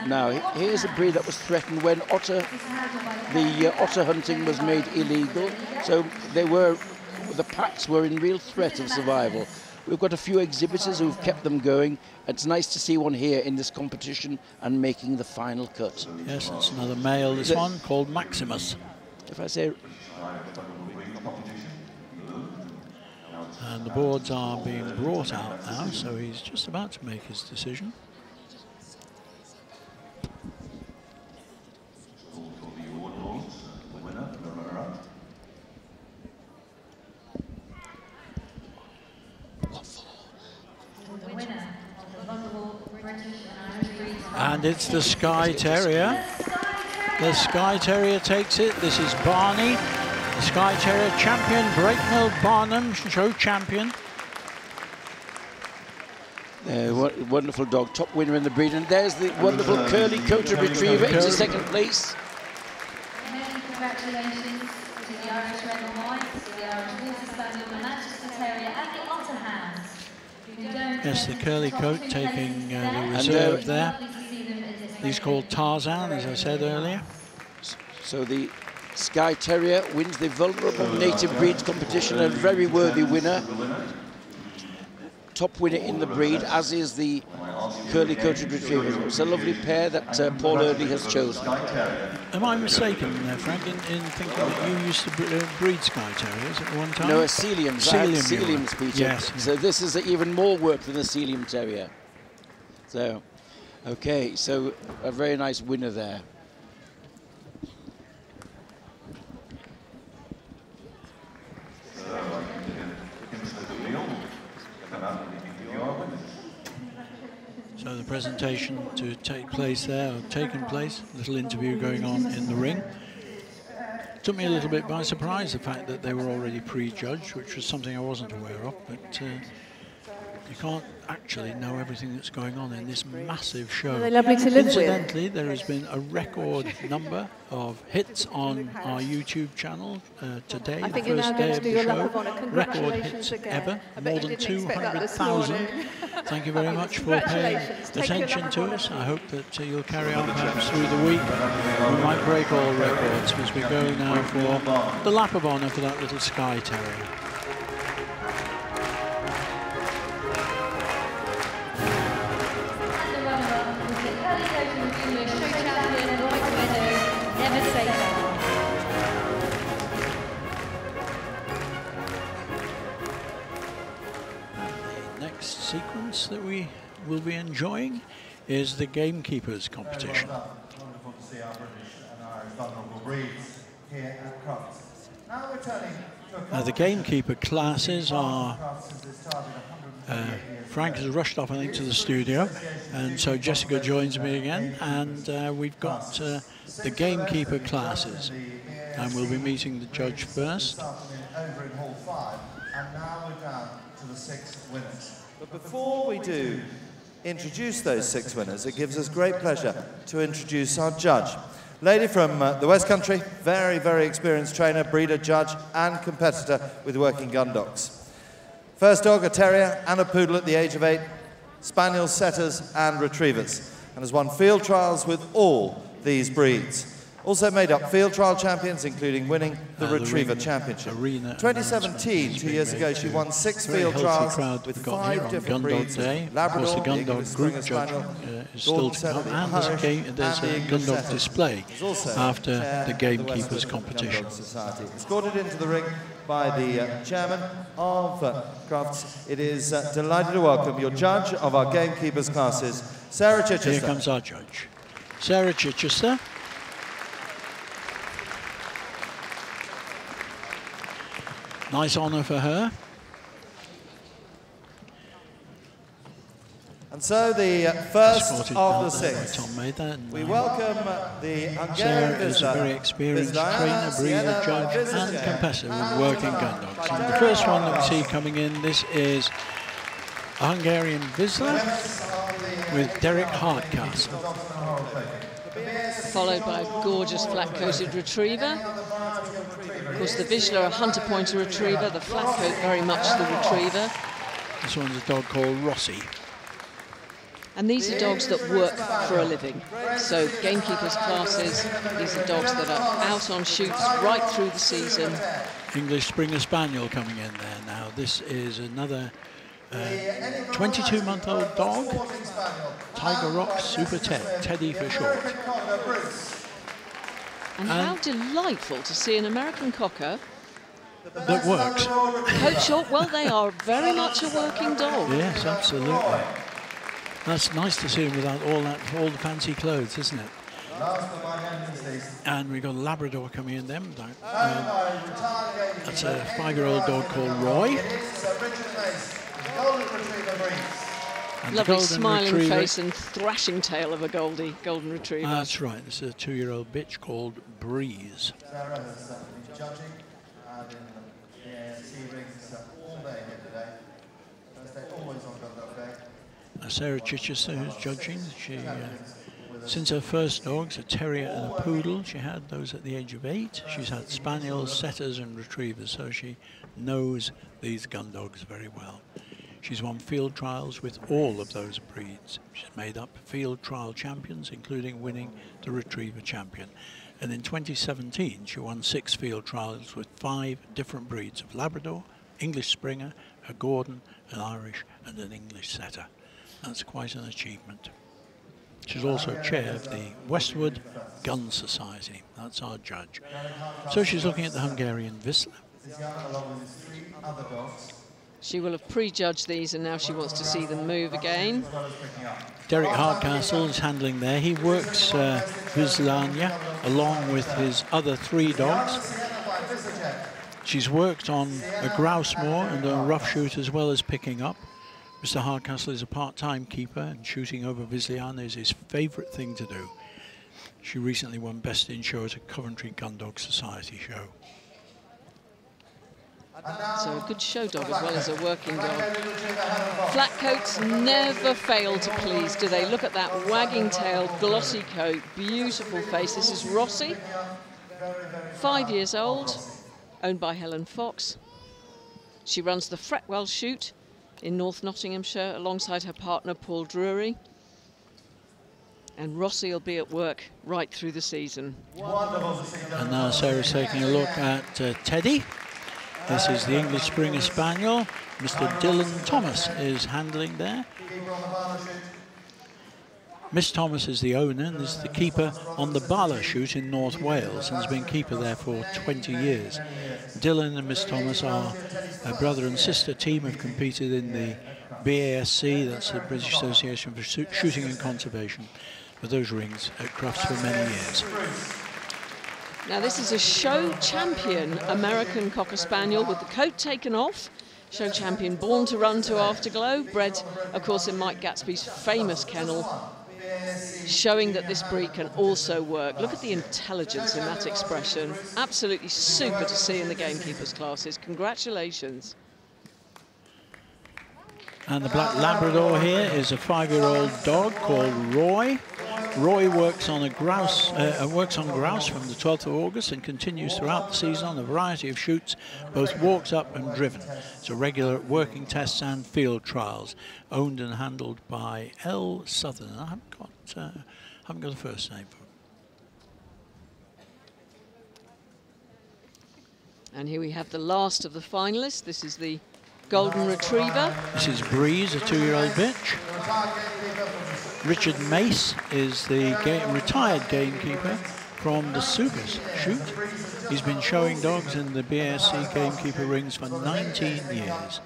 Now, here's a breed that was threatened when otter hunting was made illegal. So the packs were in real threat of survival. We've got a few exhibitors who've kept them going. It's nice to see one here in this competition and making the final cut. Yes, it's another male, this one, called Maximus. If I say... And the boards are being brought out now, so he's just about to make his decision. And it's the Skye Terrier. The Skye Terrier takes it. This is Barney, the Skye Terrier champion, Brakemells Barnum, show champion. What a wonderful dog, top winner in the breed. And there's the wonderful curly coated retriever into second place. Many congratulations to the Irish Red and White, to the Irish Water Spaniel, the Manchester Terrier and the Otterhounds. Yes, the curly coat taking the reserve there. He's called Tarzan, as I said earlier. So the Skye Terrier wins the vulnerable native breeds competition, a very worthy winner. Top winner in the breed, as is the curly-coated retriever. It's a lovely pair that Paul Eardley has chosen. Am I mistaken, Frank, in thinking that you used to breed Skye Terriers at one time? No, a Sealyham. Sealyham, Peter. Yes. So this is even more work than a Sealyham Terrier. So, okay, so a very nice winner there. So the presentation to take place there, or taken place, little interview going on in the ring. Took me a little bit by surprise, the fact that they were already prejudged, which was something I wasn't aware of, but you can't actually know everything that's going on in this massive show. They're lovely to live with. Incidentally, there has been a record number of hits on our YouTube channel today. I think you're now going to do your lap of honour. Congratulations again. More than 200,000. Thank you very much for paying attention to us. I hope that you'll carry on perhaps through the week. We might break all records as we go now for the lap of honour for that little Skye Terrier. Sequence that we will be enjoying is the Gamekeepers competition. Wonderful to see our British and Irish vulnerable breeds here at Crufts. Now we're turning to the Gamekeeper classes are... Frank has rushed off, I think, to the studio, and so Jessica joins me again, and we've got the Gamekeeper classes, and we'll be meeting the judge first. Over in Hall 5, and now we're down to the 6 winners. But before we do introduce those 6 winners, it gives us great pleasure to introduce our judge. Lady from the West Country, very, very experienced trainer, breeder, judge and competitor with working gun dogs. First dog, a terrier and a poodle at the age of 8, spaniels, setters and retrievers, and has won field trials with all these breeds. Also made up field trial champions, including winning the Retriever Championship. 2017, 2 years ago, she won 6 field trials with 5 different breeds. Labrador, the Gun Dog Group judge is still to come, and there's a Gun Dog display after the Gamekeepers competition. Escorted into the ring by the chairman of Crufts, it is delighted to welcome your judge of our Gamekeepers classes, Sarah Chichester. Here comes our judge, Sarah Chichester. Nice honour for her. And so the first of the 6. Tom Mather, we welcome the Hungarian visitor. Sarah is a very experienced trainer, breeder, judge and competitor with working gun dogs. And the first one that we see coming in, this is a Hungarian visitor with Derek Hardcastle. Followed by a gorgeous flat-coated retriever. Of course, the Vizsla, a hunter-pointer retriever, the flat coat very much the retriever. This one's a dog called Rossi. And these are dogs that work for a living. So Gamekeepers classes, these are dogs that are out on shoots right through the season. English Springer Spaniel coming in there now. This is another 22-month-old dog, Tiger Rock Super Ted, Teddy for short. And how delightful to see an American cocker that works. Coat short, well, they are very much a working dog. Yes, absolutely. That's nice to see him without all the fancy clothes, isn't it? And we've got a Labrador coming in them. That's a 5-year-old dog called Roy. Lovely smiling retriever. Face and thrashing tail of a golden retriever. That's right. This is a 2-year-old bitch called Breeze. Sarah has been judging and in the ASC rings is up all day here today. Thursday, always on Dog Day. Sarah Chichester, who's judging, she, since her first dogs, a terrier and a poodle, she had those at the age of 8. She's had spaniels, setters and retrievers, so she knows these gun dogs very well. She's won field trials with all of those breeds. She's made up field trial champions, including winning the retriever champion. And in 2017, she won 6 field trials with 5 different breeds of Labrador, English Springer, a Gordon, an Irish, and an English setter. That's quite an achievement. She's also chair of the Westwood Gun Society. That's our judge. So she's looking at the Hungarian Whistler. She will have prejudged these, and now she wants to see them move again. Derek Hardcastle is handling there. He works Vizlania along with his other 3 dogs. She's worked on a grouse moor and a rough shoot, as well as picking up. Mr. Hardcastle is a part-time keeper, and shooting over Vizliana is his favourite thing to do. She recently won Best in Show at a Coventry Gun Dog Society show. So a good show dog as well as a working dog. Flatcoats never fail to please, do they? Look at that wagging tail, glossy coat, beautiful face. This is Rossi, 5 years old, owned by Helen Fox. She runs the Fretwell shoot in North Nottinghamshire alongside her partner Paul Drury. And Rossi will be at work right through the season. And now Sarah's taking a look at Teddy. This is the English Springer Spaniel. Mr. Dylan Thomas is handling there. Miss Thomas is the owner and is the keeper on the Bala shoot in North Wales and has been keeper there for 20 years. Dylan and Miss Thomas are a brother and sister team, have competed in the BASC, that's the British Association for Shooting and Conservation, with those rings at Crufts for many years. Now this is a show champion American Cocker Spaniel with the coat taken off. Show champion born to run to Afterglow, bred of course in Mike Gatsby's famous kennel, showing that this breed can also work. Look at the intelligence in that expression. Absolutely super to see in the gamekeepers classes. Congratulations. And the black Labrador here is a 5-year-old dog called Roy. Roy works on grouse from the 12th of August and continues throughout the season on a variety of shoots, both walks up and driven. It's a regular at working tests and field trials, owned and handled by L. Southern. I haven't got a first name for him. And here we have the last of the finalists. This is the golden retriever. This is Breeze, a 2-year-old bitch. Richard Mace is the retired gamekeeper from the Sugas shoot. He's been showing dogs in the BSC gamekeeper rings for 19 years.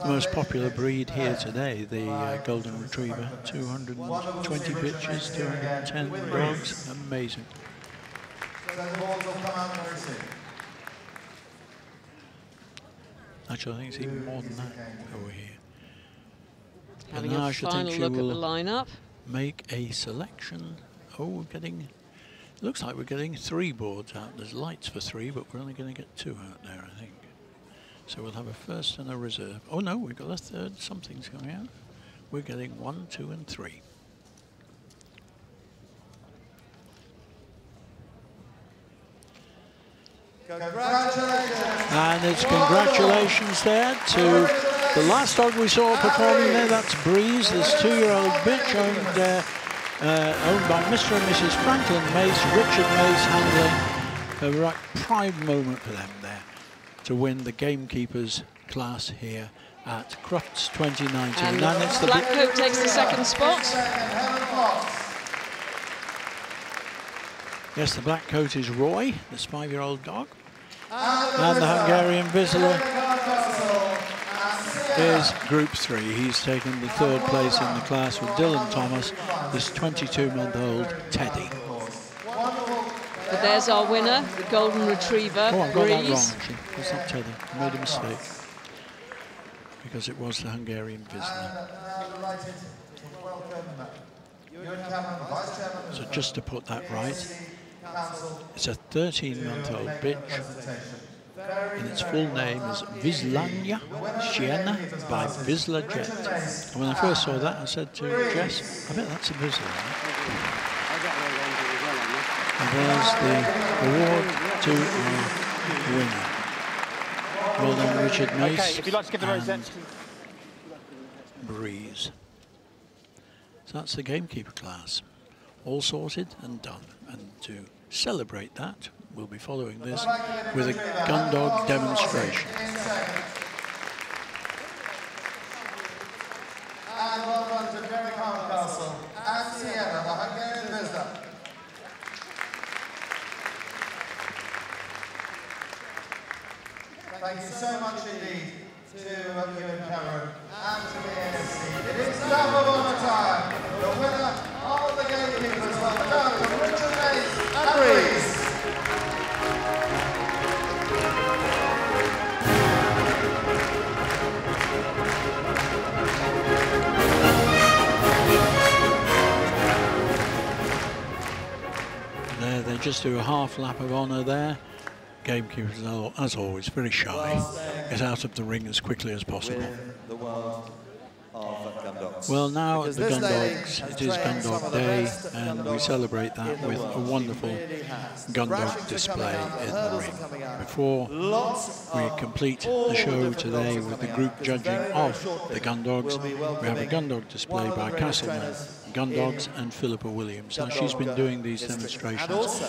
The most popular breed here today, the golden retriever. 220 bitches, 210 dogs, amazing. Actually, I think it's even more than that over here. Having a final look at the lineup. Make a selection. Oh, we're getting. Looks like we're getting 3 boards out. There's lights for 3, but we're only going to get 2 out there, I think. So we'll have a first and a reserve. Oh no, we've got a third. Something's going out. We're getting 1, 2, and 3. And it's congratulations there to the last dog we saw performing there, that's Breeze, this 2-year-old bitch owned by Mr. and Mrs. Franklin Mace, Richard Mace handling. A right pride moment for them there to win the gamekeepers class here at Crufts 2019. And it's the Blackcoat takes the second spot. Yes, the black coat is Roy, this 5-year-old dog. And the Hungarian Whistler is Group 3. He's taken the 3rd place in the class with Dylan Thomas, this 22-month-old Teddy. But there's our winner, the golden retriever, Breeze. Oh, I was not telling. I made a mistake because it was the Hungarian prisoner. So just to put that right, it's a 13-month-old bitch, and its full name is Vislanja Siena by Vizla Jet. And when I first saw that, I said to Jess, I bet that's a Vizla. And there's the award to our winner. Well done, Richard Mace. Okay, if you'd like to give the rosette to Breeze. So that's the gamekeeper class. All sorted and done. And to celebrate that, we'll be following this with a gun dog demonstration. And well done to Derek Hardcastle and Sienna, the Hungarian visitor. Thank you so much indeed to you and Carol and to the ASC. It is double honor time. The winner of the gamekeepers will go to Richard Mace and Breeze. There they just do a half lap of honor there. Gamekeepers, as always, very shy. Get out of the ring as quickly as possible. The world of gun dogs. Well, now at the gun dogs, it is Gun Dog Day, and we celebrate that with a wonderful gun dog display in the ring. Before we complete the show today with the group judging of the gun dogs, we have a gun dog display by Castlemans, Gun Dogs, and Philippa Williams. Now, she's been doing these demonstrations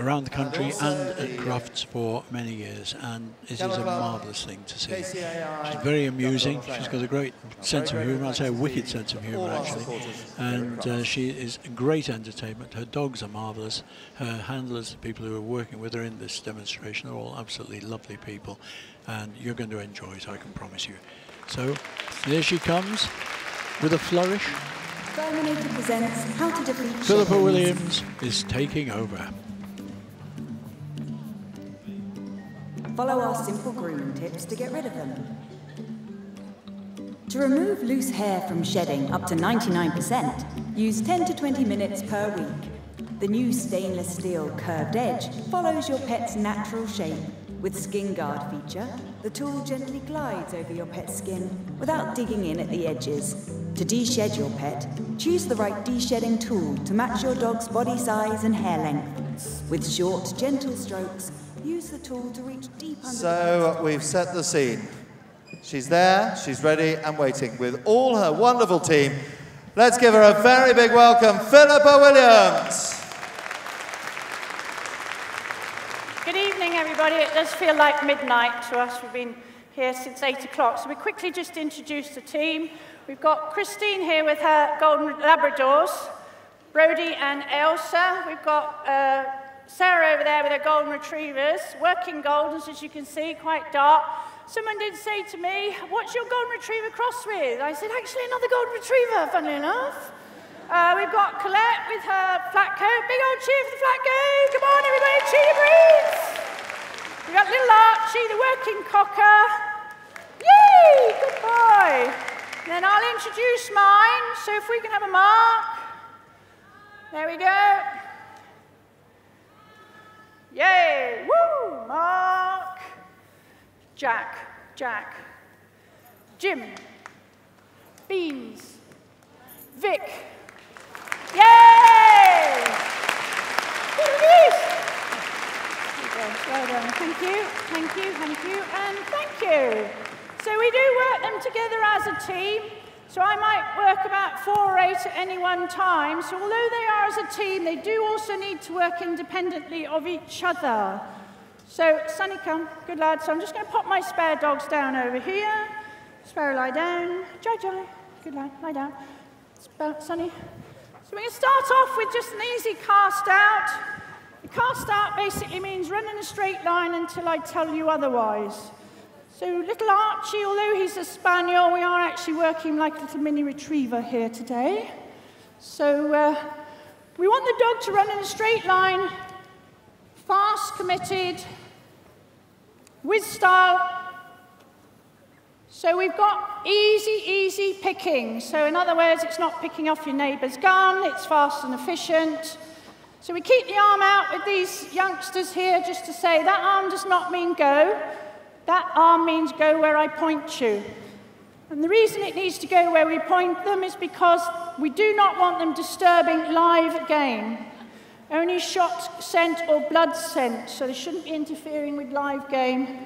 around the country and at Crufts for many years, and it is a marvellous thing to see. She's very amusing, she's got a great sense of humour, I'd say a wicked sense of humour actually, and she is a great entertainment. Her dogs are marvellous, her handlers, the people who are working with her in this demonstration, are all absolutely lovely people, and you're going to enjoy it, I can promise you. So, there she comes, with a flourish. Presents How to Defeat Chickens. Philippa Williams is taking over. Follow our simple grooming tips to get rid of them. To remove loose hair from shedding up to 99%, use 10 to 20 minutes per week. The new stainless steel curved edge follows your pet's natural shape. With skin guard feature, the tool gently glides over your pet's skin without digging in at the edges. To de-shed your pet, choose the right de-shedding tool to match your dog's body size and hair length. With short, gentle strokes, use the tool to reach deep under. So we've set the scene. She's there, she's ready and waiting with all her wonderful team. Let's give her a very big welcome, Philippa Williams. Good evening, everybody. It does feel like midnight to us. We've been here since 8 o'clock. So we quickly just introduce the team. We've got Christine here with her golden Labradors, Brody and Elsa. We've got Sarah over there with her golden retrievers, working goldens, as you can see, quite dark. Someone did say to me, what's your golden retriever crossed with? I said, actually, another golden retriever, funnily enough. We've got Colette with her flat coat. Big old cheer for the flat coat. Come on, everybody, cheer your breeds. We've got little Archie, the working cocker. Yay, good boy. And then I'll introduce mine, so if we can have a mark. There we go. Yay! Woo! Mark! Jack. Jack. Jim. Beans. Vic. Yay! Well done. Thank you. Thank you. Thank you. And thank you. So we do work them together as a team. So I might work about 4 or 8 at any one time. So although they are as a team, they do also need to work independently of each other. So Sunny, come, good lad. So I'm just going to pop my spare dogs down over here. Sparrow, lie down. Jojo, good lad, lie down. Sunny. So we're going to start off with just an easy cast out. The cast out basically means run in a straight line until I tell you otherwise. So little Archie, although he's a spaniel, we are actually working like a little mini retriever here today. So we want the dog to run in a straight line fast committed, with style. So we've got easy, easy picking. So in other words, it's not picking off your neighbour's gun, it's fast and efficient. So we keep the arm out with these youngsters here just to say that arm does not mean go, that arm means go where I point you. And the reason it needs to go where we point them is because we do not want them disturbing live game. Only shot scent or blood scent, so they shouldn't be interfering with live game.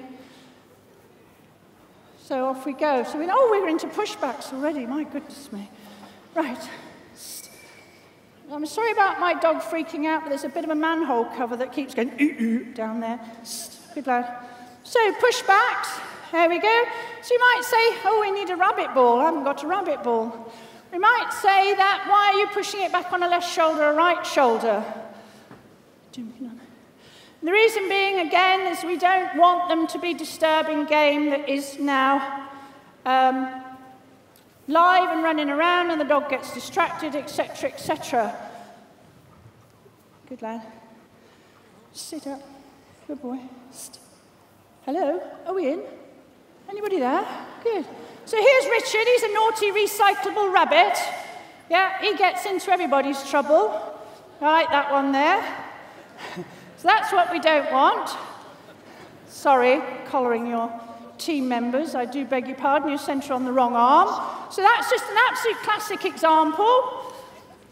So off we go. So we were into pushbacks already, my goodness me. Right. I'm sorry about my dog freaking out, but there's a bit of a manhole cover that keeps going ooh-ooh down there. Good lad. So pushbacks, there we go. So you might say, oh, we need a rabbit ball. I haven't got a rabbit ball. We might say that, why are you pushing it back on a left shoulder or right shoulder? And the reason being, again, is we don't want them to be disturbing game that is now live and running around, and the dog gets distracted, etc., etc. Good lad. Sit up. Good boy. Hello? Are we in? Anybody there? Good. So here's Richard. He's a naughty, recyclable rabbit. Yeah, he gets into everybody's trouble. I like that one there. So that's what we don't want. Sorry, collaring your team members. I do beg your pardon. You centre on the wrong arm. So that's just an absolute classic example.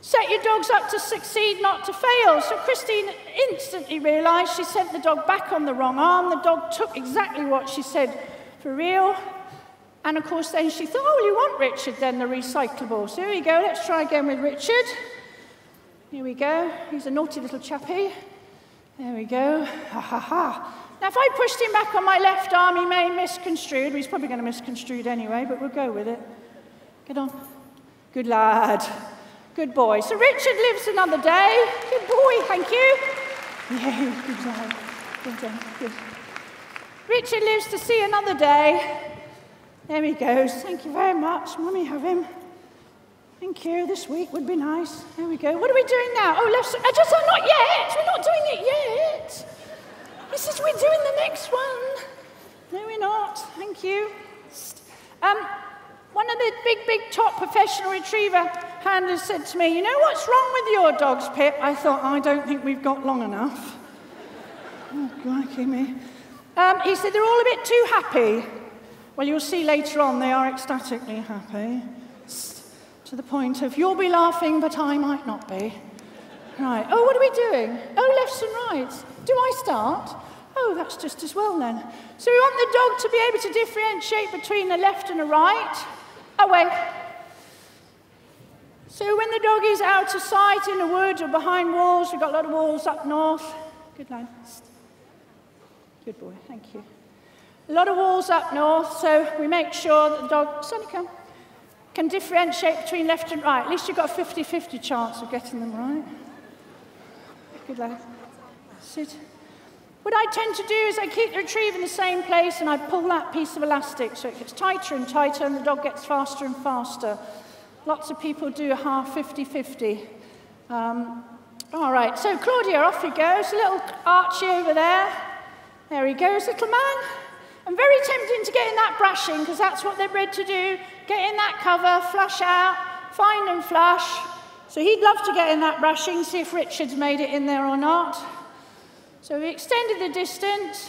Set your dogs up to succeed, not to fail. So Christine instantly realised she sent the dog back on the wrong arm. The dog took exactly what she said for real. And of course, then she thought, oh, you want Richard then, the recyclable. So here we go. Let's try again with Richard. Here we go. He's a naughty little chappy. There we go. Ha, ha, ha. Now, if I pushed him back on my left arm, he may misconstrued. He's probably going to misconstrued anyway, but we'll go with it. Get on. Good lad. Good boy. So Richard lives another day. Good boy. Thank you. Yay. Good lad. Well done. Good. Richard lives to see another day. There he goes. Thank you very much. Mummy, have him. Thank you, this week would be nice. There we go. What are we doing now? Oh, left, just, not yet. We're not doing it yet. This is, we're doing the next one. No, we're not. Thank you. One of the big top professional retriever handlers said to me, you know what's wrong with your dogs, Pip? I thought, I don't think we've got long enough. Oh, crikey me. He said, they're all a bit too happy. Well, you'll see later on, they are ecstatically happy. To the point of, you'll be laughing, but I might not be. Right, oh, what are we doing? Oh, lefts and rights. Do I start? Oh, that's just as well then. So we want the dog to be able to differentiate between a left and a right. Away. So when the dog is out of sight in the woods or behind walls, we've got a lot of walls up north. Good lad. Good boy, thank you. A lot of walls up north, so we make sure that the dog, Sonny, come, can differentiate between left and right. At least you've got a 50-50 chance of getting them right. Good lad. Sit. What I tend to do is I keep the retrieve in the same place and I pull that piece of elastic so it gets tighter and tighter and the dog gets faster and faster. Lots of people do a half 50-50. All right, so Claudia, off he goes. A little Archie over there. There he goes, little man. I'm very tempting to get in that brashing, because that's what they're bred to do. Get in that cover, flush out, find and flush. So he'd love to get in that brashing, see if Richard's made it in there or not. So we extended the distance.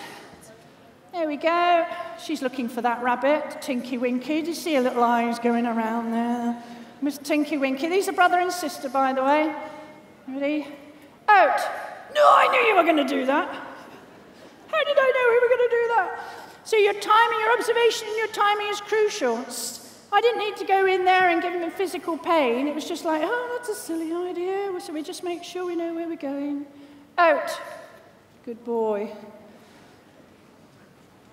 There we go. She's looking for that rabbit, Tinky Winky. Do you see her little eyes going around there? Miss Tinky Winky. These are brother and sister, by the way. Ready? Out. No, I knew you were going to do that. How did I know we were going to do that? So your timing, your observation and your timing is crucial. I didn't need to go in there and give him a physical pain. It was just like, oh, that's a silly idea. So we just make sure we know where we're going. Out. Good boy.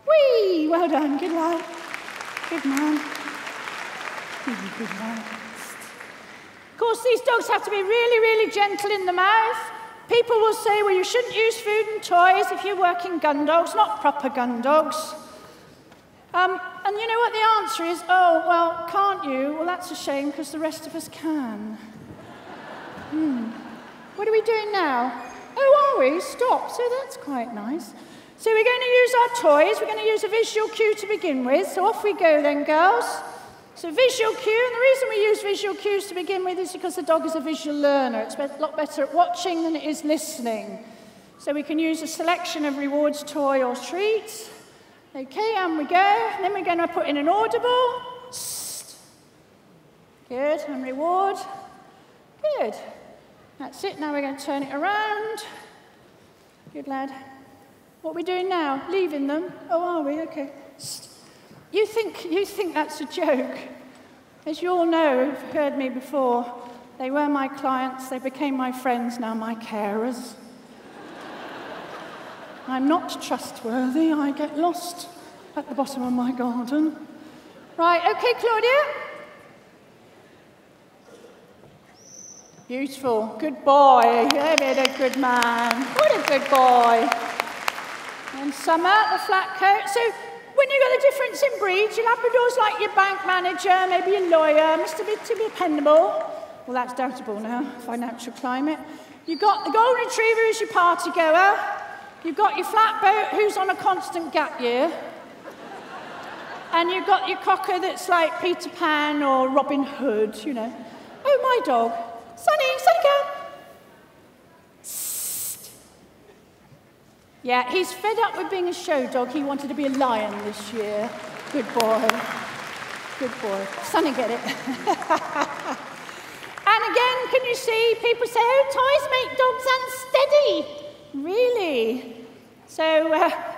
Whee! Well done. Good lad. Good man. Good lad. Of course, these dogs have to be really, really gentle in the mouth. People will say, well, you shouldn't use food and toys if you're working gun dogs, not proper gun dogs. And you know what the answer is? Oh, well, can't you? Well, that's a shame, because the rest of us can. What are we doing now? Oh, we stop, so that's quite nice. So we're going to use our toys, we're going to use a visual cue to begin with, so off we go then, girls. So visual cue, and the reason we use visual cues to begin with is because the dog is a visual learner. It's a lot better at watching than it is listening. So we can use a selection of rewards, toy or treats. Okay, and we go, and then we're going to put in an audible. Good, and reward. Good. That's it, now we're going to turn it around. Good lad. What are we doing now? Leaving them? Oh, are we? Okay. You think that's a joke. As you all know, who've heard me before, they were my clients, they became my friends, now my carers. I'm not trustworthy, I get lost at the bottom of my garden. Right, okay, Claudia. Beautiful. Good boy. You made a good man. What a good boy. And Summer, the flat coat. So when you've got a difference in breeds, your Labrador's like your bank manager, maybe your lawyer, Mr. Bit to be dependable. Well, that's doubtable now, financial climate. You've got the Golden Retriever who's your party goer. You've got your flatboat who's on a constant gap year. And you've got your cocker that's like Peter Pan or Robin Hood, you know. Oh, my dog. Sonny, Sonny girl. Yeah, he's fed up with being a show dog. He wanted to be a lion this year. Good boy. Good boy. Sonny, get it. And again, can you see people say, oh, toys make dogs unsteady. Really? So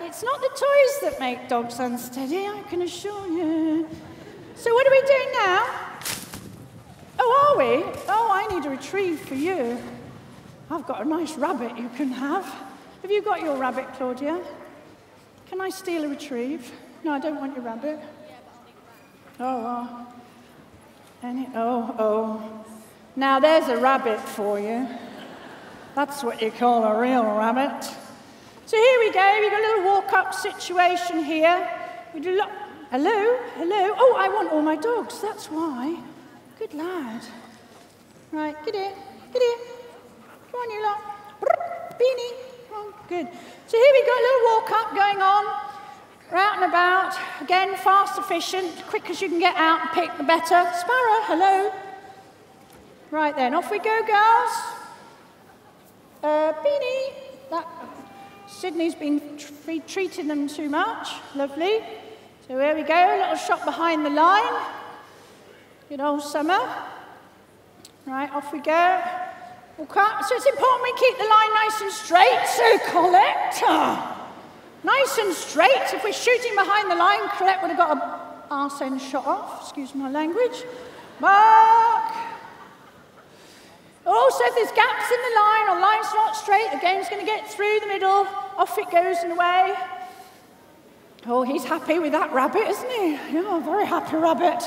it's not the toys that make dogs unsteady, I can assure you. So what are we doing now? Oh, are we? Oh, I need a retrieve for you. I've got a nice rabbit you can have. Have you got your rabbit, Claudia? Can I steal a retrieve? No, I don't want your rabbit. Oh, oh. Now, there's a rabbit for you. That's what you call a real rabbit. So here we go. We've got a little walk-up situation here. We do hello? Hello? Oh, I want all my dogs. That's why. Good lad. Right, get here. Get here. Come on, you lot. Beanie. Oh, good. So here we got a little walk-up going on. We're out and about. Again, fast, efficient, quick as you can get out and pick, the better. Sparrow, hello. Right then, off we go, girls. Beanie. Sydney's been treating them too much. Lovely. So here we go, a little shot behind the line. Good old Summer. Right, off we go. Walk up. So it's important we keep the line nice and straight. So Colette, nice and straight. If we're shooting behind the line, Colette would have got an arse end shot off. Excuse my language. Mark. Also, if there's gaps in the line or line's not straight, the game's going to get through the middle. Off it goes and away. Oh, he's happy with that rabbit, isn't he? Yeah, very happy rabbit.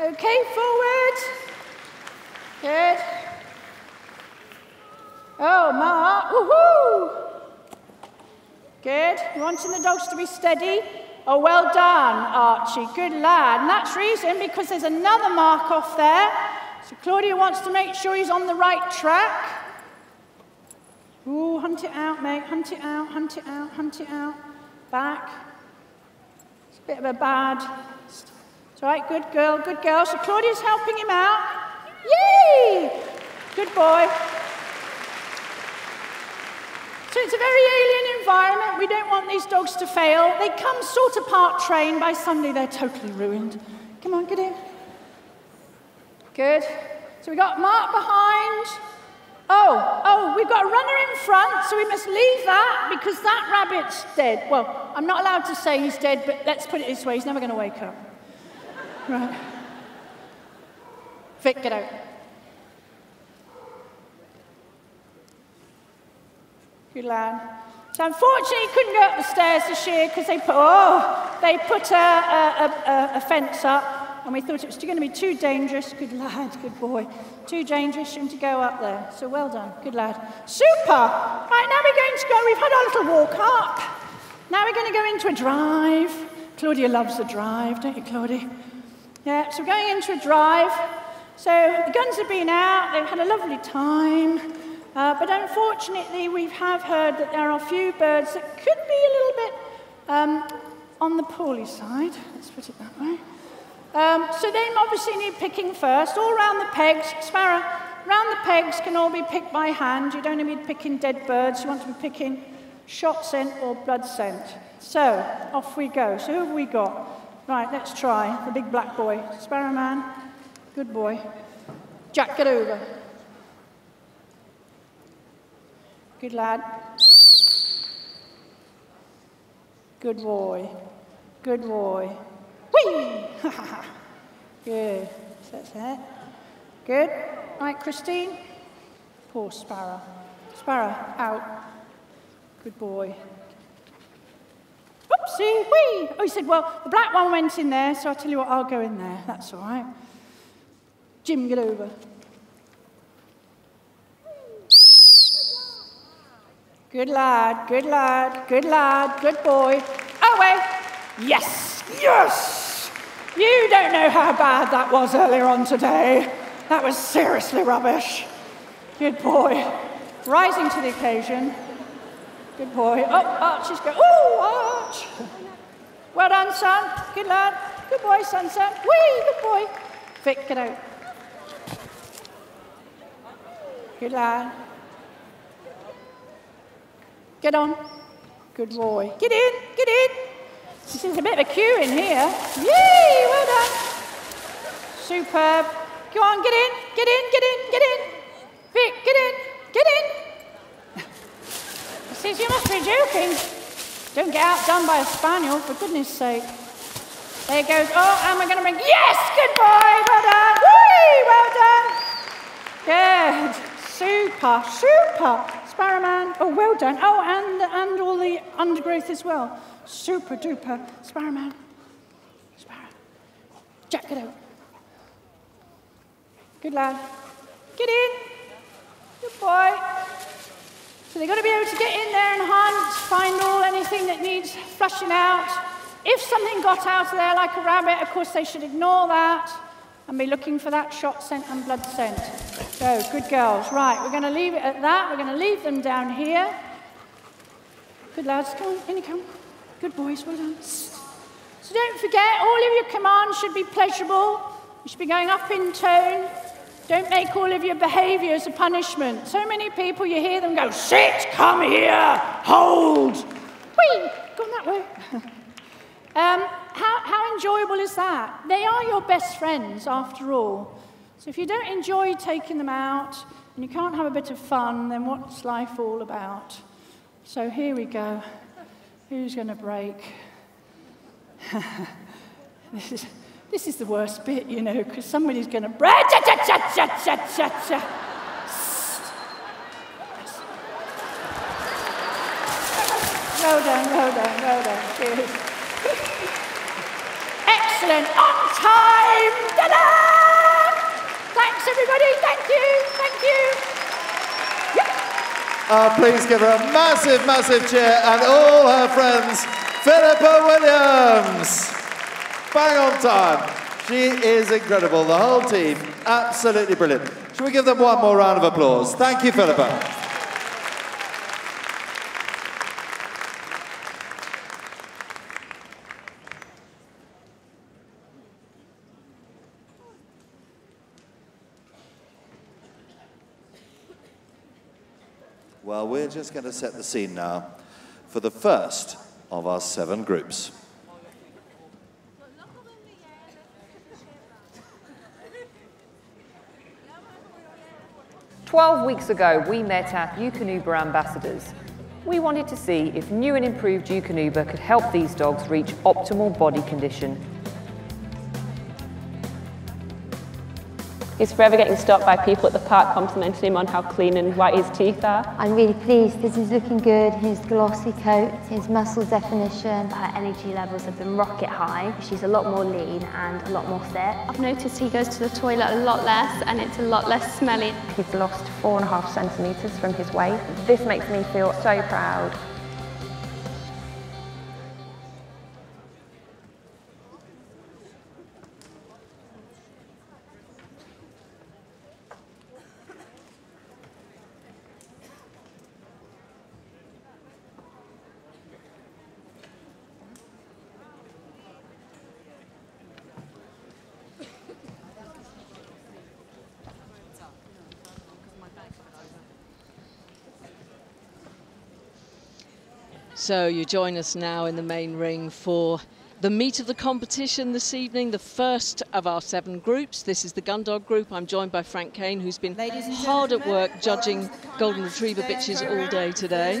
Okay, forward. Good. Oh, Mark. Woohoo! Good. Wanting the dogs to be steady. Oh, well done, Archie. Good lad. And that's reason because there's another mark off there. So Claudia wants to make sure he's on the right track. Ooh, hunt it out, mate. Hunt it out, hunt it out, hunt it out. Back. It's a bit of a bad. Right, good girl, good girl. So Claudia's helping him out. Yay! Good boy. So it's a very alien environment. We don't want these dogs to fail. They come sort of part trained. By Sunday, they're totally ruined. Come on, get in. Good. So we got Mark behind. Oh, we've got a runner in front, so we must leave that because that rabbit's dead. Well, I'm not allowed to say he's dead, but let's put it this way. He's never going to wake up. Right. Vic, get out. Good lad. So unfortunately, he couldn't go up the stairs this year because they put a fence up, and we thought it was going to be too dangerous. Good lad, good boy. Too dangerous for him to go up there. So well done, good lad. Super. Right, now we're going to go. We've had our little walk up. Now we're going to go into a drive. Claudia loves the drive, don't you, Claudia? Yeah, so we're going into a drive. So the guns have been out, they've had a lovely time. But unfortunately, we have heard that there are a few birds that could be a little bit on the poorly side. Let's put it that way. So they obviously need picking first, all round the pegs. Sparrow, round the pegs can all be picked by hand. You don't want to be picking dead birds. You want to be picking shot scent or blood scent. So off we go. So who have we got? Right, let's try. The big black boy. Sparrow man. Good boy. Jack, get over. Good lad. Good boy. Good boy. Whee! Good. So that's it. Good. Right, Christine. Poor Sparrow. Sparrow, out. Good boy. Oopsie, whee! Oh, he said, well, the black one went in there, so I'll tell you what, I'll go in there. That's all right. Jim, get over. Good lad, good lad, good lad, good boy. Away! Yes, yes! You don't know how bad that was earlier on today. That was seriously rubbish. Good boy. Rising to the occasion. Good boy. Oh, Archie's going. Oh, Arch! Well done, son. Good lad. Good boy, son. Whee! Good boy. Vic, get out. Good lad. Get on. Good boy. Get in. Get in. There's a bit of a queue in here. Yay! Well done. Superb. Go on. Get in. Get in. Get in. Get in. Vic, get in. Get in. He says, you must be joking. Don't get outdone by a spaniel, for goodness sake. There goes. Oh, and we're going to bring... Yes! Good boy. Well done. Whee! Well done. Good. Super. Super. Sparrowman, oh, well done. Oh, and all the undergrowth as well. Super duper. Sparrowman. Sparrow. Jack, get out. Good lad. Get in. Good boy. So they've got to be able to get in there and hunt, find all anything that needs flushing out. If something got out of there like a rabbit, of course, they should ignore that and be looking for that shot scent and blood scent. So, good girls. Right, we're going to leave it at that. We're going to leave them down here. Good lads, come on, in you come. Good boys, well done. So don't forget, all of your commands should be pleasurable. You should be going up in tone. Don't make all of your behaviours a punishment. So many people, you hear them go, sit, come here, hold. Whee, gone that way. How enjoyable is that? They are your best friends, after all. So if you don't enjoy taking them out, and you can't have a bit of fun, then what's life all about? So here we go. Who's going to break? This is the worst bit, you know, because somebody's going to break. Well done, well done, well done. Good. Excellent. On time. Ta-da! Thanks, everybody. Thank you. Thank you. Yep. Please give her a massive, massive cheer and all her friends. Philippa Williams. Bang on time. She is incredible. The whole team, absolutely brilliant. Shall we give them one more round of applause? Thank you, Philippa. Well, we're just going to set the scene now for the first of our 7 groups. "12 weeks ago, we met our Eukanuba ambassadors. We wanted to see if new and improved Eukanuba could help these dogs reach optimal body condition. He's forever getting stopped by people at the park complimenting him on how clean and white his teeth are. I'm really pleased. This is looking good. His glossy coat, his muscle definition. Her energy levels have been rocket high. She's a lot more lean and a lot more fit. I've noticed he goes to the toilet a lot less and it's a lot less smelly. He's lost 4.5 centimetres from his weight. This makes me feel so proud. So you join us now in the main ring for the meat of the competition this evening, the first of our 7 groups. This is the Gundog group. I'm joined by Frank Kane, who's been hard at work judging Golden Retriever bitches all day today.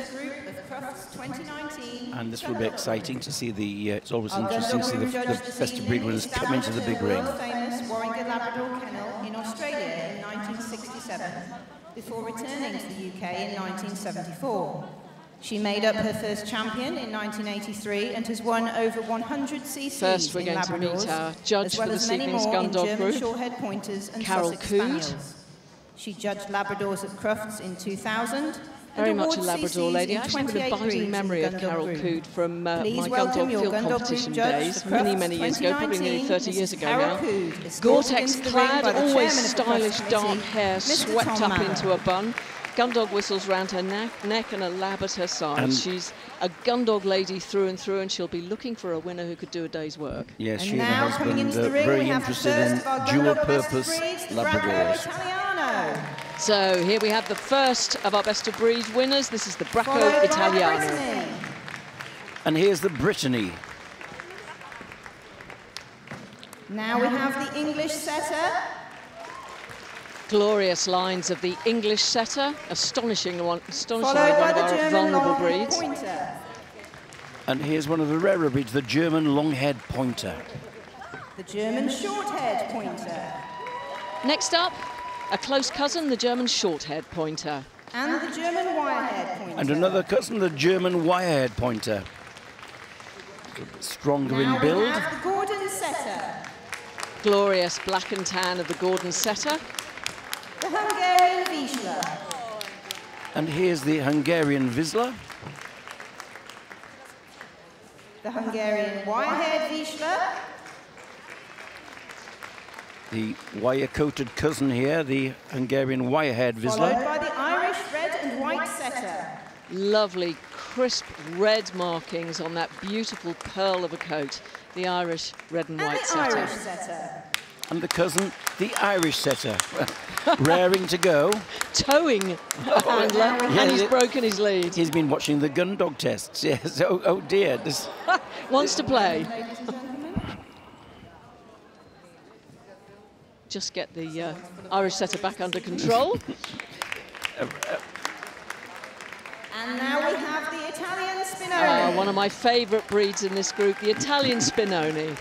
And this will be exciting to see the, it's always interesting to see the best of breed winners come into the big ring. Famous Warringah Labrador Kennel in Australia in 1967, before returning to the UK in 1974. She made up her first champion in 1983 and has won over 100 cc's. First, we're going to meet our judge for this evening's Gundog group, Carol Coode. She judged Labradors at Crufts in 2000. Very much a Labrador lady. I actually have an abiding memory of Carol Coode from my Gundog field competition days, many years ago, probably nearly 30 years ago now. Gore-Tex clad, always stylish dark hair swept up into a bun. Gundog whistles round her neck and a lab at her side. She's a Gundog lady through and she'll be looking for a winner who could do a day's work. Yes, she and her husband are very interested in dual-purpose Labradors. So here we have the first of our best of breed winners. This is the Bracco Italiano. And here's the Brittany. Now we have the English setter. Glorious lines of the English setter, astonishingly one of our vulnerable breeds. Pointer. And here's one of the rarer breeds, the German long-haired pointer. The German short-haired pointer. Next up, a close cousin, the German short-haired pointer. And the German wire-haired pointer. And another cousin, the German wire-haired pointer. Stronger now in build. Now the Gordon setter. Glorious black and tan of the Gordon setter. The Hungarian Vizsla. And here's the Hungarian Vizsla. The Hungarian wire-haired Vizsla. The wire-coated cousin here, the Hungarian wire-haired Vizsla. Followed by the Irish red and white setter. Lovely, crisp red markings on that beautiful pearl of a coat, the Irish red and white setter. Irish setter. And the cousin, the Irish setter, raring to go. Towing handler, and he's broken his lead. He's been watching the Gundog tests, yes. Oh dear. This, wants to play. Just get the Irish setter back under control. And now we have the Italian Spinone. One of my favourite breeds in this group, the Italian Spinone.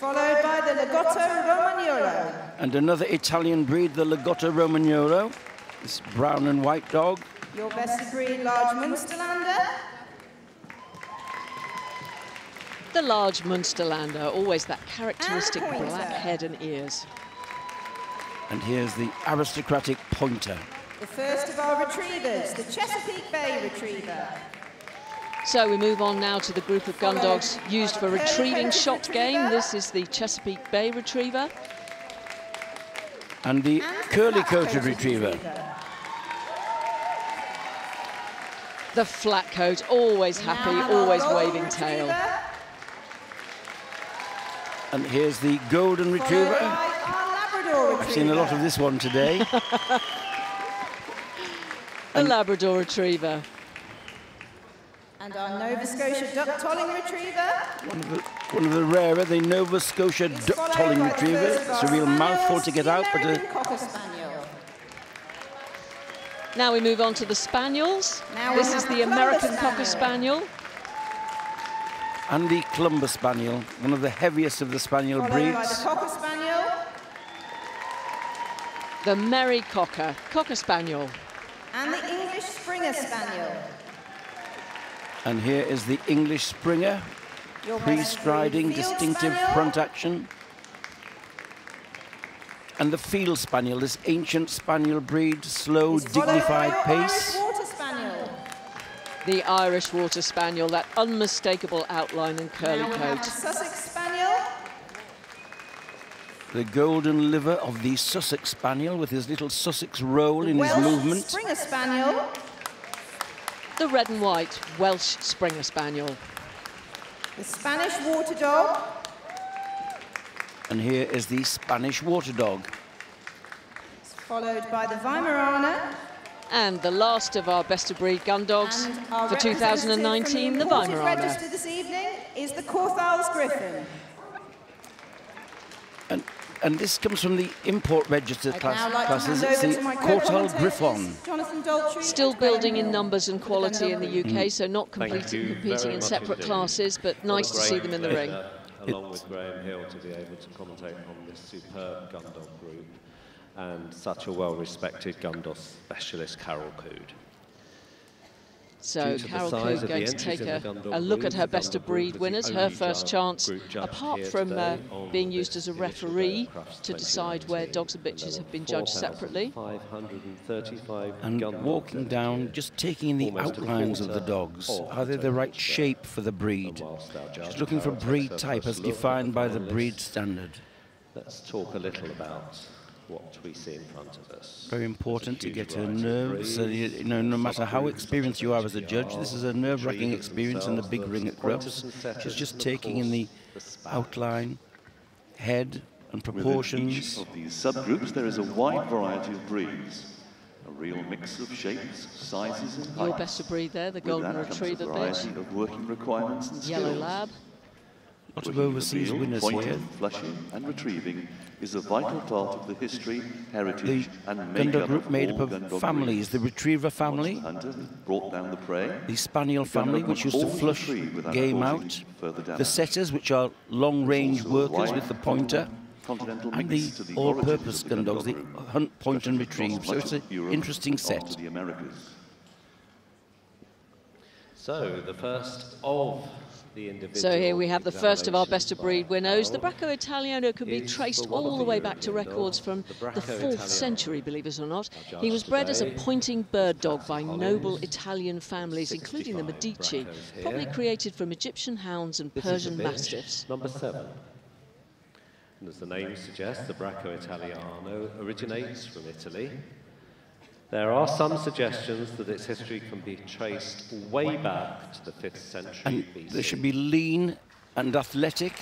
Followed by the Lagotto Romagnolo. And another Italian breed, the Lagotto Romagnolo. This brown and white dog. Your best breed, large Munsterlander. The large Munsterlander, always that characteristic black head and ears. And here's the aristocratic pointer. The first of our retrievers, the Chesapeake Bay Retriever. So we move on now to the group of Gundogs used for retrieving shot game. This is the Chesapeake Bay Retriever. And the curly-coated retriever. The flat coat, always happy, always waving tail. And here's the golden retriever. I've seen a lot of this one today. A Labrador retriever. And our Nova Scotia duck-tolling retriever. One of the rarer, the Nova Scotia duck-tolling retriever. It's a real mouthful to get out, but now we move on to the Spaniels. This is the American Cocker Spaniel. And the Clumber Spaniel, one of the heaviest of the Spaniel breeds. By the Cocker Spaniel. The Merry Cocker, Cocker Spaniel. And the English Springer Spaniel. And here is the English Springer, pre-striding, distinctive front action. And the Field Spaniel, this ancient Spaniel breed, slow, dignified pace. The Irish Water Spaniel, that unmistakable outline and curly coat. Sussex Spaniel. The golden liver of the Sussex Spaniel with his little Sussex roll in his movement. Springer Spaniel. The red and white Welsh Springer Spaniel. The Spanish Water Dog. And here is the Spanish Water Dog. It's followed by the Weimaraner. And the last of our best of breed gun dogs for 2019, the Weimaraner. Registered this evening is the Corthals Griffin. And this comes from the import registered classes. It's the Corthal Griffon. Still building in numbers and quality in the UK, so not competing in separate classes, but nice to see them in the ring. Along with Graham Hill to be able to commentate on this superb gun dog group. And such a well-respected gun dog specialist, Carol Coode. So Carol Coode going to take a look at her best of breed winners, her first chance, apart from being used as a referee to decide where dogs and bitches have been judged separately. And walking down, just taking in the outlines of the dogs. Are they the right shape for the breed? She's looking for breed type as defined by the breed standard. Let's talk a little about what we see in front of us. Very important to get her nerves. You know, no matter how experienced you are as a judge, this is a nerve-wracking experience in the big ring at Crufts. She's just taking in the outline, head, and proportions. Within each of these subgroups, there is a wide variety of breeds. A real mix of shapes, sizes, and heights. Your best of breed there, the golden retriever bitch. Of working requirements and yellow lab. Lots of overseas winners here. Flushing and retrieving is a vital part of the history, heritage, and makeup. The gun dog group made up of families: the retriever family, the spaniel family, which used to flush game out, the setters, which are long-range workers with the pointer, and the all-purpose gun dogs, the hunt, point, and retrieve. So it's an interesting set. So the first of. So here we have the first of our best of breed winners. The Braccio Italiano can be traced all the way back to records from the 4th century, believe it or not. He was bred as a pointing bird dog by noble Italian families, including the Medici, probably created from Egyptian hounds and Persian mastiffs. Number 7. And as the name suggests, the Braccio Italiano originates from Italy. There are some suggestions that its history can be traced way back to the 5th century BC. They should be lean and athletic,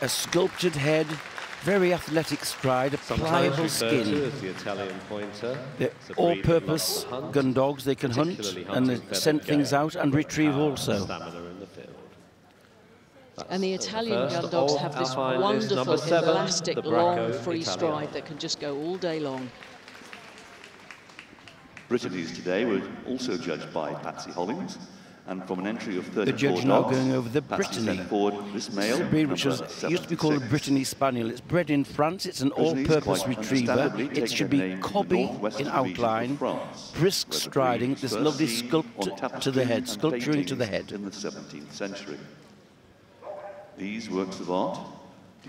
a sculptured head, very athletic stride, a pliable skin. They're all-purpose gun dogs. They can hunt and scent things out and retrieve also. And the Italian gun dogs have this wonderful, elastic, long, free stride that can just go all day long. Brittany's today were also judged by Patsy Hollings, and from an entry of 34 dogs, the judge now going over the Brittany, a breed which used to be called a Brittany Spaniel. It's bred in France. It's an all-purpose retriever. It should be cobby in outline, brisk striding, this lovely sculpt to the head, sculpturing to the head. In the 17th century, these works of art.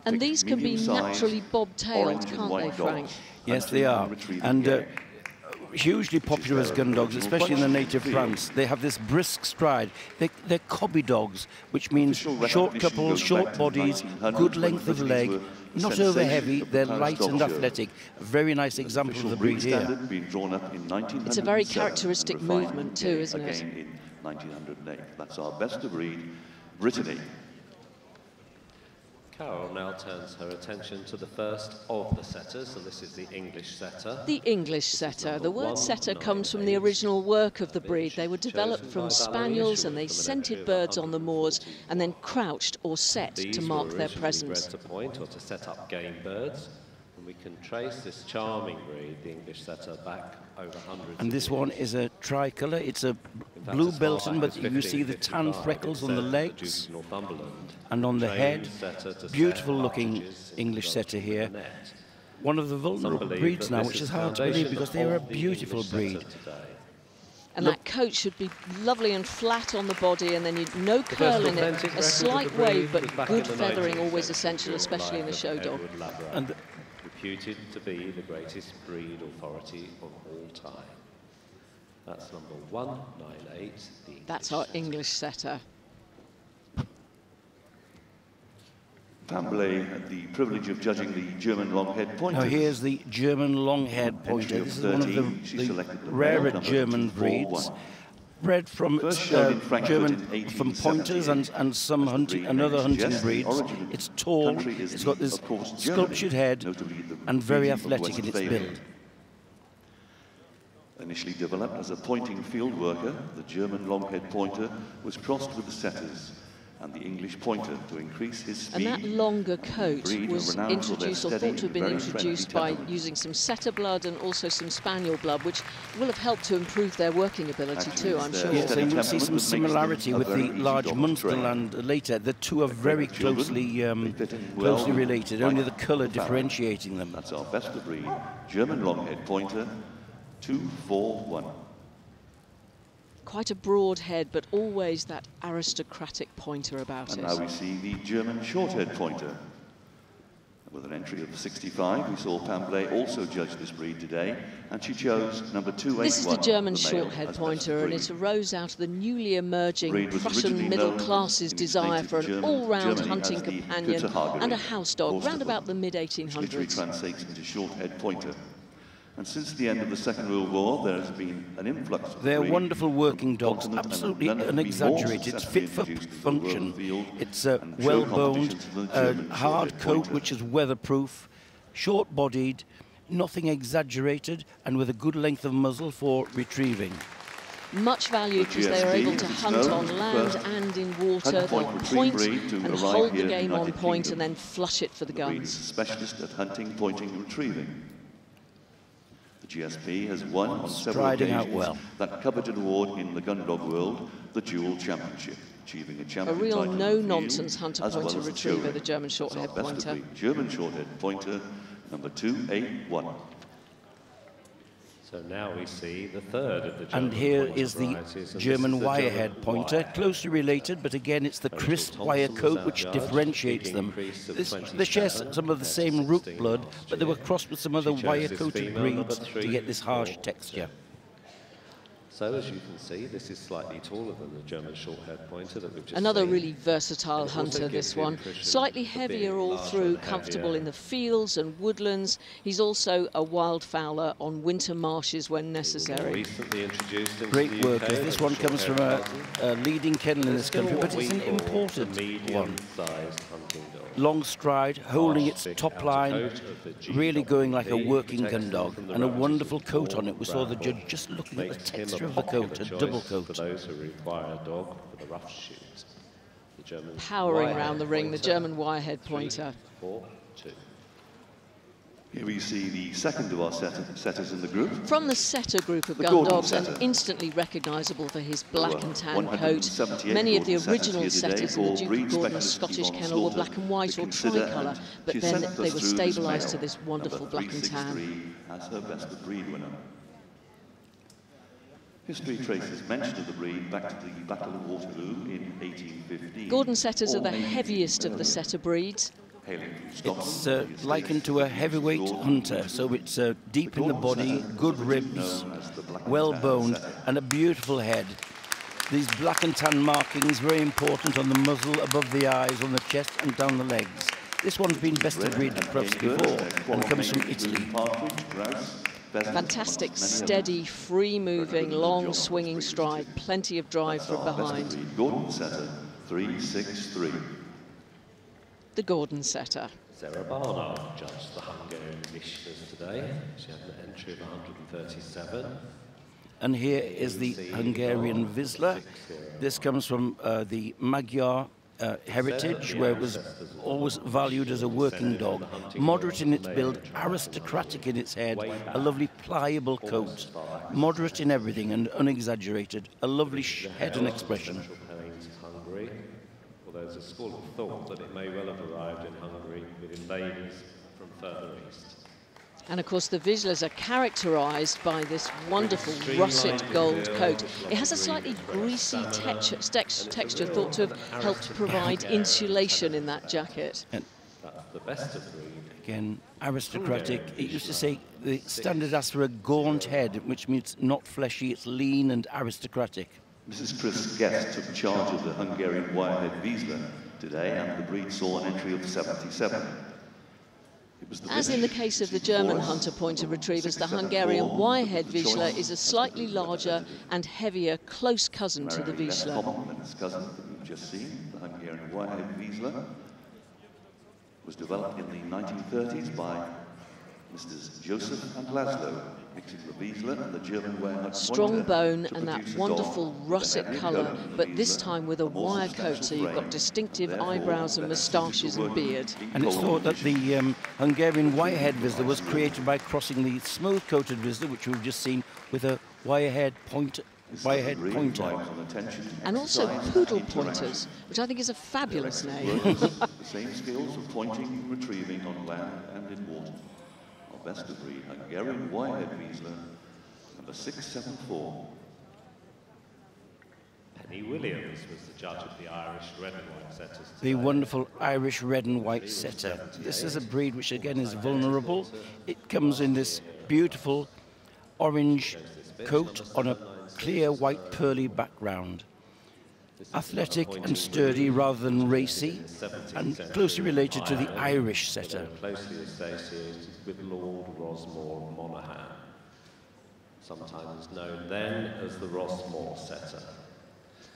And these can be naturally bobtailed, can't they, Frank? Yes, they are. And hugely popular as gun dogs, especially in the native France. They have this brisk stride. They're cobby dogs, which means short couples, short bodies, good length of leg, not over heavy. They're light and athletic. A very nice example of the breed here. It's a very characteristic movement too, isn't it? In 1908. That's our best of breed, Brittany. Carol now turns her attention to the first of the setters, so this is the English setter. The English setter. The word setter comes from the original work of the breed. They were developed from spaniels, and they scented birds on the moors and then crouched or set to mark their presence. To point or to set up game birds. And we can trace this charming breed, the English setter, back over hundreds. And this one is a tricolour. It's a blue Belgian, but you see the tan freckles on the legs and on the head. Beautiful-looking English setter here. One of the vulnerable breeds now, which is hard to believe because they are a beautiful breed. And that coat should be lovely and flat on the body, and then no curl in it, a slight wave, but good feathering, always essential, especially in the show dog. And reputed to be the greatest breed authority of all time. That's number 198. That's our English setter. Pamblay had the privilege of judging the German long-haired pointer. Now here's the German long-haired pointer. This is one of the rarer German breeds. Bred from German, from pointers and some hunting and other hunting breeds. It's tall, it's got this sculptured head, and very athletic in its build. Initially developed as a pointing field worker, the German long-head pointer was crossed with the setters and the English pointer to increase his speed. And that longer coat was introduced, or thought to have been introduced, by using some setter blood and also some spaniel blood, which will have helped to improve their working ability too, I'm sure. Yeah, so you will see some similarity with the large Munsterland later. The two are very closely related, only the colour differentiating them. That's our best of breed, German long-head pointer, 2-4-1. Quite a broad head, but always that aristocratic pointer about it. And now we see the German short-head pointer. With an entry of 65, we saw Pamblay also judge this breed today, and she chose number 281. This is the German short-head pointer, and it arose out of the newly emerging Prussian middle class's desire for an all-round hunting companion and a house dog, round about the mid-1800s. Literally translates into short-head pointer. And since the end of the Second World War, there has been an influx of... They're wonderful working dogs, absolutely unexaggerated. It's fit for function. It's a well-boned, hard coat, which is weatherproof, short-bodied, nothing exaggerated, and with a good length of muzzle for retrieving. Much valued because they are able to hunt on land and in water. They'll point and hold the game on point and then flush it for the guns. Specialist at hunting, pointing and retrieving. The GSP has won on several occasions that coveted award in the Gundog world, the Dual Championship, achieving a champion title. A real no-nonsense hunter-pointer-retriever, the German short-head pointer. German short-head pointer, number 281. So now we see the third of the German. And here is the German wirehead pointer, closely related, but again it's the crisp wire coat which differentiates them. They share some of the same root blood, but they were crossed with some other wire-coated breeds to get this harsh texture. So as you can see, this is slightly taller than the German short-head pointer that we've just seen. Really versatile hunter, this one. Slightly heavier all through, comfortable in the fields and woodlands. He's also a wildfowler on winter marshes when necessary. Great work. This one comes from a leading kennel in this country, but it's an important one. Long stride, holding its top line, really going like a working gun dog, and a wonderful coat on it. We saw the judge just looking at the texture of the coat, a double coat. For those who require a dog with a rough shoot. The German powering round the ring, the German wirehead pointer. 3-4-2. Here we see the second of our setters in the group. From the setter group of gun dogs, and instantly recognisable for his black and tan coat. Many of the original setters in the Duke of Gordon's Scottish kennel were black and white or tricolour, but then they were stabilised to this wonderful black and tan. As her best of breed winner. History traces mention of the breed back to the Battle of Waterloo in 1815. Gordon setters are the heaviest of the setter breeds. It's likened to a heavyweight hunter, so it's deep in the body, good ribs, well-boned, and a beautiful head. These black and tan markings, very important on the muzzle, above the eyes, on the chest, and down the legs. This one's been best of breed at Crufts before, and comes from Italy. Fantastic, steady, free-moving, long, swinging stride, plenty of drive from behind. Gordon setter, 3-6-3. The Gordon setter. Sarah Barnard judged the Hungarian initiators today. She had an entry of 137. And here is the Hungarian Vizsla. This comes from the Magyar heritage, where it was always valued as a working dog. Moderate in its build, aristocratic in its head, a lovely pliable coat. Moderate in everything and unexaggerated, a lovely head and expression. There's a school of thought that it may well have arrived in Hungary with invaders from further east. And of course the Vizslas are characterised by this wonderful russet gold coat. It has a slightly greasy texture thought to have helped provide insulation in that jacket. And that's the best of breed. Again, aristocratic. It used to say the standard asks for a gaunt head, which means not fleshy, it's lean and aristocratic. Mrs. Chris Guest took charge of the Hungarian wirehead Vizsla today, and the breed saw an entry of 77. As in the case of the German hunter-pointer retrievers, the Hungarian wirehead Vizsla is a slightly larger and heavier close cousin to the Vizsla. The Hungarian wirehead Vizsla was developed in the 1930s by Messrs. Joseph and Laszlo. Strong bone and that wonderful russet colour, but this time with a wire coat, so you've got distinctive eyebrows and moustaches and beard. And it's thought that the Hungarian wire-haired Vizsla was created by crossing the smooth-coated Vizsla, which we've just seen, with a wire-haired pointer. By head pointer. And also poodle pointers, which I think is a fabulous name. The same skills of pointing and retrieving on land and in water. Our best of breed Hungarian wire-haired Vizsla, number 674. Penny Williams was the judge of the Irish red and white setters. The wonderful Irish red and white setter. This is a breed which again is vulnerable. It comes in this beautiful orange coat on a clear white pearly background. Athletic and sturdy rather than racy, and closely related to the Irish setter. Closely associated with Lord Rosmore Monaghan, sometimes known then as the Rosmore setter.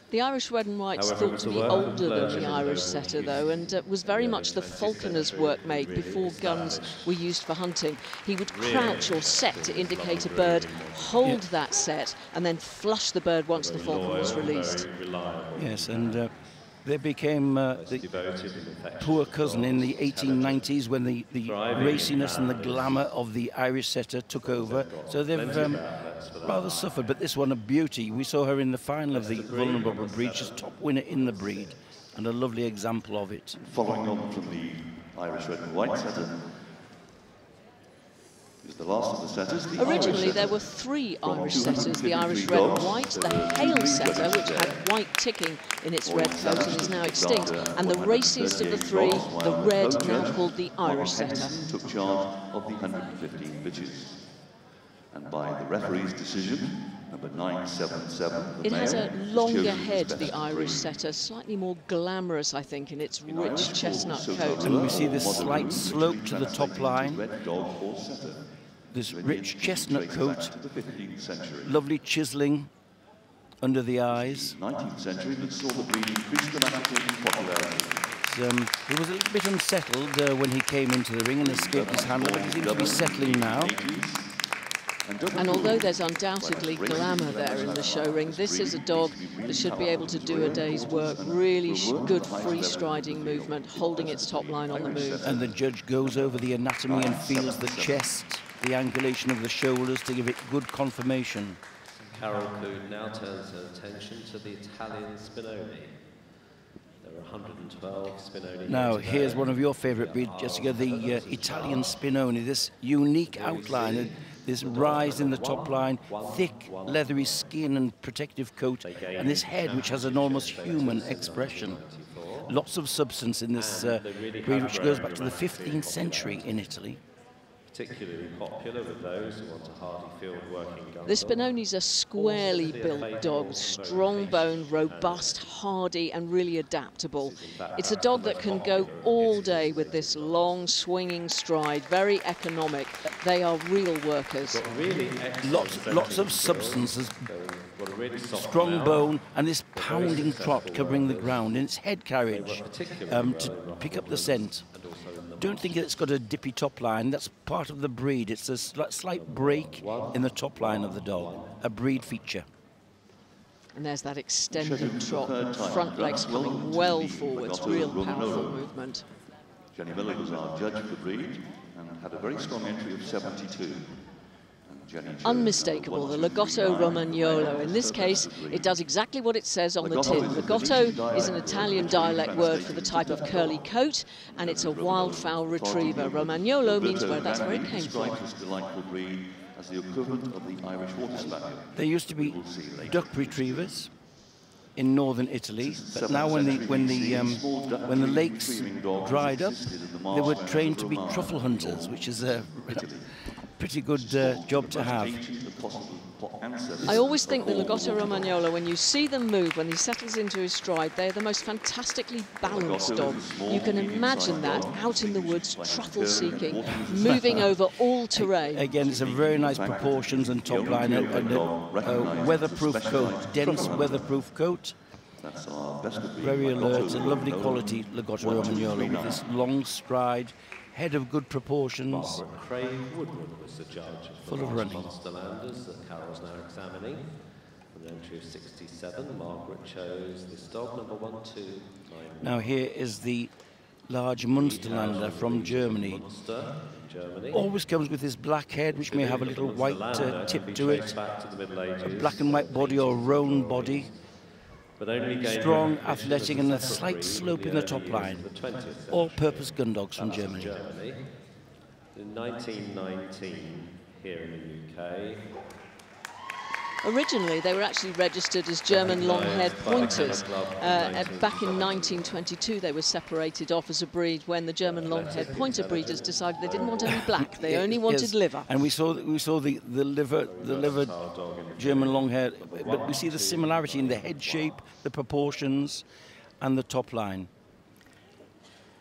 The Irish red and white's thought to be older than the Irish setter, though, and was very much the falconer's workmate before guns were used for hunting. He would crouch or set to indicate a bird, hold that set, and then flush the bird once the falcon was released. Yes, and they became the poor cousin in the 1890s when the raciness and the glamour of the Irish setter took over. So they've rather suffered, but this one a beauty. We saw her in the final of the vulnerable breed. She's top winner in the breed, and a lovely example of it. Following on from the Irish red and white setter, is the last of the setters. Originally, there were three Irish setters, the Irish red and white, the Hale setter, which had white ticking in its red coat and is now extinct, and the raciest of the three, the red, now called the Irish setter. Took charge of the 115 bitches, and by the referee's decision, number 977. It has a longer head, the Irish setter, slightly more glamorous, I think, in its rich chestnut coat. And we see this slight slope to the top line. This rich chestnut coat, lovely chiselling under the eyes. 19th century, but saw the breed increase dramatically in popularity. He was a little bit unsettled when he came into the ring and escaped his handler, but he seems to be settling now. And although there's undoubtedly glamour there in the show ring, this is a dog that should be able to do a day's work, really good free-striding movement, holding its top line on the move. And the judge goes over the anatomy and feels the chest, the angulation of the shoulders to give it good confirmation. Carol Coode now turns her attention to the Italian Spinoni. There are 112 Spinoni. Now, here's one of your favourite breeds, Jessica, the Italian Spinoni, this unique outline. This rise in the top line, thick, leathery skin and protective coat, and this head which has an almost human expression. Lots of substance in this breed, which goes back to the 15th century in Italy. Particularly popular with those who want a hardy field working dog. The Spinoni's a squarely built dog, strong-boned, robust, hardy, and really adaptable. It's a dog that can go all day with this long, swinging stride, very economic. They are real workers. Lots of substances, strong bone, and this pounding trot covering the ground, and its head carriage to pick up the scent. Don't think it's got a dippy top line. That's part of the breed. It's a slight break in the top line of the dog, a breed feature. And there's that extended trot, front legs coming well forwards, real powerful movement. Jenny Miller was our judge of the breed and had a very strong entry of 72. Unmistakable, the Lagotto Romagnolo. In this case, it does exactly what it says on the tin. Lagotto is an Italian dialect word for the type of curly coat, and it's a wildfowl retriever. Romagnolo means where that's where it came from. There used to be duck retrievers in northern Italy, but now when the lakes dried up, they were trained to be truffle hunters, which is a pretty good job to have. I always think the Lagotto Romagnolo, when you see them move, when he settles into his stride, they're the most fantastically balanced dog. You can imagine that out in the woods, truffle-seeking, moving over all terrain. Again, it's a very nice proportions and top line, and a weatherproof coat, dense weatherproof coat. That's our best of very alert and lovely quality legato Romagnola with this long stride, head of good proportions. Craig Woodward was the judge for the Monster Landers that Carol's now examining. With an entry of 67, Margaret chose this dog, number 129. Now here is the large Munsterlander from Germany. Always comes with his black head, which may have a little white tip to it, a black and white body or roan body, strong, athletic, and a slight slope in the top line. All-purpose gun dogs from Germany. In 1919, here in the UK. Originally, they were actually registered as German long-haired pointers. Back in 1922, they were separated off as a breed when the German long-haired pointer breeders decided they didn't want any black; they only wanted liver. And we saw the liver German long-haired. But we see the similarity in the head shape, the proportions, and the top line.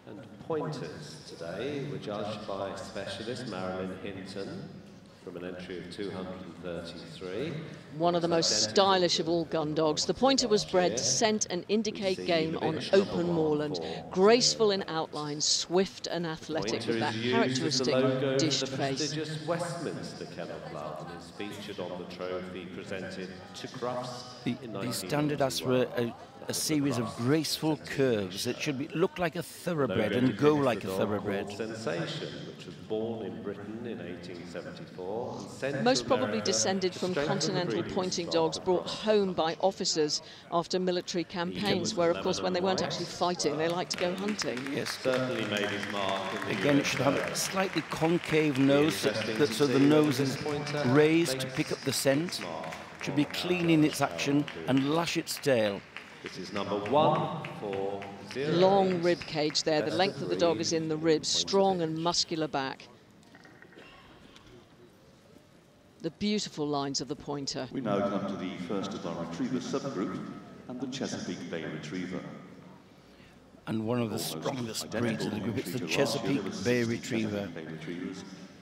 And pointers today were judged by specialist Marilyn Hinton, from an entry of 233. One of the most stylish of all gun dogs. The pointer was bred to scent and indicate game on open moorland. Graceful in outline, swift and athletic, with that characteristic dished face. The prestigious Westminster Kennel Club is featured on the trophy presented to Crufts. The standard asks for a series of graceful curves that should look like a thoroughbred and go like a thoroughbred. Sensation, which was born in Britain in 1874. Most probably descended from continental pointing dogs brought home by officers after military campaigns, where, of course, when they weren't actually fighting, they liked to go hunting. Yes, certainly made his mark. Again, it should have a slightly concave nose, so the nose is raised to pick up the scent. It should be clean in its action and lash its tail. This is number 140. Long rib cage there. The length of the dog is in the ribs. Strong and muscular back. The beautiful lines of the pointer. We now come to the first of our retriever subgroup and the Chesapeake Bay Retriever. And one of the strongest breeds in the group is the Chesapeake Bay Retriever.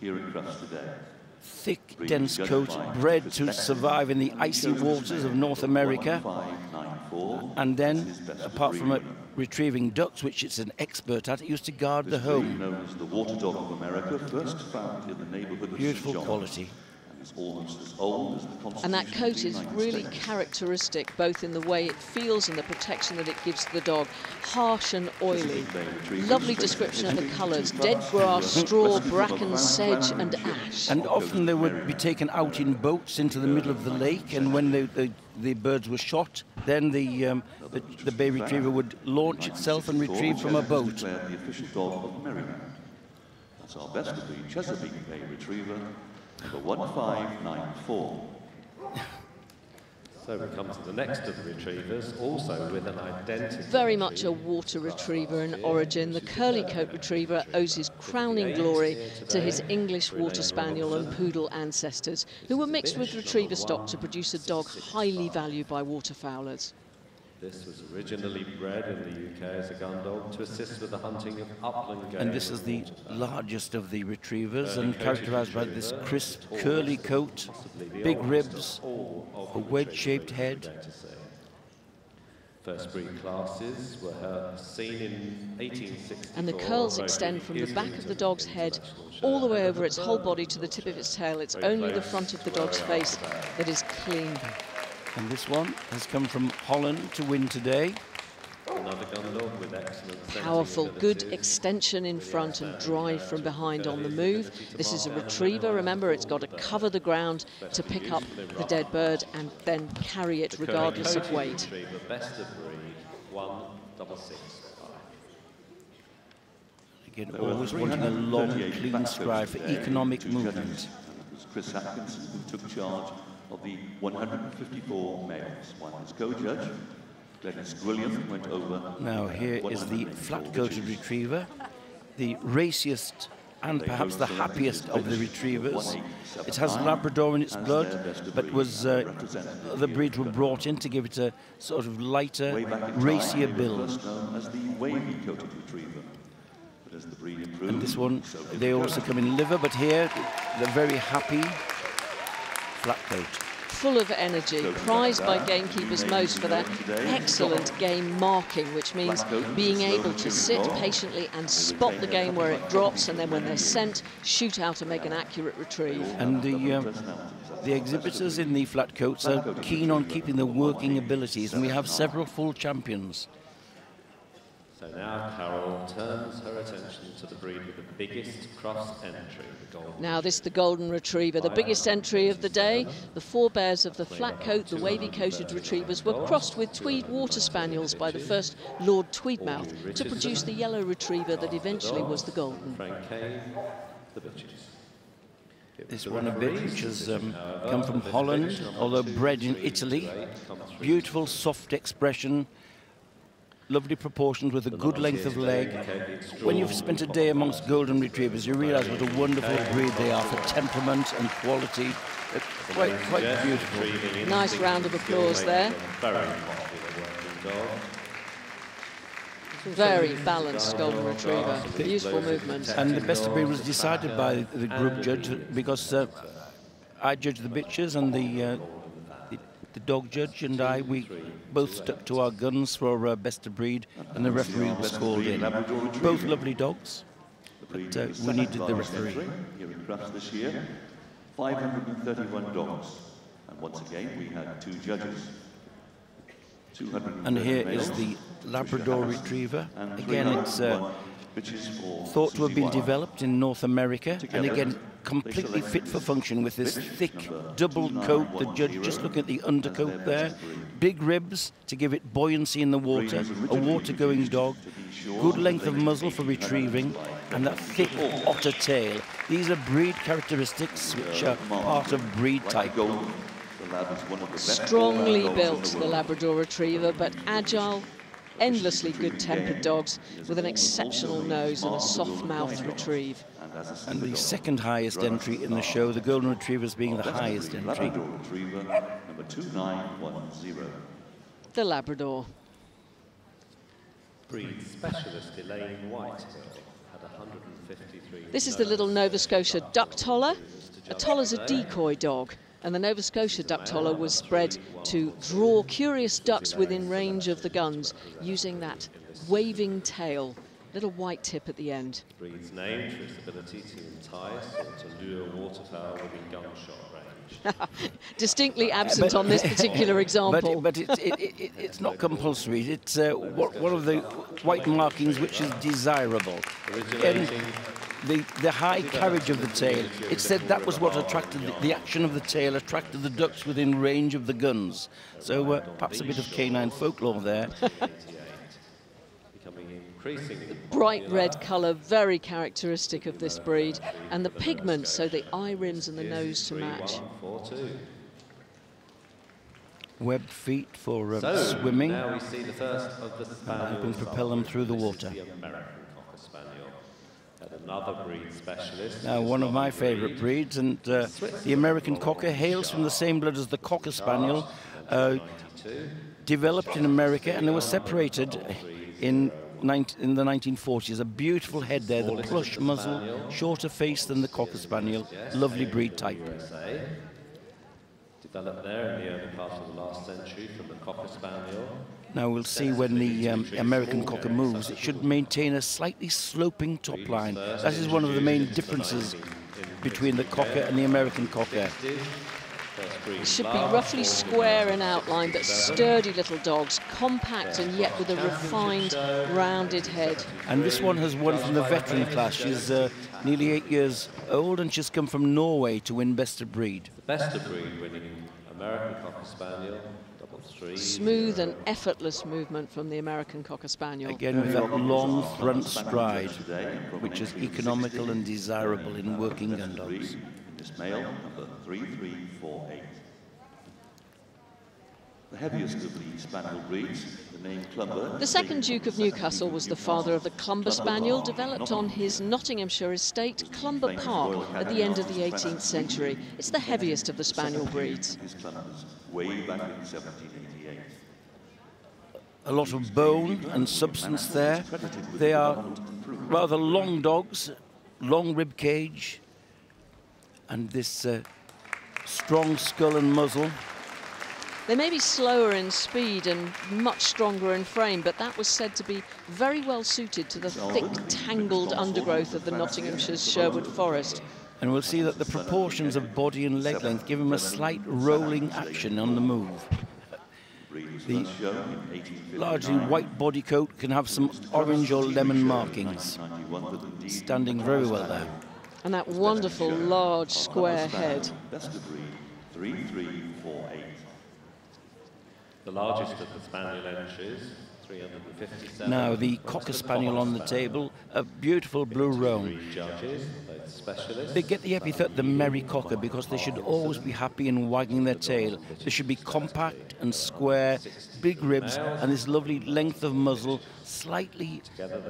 Here in Crufts today. Thick, dense coat, bred to survive in the icy waters of North America. And then, apart from retrieving ducks, which it's an expert at, it used to guard the home. Known as the water dog of America, first found in the neighborhood of beautiful quality. And that coat is really characteristic, both in the way it feels and the protection that it gives the dog. Harsh and oily. Lovely description of the colours: dead grass, straw, bracken, sedge and ash. And often they would be taken out in boats into the middle of the lake, and when the birds were shot, then the Bay Retriever would launch itself and retrieve from a boat. The official dog of Maryland. That's our best of the Chesapeake Bay Retriever. Number 1594. So we come to the next of the retrievers, also with an identity. Very much a water retriever in origin. The curly-coat retriever owes his crowning glory to his English water spaniel and poodle ancestors, who were mixed with retriever stock to produce a dog highly valued by waterfowlers. This was originally bred in the UK as a gun dog to assist with the hunting of upland game. And this is the largest of the retrievers and characterised by this crisp, curly coat, big ribs, a wedge-shaped head. First breed classes were seen in 1860. And the curls extend from the back of the dog's head all the way over its whole body to the tip of its tail. It's only the front of the dog's face that is clean. And this one has come from Holland to win today. Another gun dog with excellent powerful, good extension in front and drive from behind on the move. This is a retriever. Remember, it's got to cover the ground to pick up the dead bird and then carry it regardless of weight. Again, always wanting a long, clean stride for economic movement. It was Chris Atkinson who took charge of the 154 males. One was co-judge. Glennis Gwilliam went over. Now here is the flat-coated retriever, the raciest and perhaps the happiest of the retrievers. It has Labrador in its blood, but other breeds were brought in to give it a sort of lighter, racier build. As the wavy-coated retriever. But as the breed improved, and this one, they also come in liver, but here they're very happy. Flat coat. full of energy, prized by gamekeepers most for their excellent game marking, which means being able to sit patiently and spot the game where it drops, and then when they're sent, shoot out and make an accurate retrieve. And the exhibitors in the flat coats are keen on keeping their working abilities, and we have several full champions. So now Carol turns her attention to the breed with the biggest Crufts entry, the golden. Now this is the golden retriever, the biggest entry of the day. The forebears of the flat coat, the wavy-coated retrievers, were crossed with Tweed water spaniels by the first Lord Tweedmouth to produce the yellow retriever that eventually was the golden. Frank Kane, the bitches. This one of bitch, which has come from Holland, although bred in Italy. Beautiful, soft expression. Lovely proportions with a good length of leg. When you've spent a day amongst golden retrievers, you realise what a wonderful breed they are for temperament and quality. Quite beautiful. Nice round of applause there. Very balanced golden retriever. Beautiful movement. And the best breed was decided by the group judge, because I judge the bitches and the dog judge and I, we both stuck to our guns for best of breed, and the referee was called in. Both lovely dogs, but we needed the referee. Here in Crufts this year, 531 dogs, and once again we had two judges. And here is the Labrador retriever. Again, it's thought to have been developed in North America, and again, completely fit for function with this thick double coat. The judge just look at the undercoat there. Big ribs to give it buoyancy in the water. A water-going dog. Good length of muzzle for retrieving, and that thick otter tail. These are breed characteristics which are part of breed type. Strongly built, the Labrador retriever, but agile, endlessly good-tempered dogs with an exceptional nose and a soft mouth retrieve. And the second highest entry in the show, the golden retrievers being the highest entry. Number 2910. The Labrador. Breed specialist Elaine White had 153. This is the little Nova Scotia duck toller. A toller's a decoy dog, and the Nova Scotia duck toller was bred to draw curious ducks within range of the guns using that waving tail, little white tip at the end. Breed's named for its ability to entice or to lure waterfowl within gunshot range. Distinctly absent on this particular example. But it's not compulsory. It's one of the white markings which is desirable. The high carriage of the tail, it said that was what attracted, the action of the tail attracted the ducks within range of the guns. So perhaps a bit of canine folklore there. The bright red colour, very characteristic of this breed, and the pigment, so the eye rims and the nose to match. Webbed feet for swimming. You can propel them through the water. Another breed specialist. Now, one of my favourite breeds, and the American Cocker hails from the same blood as the Cocker Spaniel, developed in America, and they were separated in the 1940s. A beautiful head there, the plush muzzle, shorter face than the Cocker Spaniel, lovely breed type. Developed there in the early part of the last century from the Cocker Spaniel. Now we'll see when the American Cocker moves, it should maintain a slightly sloping top line. That is one of the main differences between the Cocker and the American Cocker. It should be roughly square in outline, but sturdy little dogs, compact and yet with a refined, rounded head. And this one has won from the veteran class. She's nearly 8 years old, and she's come from Norway to win Best of Breed. The Best of Breed winning American Cocker Spaniel. Smooth and effortless movement from the American Cocker Spaniel. Again, with that long front stride, which is economical and desirable in working gun dogs. This male, number 3348. The heaviest of the Spaniel breeds, the name Clumber. The second Duke of Newcastle was the father of the Clumber Spaniel, developed on his Nottinghamshire estate, Clumber Park, at the end of the 18th century. It's the heaviest of the Spaniel breeds. Way back in 1788. A lot of bone and substance there. They are rather long dogs, long rib cage, and this strong skull and muzzle. They may be slower in speed and much stronger in frame, but that was said to be very well suited to the thick, tangled undergrowth of the Nottinghamshire's Sherwood Forest. And we'll see that the proportions of body and leg length give him a slight rolling action on the move. The largely white body coat can have some orange or lemon markings, standing very well there. And that wonderful large square head. The largest of the spaniel inches, 357. Now the cocker spaniel on the table, a beautiful blue roan. They get the epithet the merry cocker because they should always be happy and wagging their tail. They should be compact and square, big ribs and this lovely length of muzzle, slightly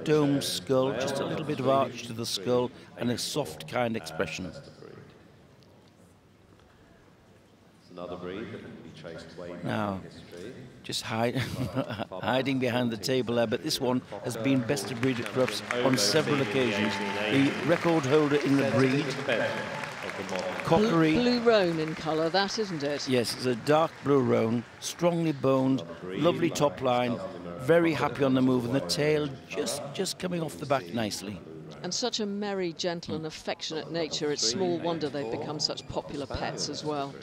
domed skull, just a little bit of arch to the skull and a soft kind expression. Another breed that can be traced way back in history. Just hiding behind the table there, but this one has been best of breed at Crufts on several occasions. The record holder in the breed, cockery. Blue roan in colour, that isn't it? Yes, it's a dark blue roan, strongly boned, lovely top line, very happy on the move, and the tail just coming off the back nicely. And such a merry, gentle and affectionate nature, it's small wonder they've become such popular pets as well.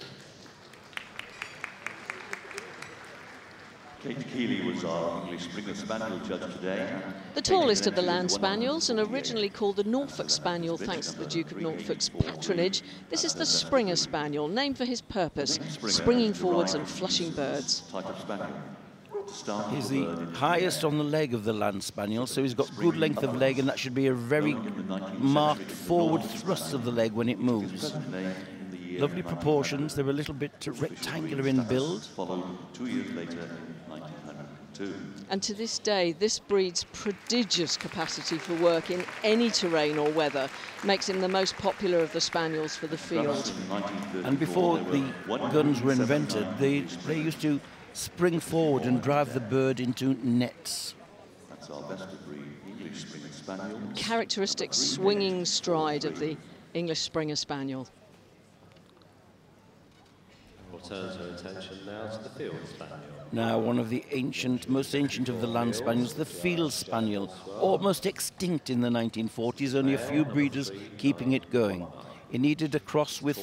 Kate Keeley was our English Springer Spaniel judge today. The tallest of the land spaniels and originally called the Norfolk Spaniel thanks to the Duke of Norfolk's patronage, this is the Springer Spaniel, named for his purpose, springing forwards and flushing birds. He's the highest on the leg of the land spaniel, so he's got good length of leg and that should be a very marked forward thrust of the leg when it moves. Lovely proportions, they're a little bit rectangular in build. And to this day, this breed's prodigious capacity for work in any terrain or weather makes him the most popular of the spaniels for the field. And before the guns were invented, they used to spring forward and drive the bird into nets. That's our best of breed, English Springer Spaniel. Characteristic swinging stride of the English Springer Spaniel. Turns her attention now to the field spaniel. Now one of the ancient, most ancient of the land spaniels, the field spaniel, almost extinct in the 1940s, only a few breeders keeping it going. It needed a cross with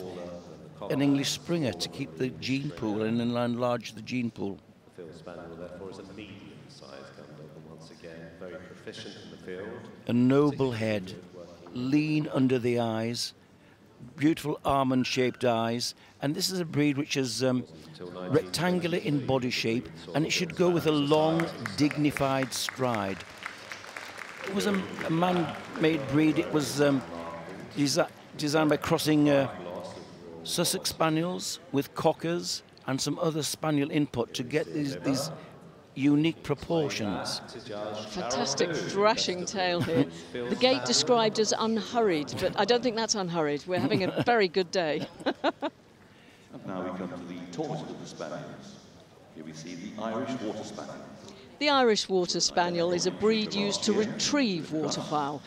an English Springer to keep the gene pool and enlarge the gene pool. The field spaniel, therefore, is a medium-sized Gundog, and once again, very proficient in the field. A noble head, lean under the eyes, beautiful almond-shaped eyes, and this is a breed which is rectangular in body shape, and it should go with a long, dignified stride. It was a man-made breed. It was designed by crossing Sussex Spaniels with Cockers and some other Spaniel input to get these unique proportions. Fantastic thrashing tail here. The gait described as unhurried, but I don't think that's unhurried. We're having a very good day. And now we come to the tallest of the spaniels. Here we see the Irish Water Spaniel. The Irish Water Spaniel is a breed used to retrieve waterfowl.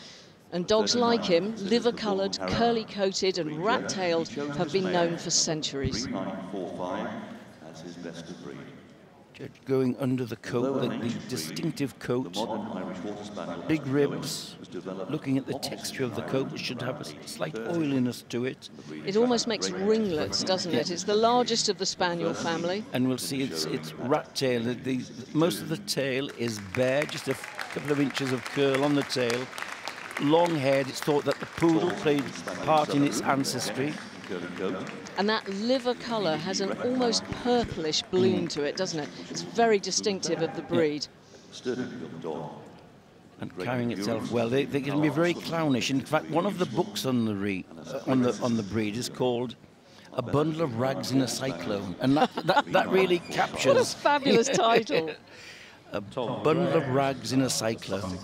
And dogs like him, liver-coloured, curly-coated and rat-tailed, have been known for centuries. 3945 as his best of breed. Going under the coat, the distinctive coat, big ribs, looking at the texture of the coat, which should have a slight oiliness to it. It almost makes ringlets, doesn't it? It's the largest of the spaniel family. And we'll see it's rat tail. Most of the tail is bare, just a couple of inches of curl on the tail. Long head, it's thought that the poodle played part in its ancestry. And that liver colour has an almost purplish bloom to it, doesn't it? It's very distinctive of the breed. And carrying itself well, they can be very clownish. In fact, one of the books on the breed is called A Bundle of Rags in a Cyclone, and that really captures. What a fabulous title! A Bundle of Rags in a Cyclone.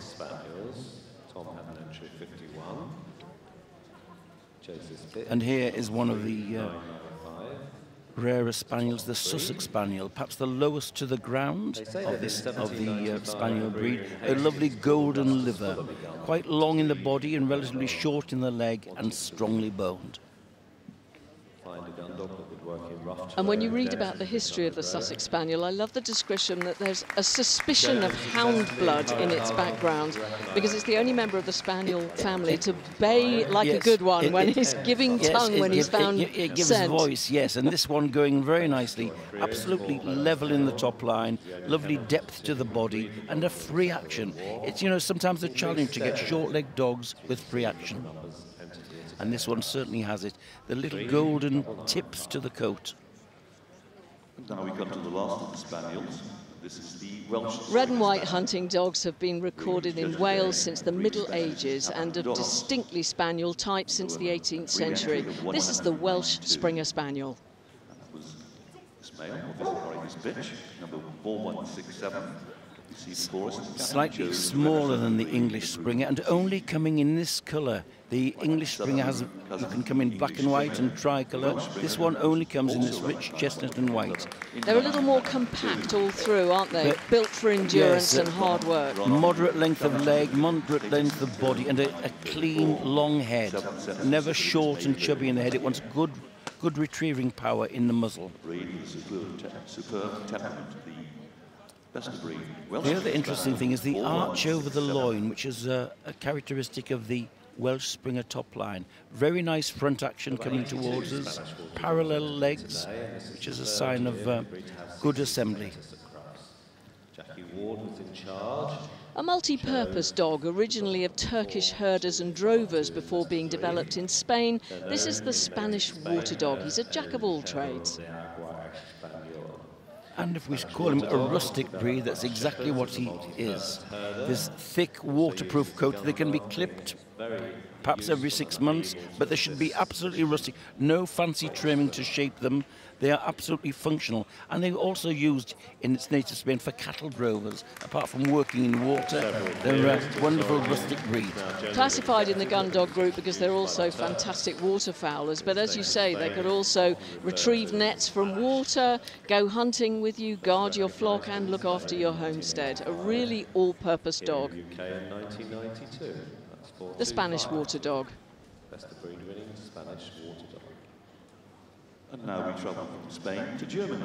And here is one of the rarest spaniels, the Sussex Spaniel, perhaps the lowest to the ground of the spaniel breed. A lovely golden liver, quite long in the body and relatively short in the leg and strongly boned. Find a Gundog that would work And when you read about the history of the Sussex Spaniel, I love the description that there's a suspicion of hound blood in its background, because it's the only member of the Spaniel family to bay like a good one when he's giving tongue when he's found scent. It gives voice, yes, and this one going very nicely, absolutely level in the top line, lovely depth to the body, and a free action. It's, you know, sometimes a challenge to get short-legged dogs with free action. And this one certainly has it. The little golden tips to the coat. Now we come to the last of the Spaniels. This is the Welsh. Red and white hunting dogs have been recorded in Wales since the Middle Ages and of distinctly Spaniel type since the 18th century. This is the Welsh Springer Spaniel. That was Ismail, his bitch, number 4167. Slightly smaller than the English Springer and only coming in this colour. The English Springer has, you can come in black and white and tricolour. This one only comes in this rich chestnut and white. They're a little more compact all through, aren't they? But built for endurance and hard work. Moderate length of leg, moderate length of body, and a clean, long head. Never short and chubby in the head. It wants good retrieving power in the muzzle. Superb temperament. The other interesting thing is the arch over the loin, which is a characteristic of the Welsh Springer top line. Very nice front action coming towards us, parallel legs, which is a sign of good assembly. A multi-purpose dog, originally of Turkish herders and drovers before being developed in Spain, this is the Spanish water dog. He's a jack of all trades. And if we call him a rustic breed, that's exactly what he is. This thick, waterproof coat that can be clipped perhaps every 6 months, but they should be absolutely rustic. No fancy trimming to shape them. They are absolutely functional. And they're also used in its native Spain for cattle drovers. Apart from working in water, they're a wonderful rustic breed. Classified in the gun dog group because they're also fantastic waterfowlers. But as you say, they could also retrieve nets from water, go hunting with you, guard your flock, and look after your homestead. A really all-purpose dog. The Spanish water dog. That's the breed winning Spanish water dog. And now we travel from Spain to Germany.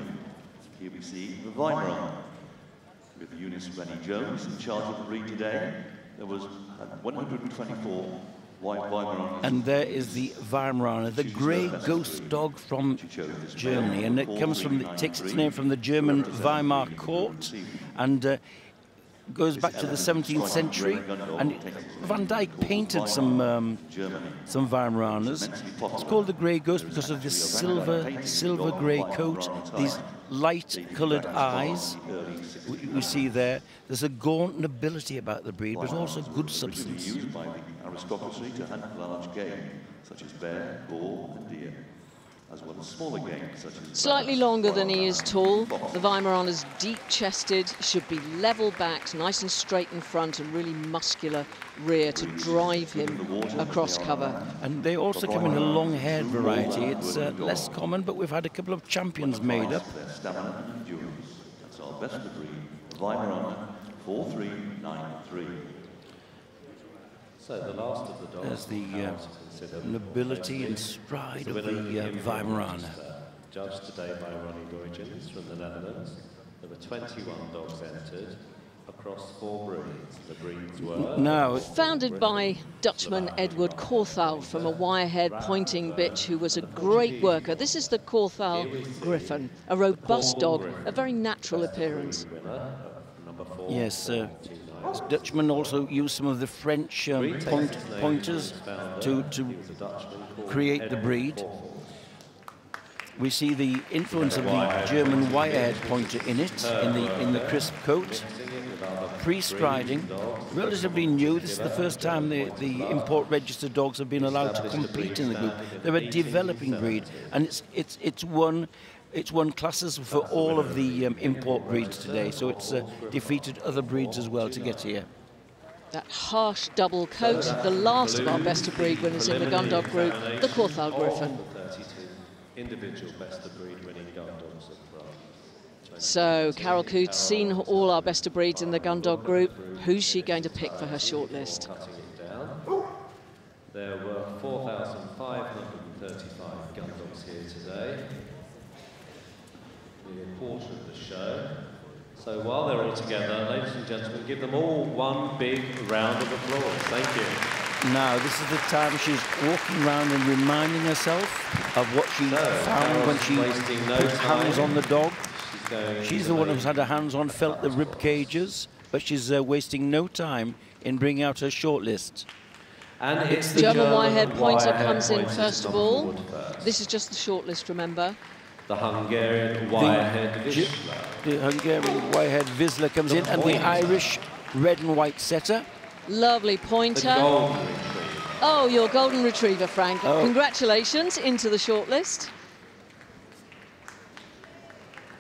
Here we see the Weimar, with Eunice Rennie Jones in charge of the breed today. There was 124 white Weimar. And there is the Weimaraner, the grey ghost dog from Germany, and it comes from, it takes its name from the German Weimar court, and goes back to the 17th century, and Van Dyck painted some Weimaraners. It's called the grey ghost because of this silver grey coat, these light-coloured eyes we see there. There's a gaunt nobility about the breed, but also good substance. Used by the aristocracy to hunt large game, such as bear, boar, and deer. As well as smaller game, such as slightly longer than he is tall. The Weimaraner is deep-chested, should be level-backed, nice and straight in front, and really muscular rear to drive him across cover. And they also come in a long-haired variety. It's less common, but we've had a couple of champions made up. That's our best of the breed, Weimaraner 4393. So the last of the dogs. There's the nobility and stride of the Weimaraner. Judged today by Ronnie Goijens from the Netherlands. There were 21 dogs entered across 4 breeds. The breeds were founded by Dutchman Edward Korthal from a wire-haired pointing bitch who was a great worker. This is the Korthal Griffon, a robust dog, a very natural appearance. Yes, Dutchman also used some of the French pointers to create the breed. We see the influence of the German wire-haired pointer in it, in the crisp coat. Pre-striding, relatively new. This is the first time the import-registered dogs have been allowed to compete in the group. They're a developing breed, and it's won classes for all of the import breeds today, so it's defeated other breeds as well to get here. That harsh double coat, the last of our best of breed winners in the gun dog group, the Korthal Griffon. Individual best of breed winning gun dogs of France. So Carol Coode, seen all our best of breeds in the gun dog group. Who's she going to pick for her shortlist? There were 4,535 gun dogs here today. the report of the show. So while they're all together, ladies and gentlemen, give them all one big round of applause. Thank you. Now, this is the time she's walking around and reminding herself of what she found when she put hands on the dog. She's the one who's had her hands on, felt the rib cages, but she's wasting no time in bringing out her shortlist. And it's the German wire-haired pointer comes in first of all. This is just the shortlist, remember. The Hungarian wire-haired Vizsla. The Hungarian wire-haired Vizsla comes in, and the Irish red and white setter. Lovely pointer. Oh, your golden retriever, Frank. Oh. Congratulations, into the shortlist.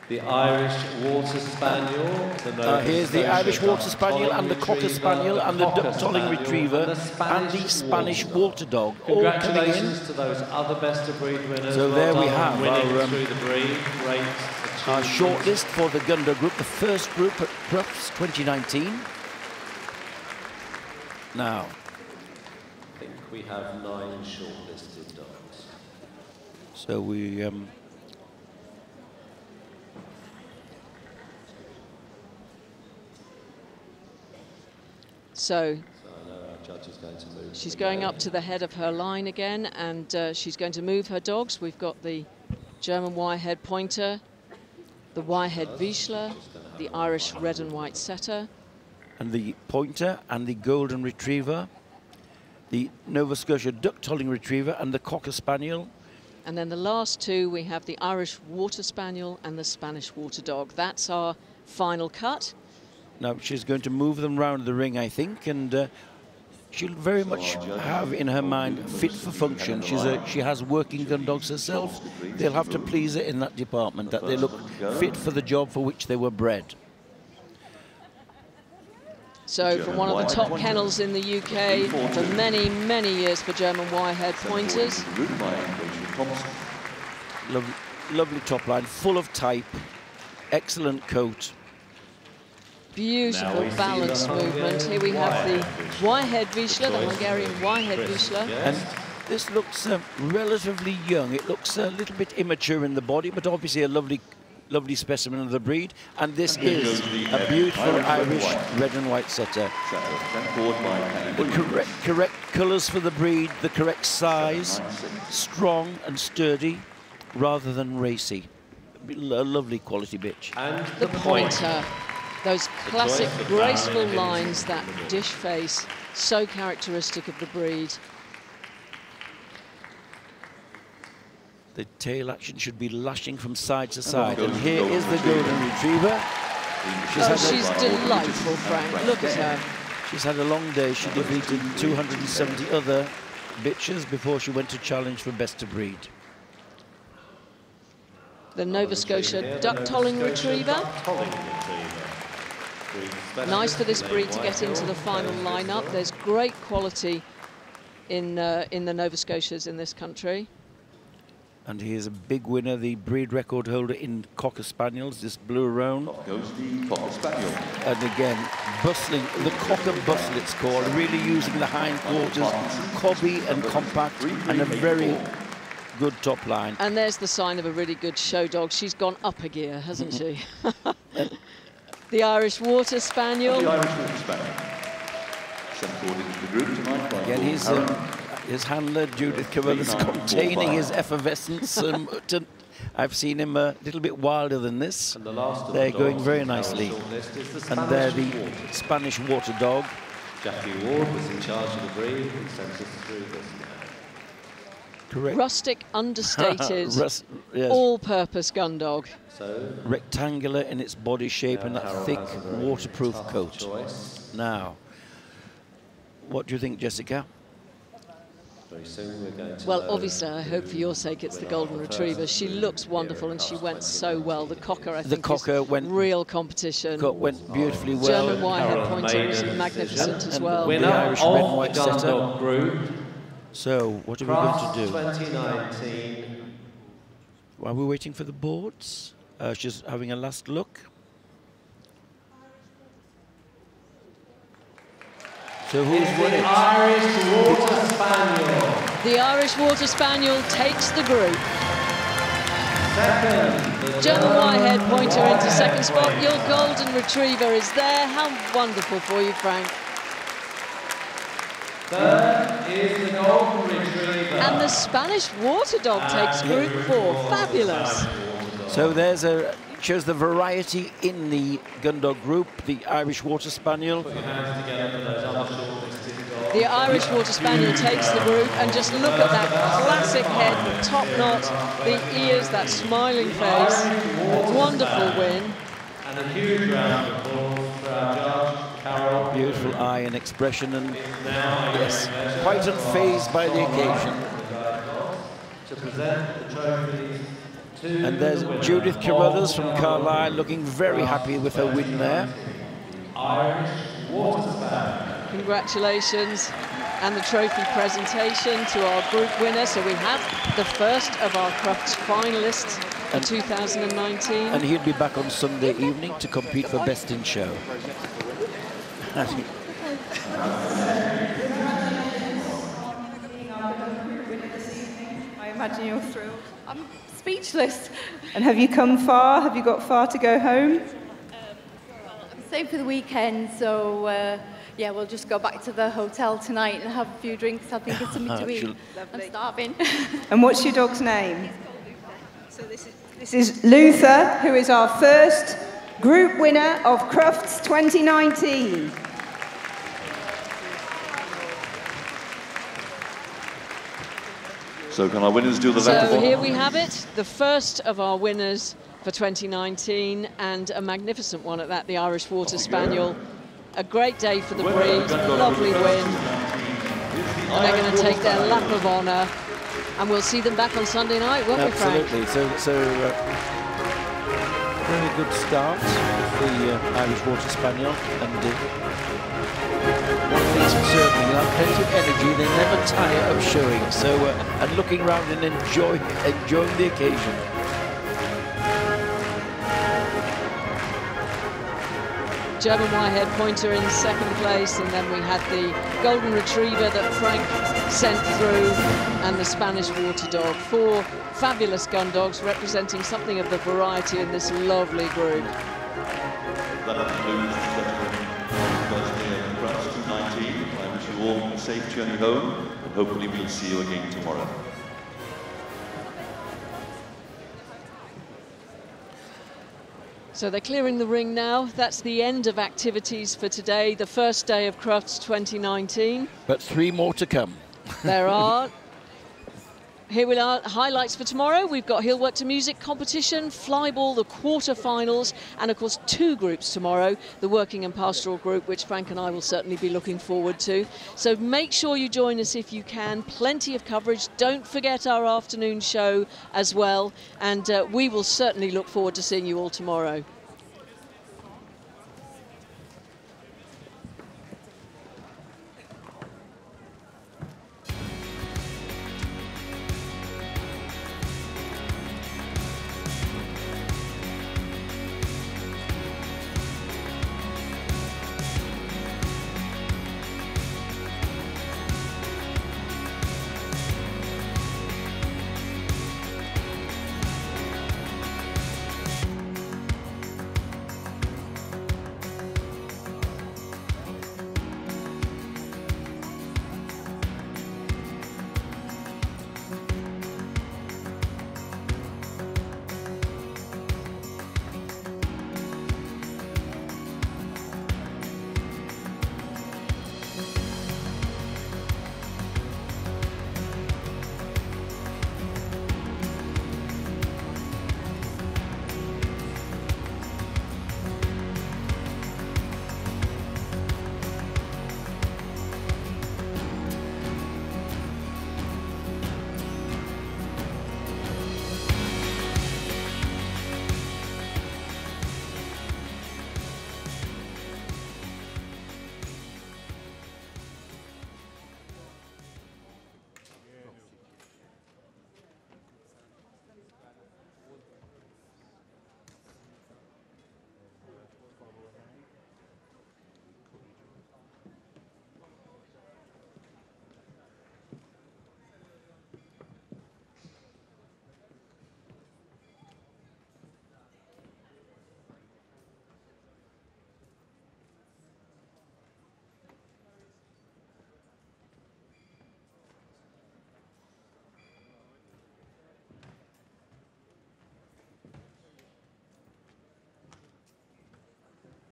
The Irish Water Spaniel. Here's the Irish Water Spaniel and the Cocker Spaniel and the Tolling Retriever and the Spanish Water Dog. Congratulations to those other best of breed winners. So there we have our shortlist for the Gunda Group, the first group at Crufts 2019. Now, I think we have 9 shortlisted dogs. So we. So I know our judge is going to move she's going up to the head of her line again, and she's going to move her dogs. We've got the German wire-haired pointer, the wire-haired Vizsla, the Irish red and white setter. And the pointer and the golden retriever, the Nova Scotia duck-tolling retriever and the Cocker Spaniel. And then the last two, we have the Irish water spaniel and the Spanish water dog. That's our final cut. Now, she's going to move them round the ring, I think, and she'll very much have in her mind fit for function. She has working gun dogs herself. They'll have to please her in that department, that they look fit for the job for which they were bred. So, from one of the top kennels in the UK for many, many years for German wire-haired pointers. Lovely top line, full of type, excellent coat. Beautiful balanced movement. Here we have the wire-haired Vizsla, the Hungarian wire-haired Vizsla. And this looks relatively young. It looks a little bit immature in the body, but obviously a lovely, lovely specimen of the breed. And this is a beautiful Irish red and white setter. The correct colours for the breed, the correct size, strong and sturdy, rather than racy. A lovely quality bitch. And the pointer. Those classic graceful lines, that dish face, so characteristic of the breed. The tail action should be lashing from side to side. And here is the golden retriever. She's delightful, Frank. Look at her. She's had a long day. She defeated 270 other bitches before she went to challenge for best of breed. The Nova Scotia duck-tolling retriever. Nice for this breed to get into the final lineup. There's great quality in the Nova Scotias in this country. And here's a big winner, the breed record holder in Cocker Spaniels, this Blue Roan. Goes the Cocker Spaniel. And again, bustling, the Cocker bustle it's called, really using the hindquarters, cobby and compact, and a very good top line. And there's the sign of a really good show dog. She's gone up a gear, hasn't she? The Irish water spaniel. The Irish water spaniel. Sent forward into the group tonight. Again, his handler, Judith Carruthers, containing his effervescence. I've seen him a little bit wilder than this. And the last they're going very nicely. And they're the Spanish water dog. Jackie Ward was in charge of the breed and sent us through this. Correct. Rustic, understated, yes. All-purpose gun dog. So, rectangular in its body shape and that thick, waterproof coat. Now, what do you think, Jessica? Very soon we're going to obviously, I hope for your sake it's the golden retriever. She looks wonderful and she went so well. The cocker, I think, went real competition. Went beautifully well. German wire-haired pointer was magnificent as well. Winner of the gun dog group. So, what are we going to do? 2019. While we're waiting for the boards, she's having a last look. So, who's winning? The Irish Water Spaniel. The Irish Water Spaniel takes the group. Second. John Whitehead pointer into second spot. Your golden retriever is there. How wonderful for you, Frank. Third is the golden retriever. And the Spanish water dog takes group four. Fabulous. So there's a... shows the variety in the gun dog group, the Irish Water Spaniel. The Irish Water Spaniel takes the group, and just look at that classic head, the top knot, the ears, that smiling face. A wonderful win. And a huge round of applause for our judge, Carol. Beautiful eye and expression, and yes, quite unfazed by the occasion. To present the trophies. And there's Judith Carruthers from Carlisle looking very happy with her win there. Irish water span. Congratulations. And the trophy presentation to our group winner. So we have the first of our Crufts finalists for 2019. And he'll be back on Sunday evening to compete for Best in Show. I imagine you're thrilled. I'm speechless. And have you come far? Have you got far to go home? I'm staying for the weekend, so yeah, we'll just go back to the hotel tonight and have a few drinks, I think, and something to eat. I'm starving. And what's your dog's name? So this is Luther, who is our first group winner of Crufts 2019. So can our winners do the vote? So here we have it, the first of our winners for 2019, and a magnificent one at that, the Irish Water Spaniel. A great day for the breed, lovely win. And they're going to take their lap of honour, and we'll see them back on Sunday night, won't we, Frank? Absolutely. So very good start with the Irish Water Spaniel, and one thing's certain, they have plenty of energy, they never tire of showing, so and looking around and enjoying the occasion. German Whitehead pointer in second place, and then we had the golden retriever that Frank sent through, and the Spanish water dog. Four fabulous gun dogs representing something of the variety in this lovely group. I wish you all a safe journey home, and hopefully we'll see you again tomorrow. So they're clearing the ring now. That's the end of activities for today, the first day of Crufts 2019. But three more to come. There are. Here we are, highlights for tomorrow. We've got Heel Work to Music competition, flyball, the quarterfinals, and of course two groups tomorrow, the working and pastoral group, which Frank and I will certainly be looking forward to. So make sure you join us if you can. Plenty of coverage. Don't forget our afternoon show as well. And we will certainly look forward to seeing you all tomorrow.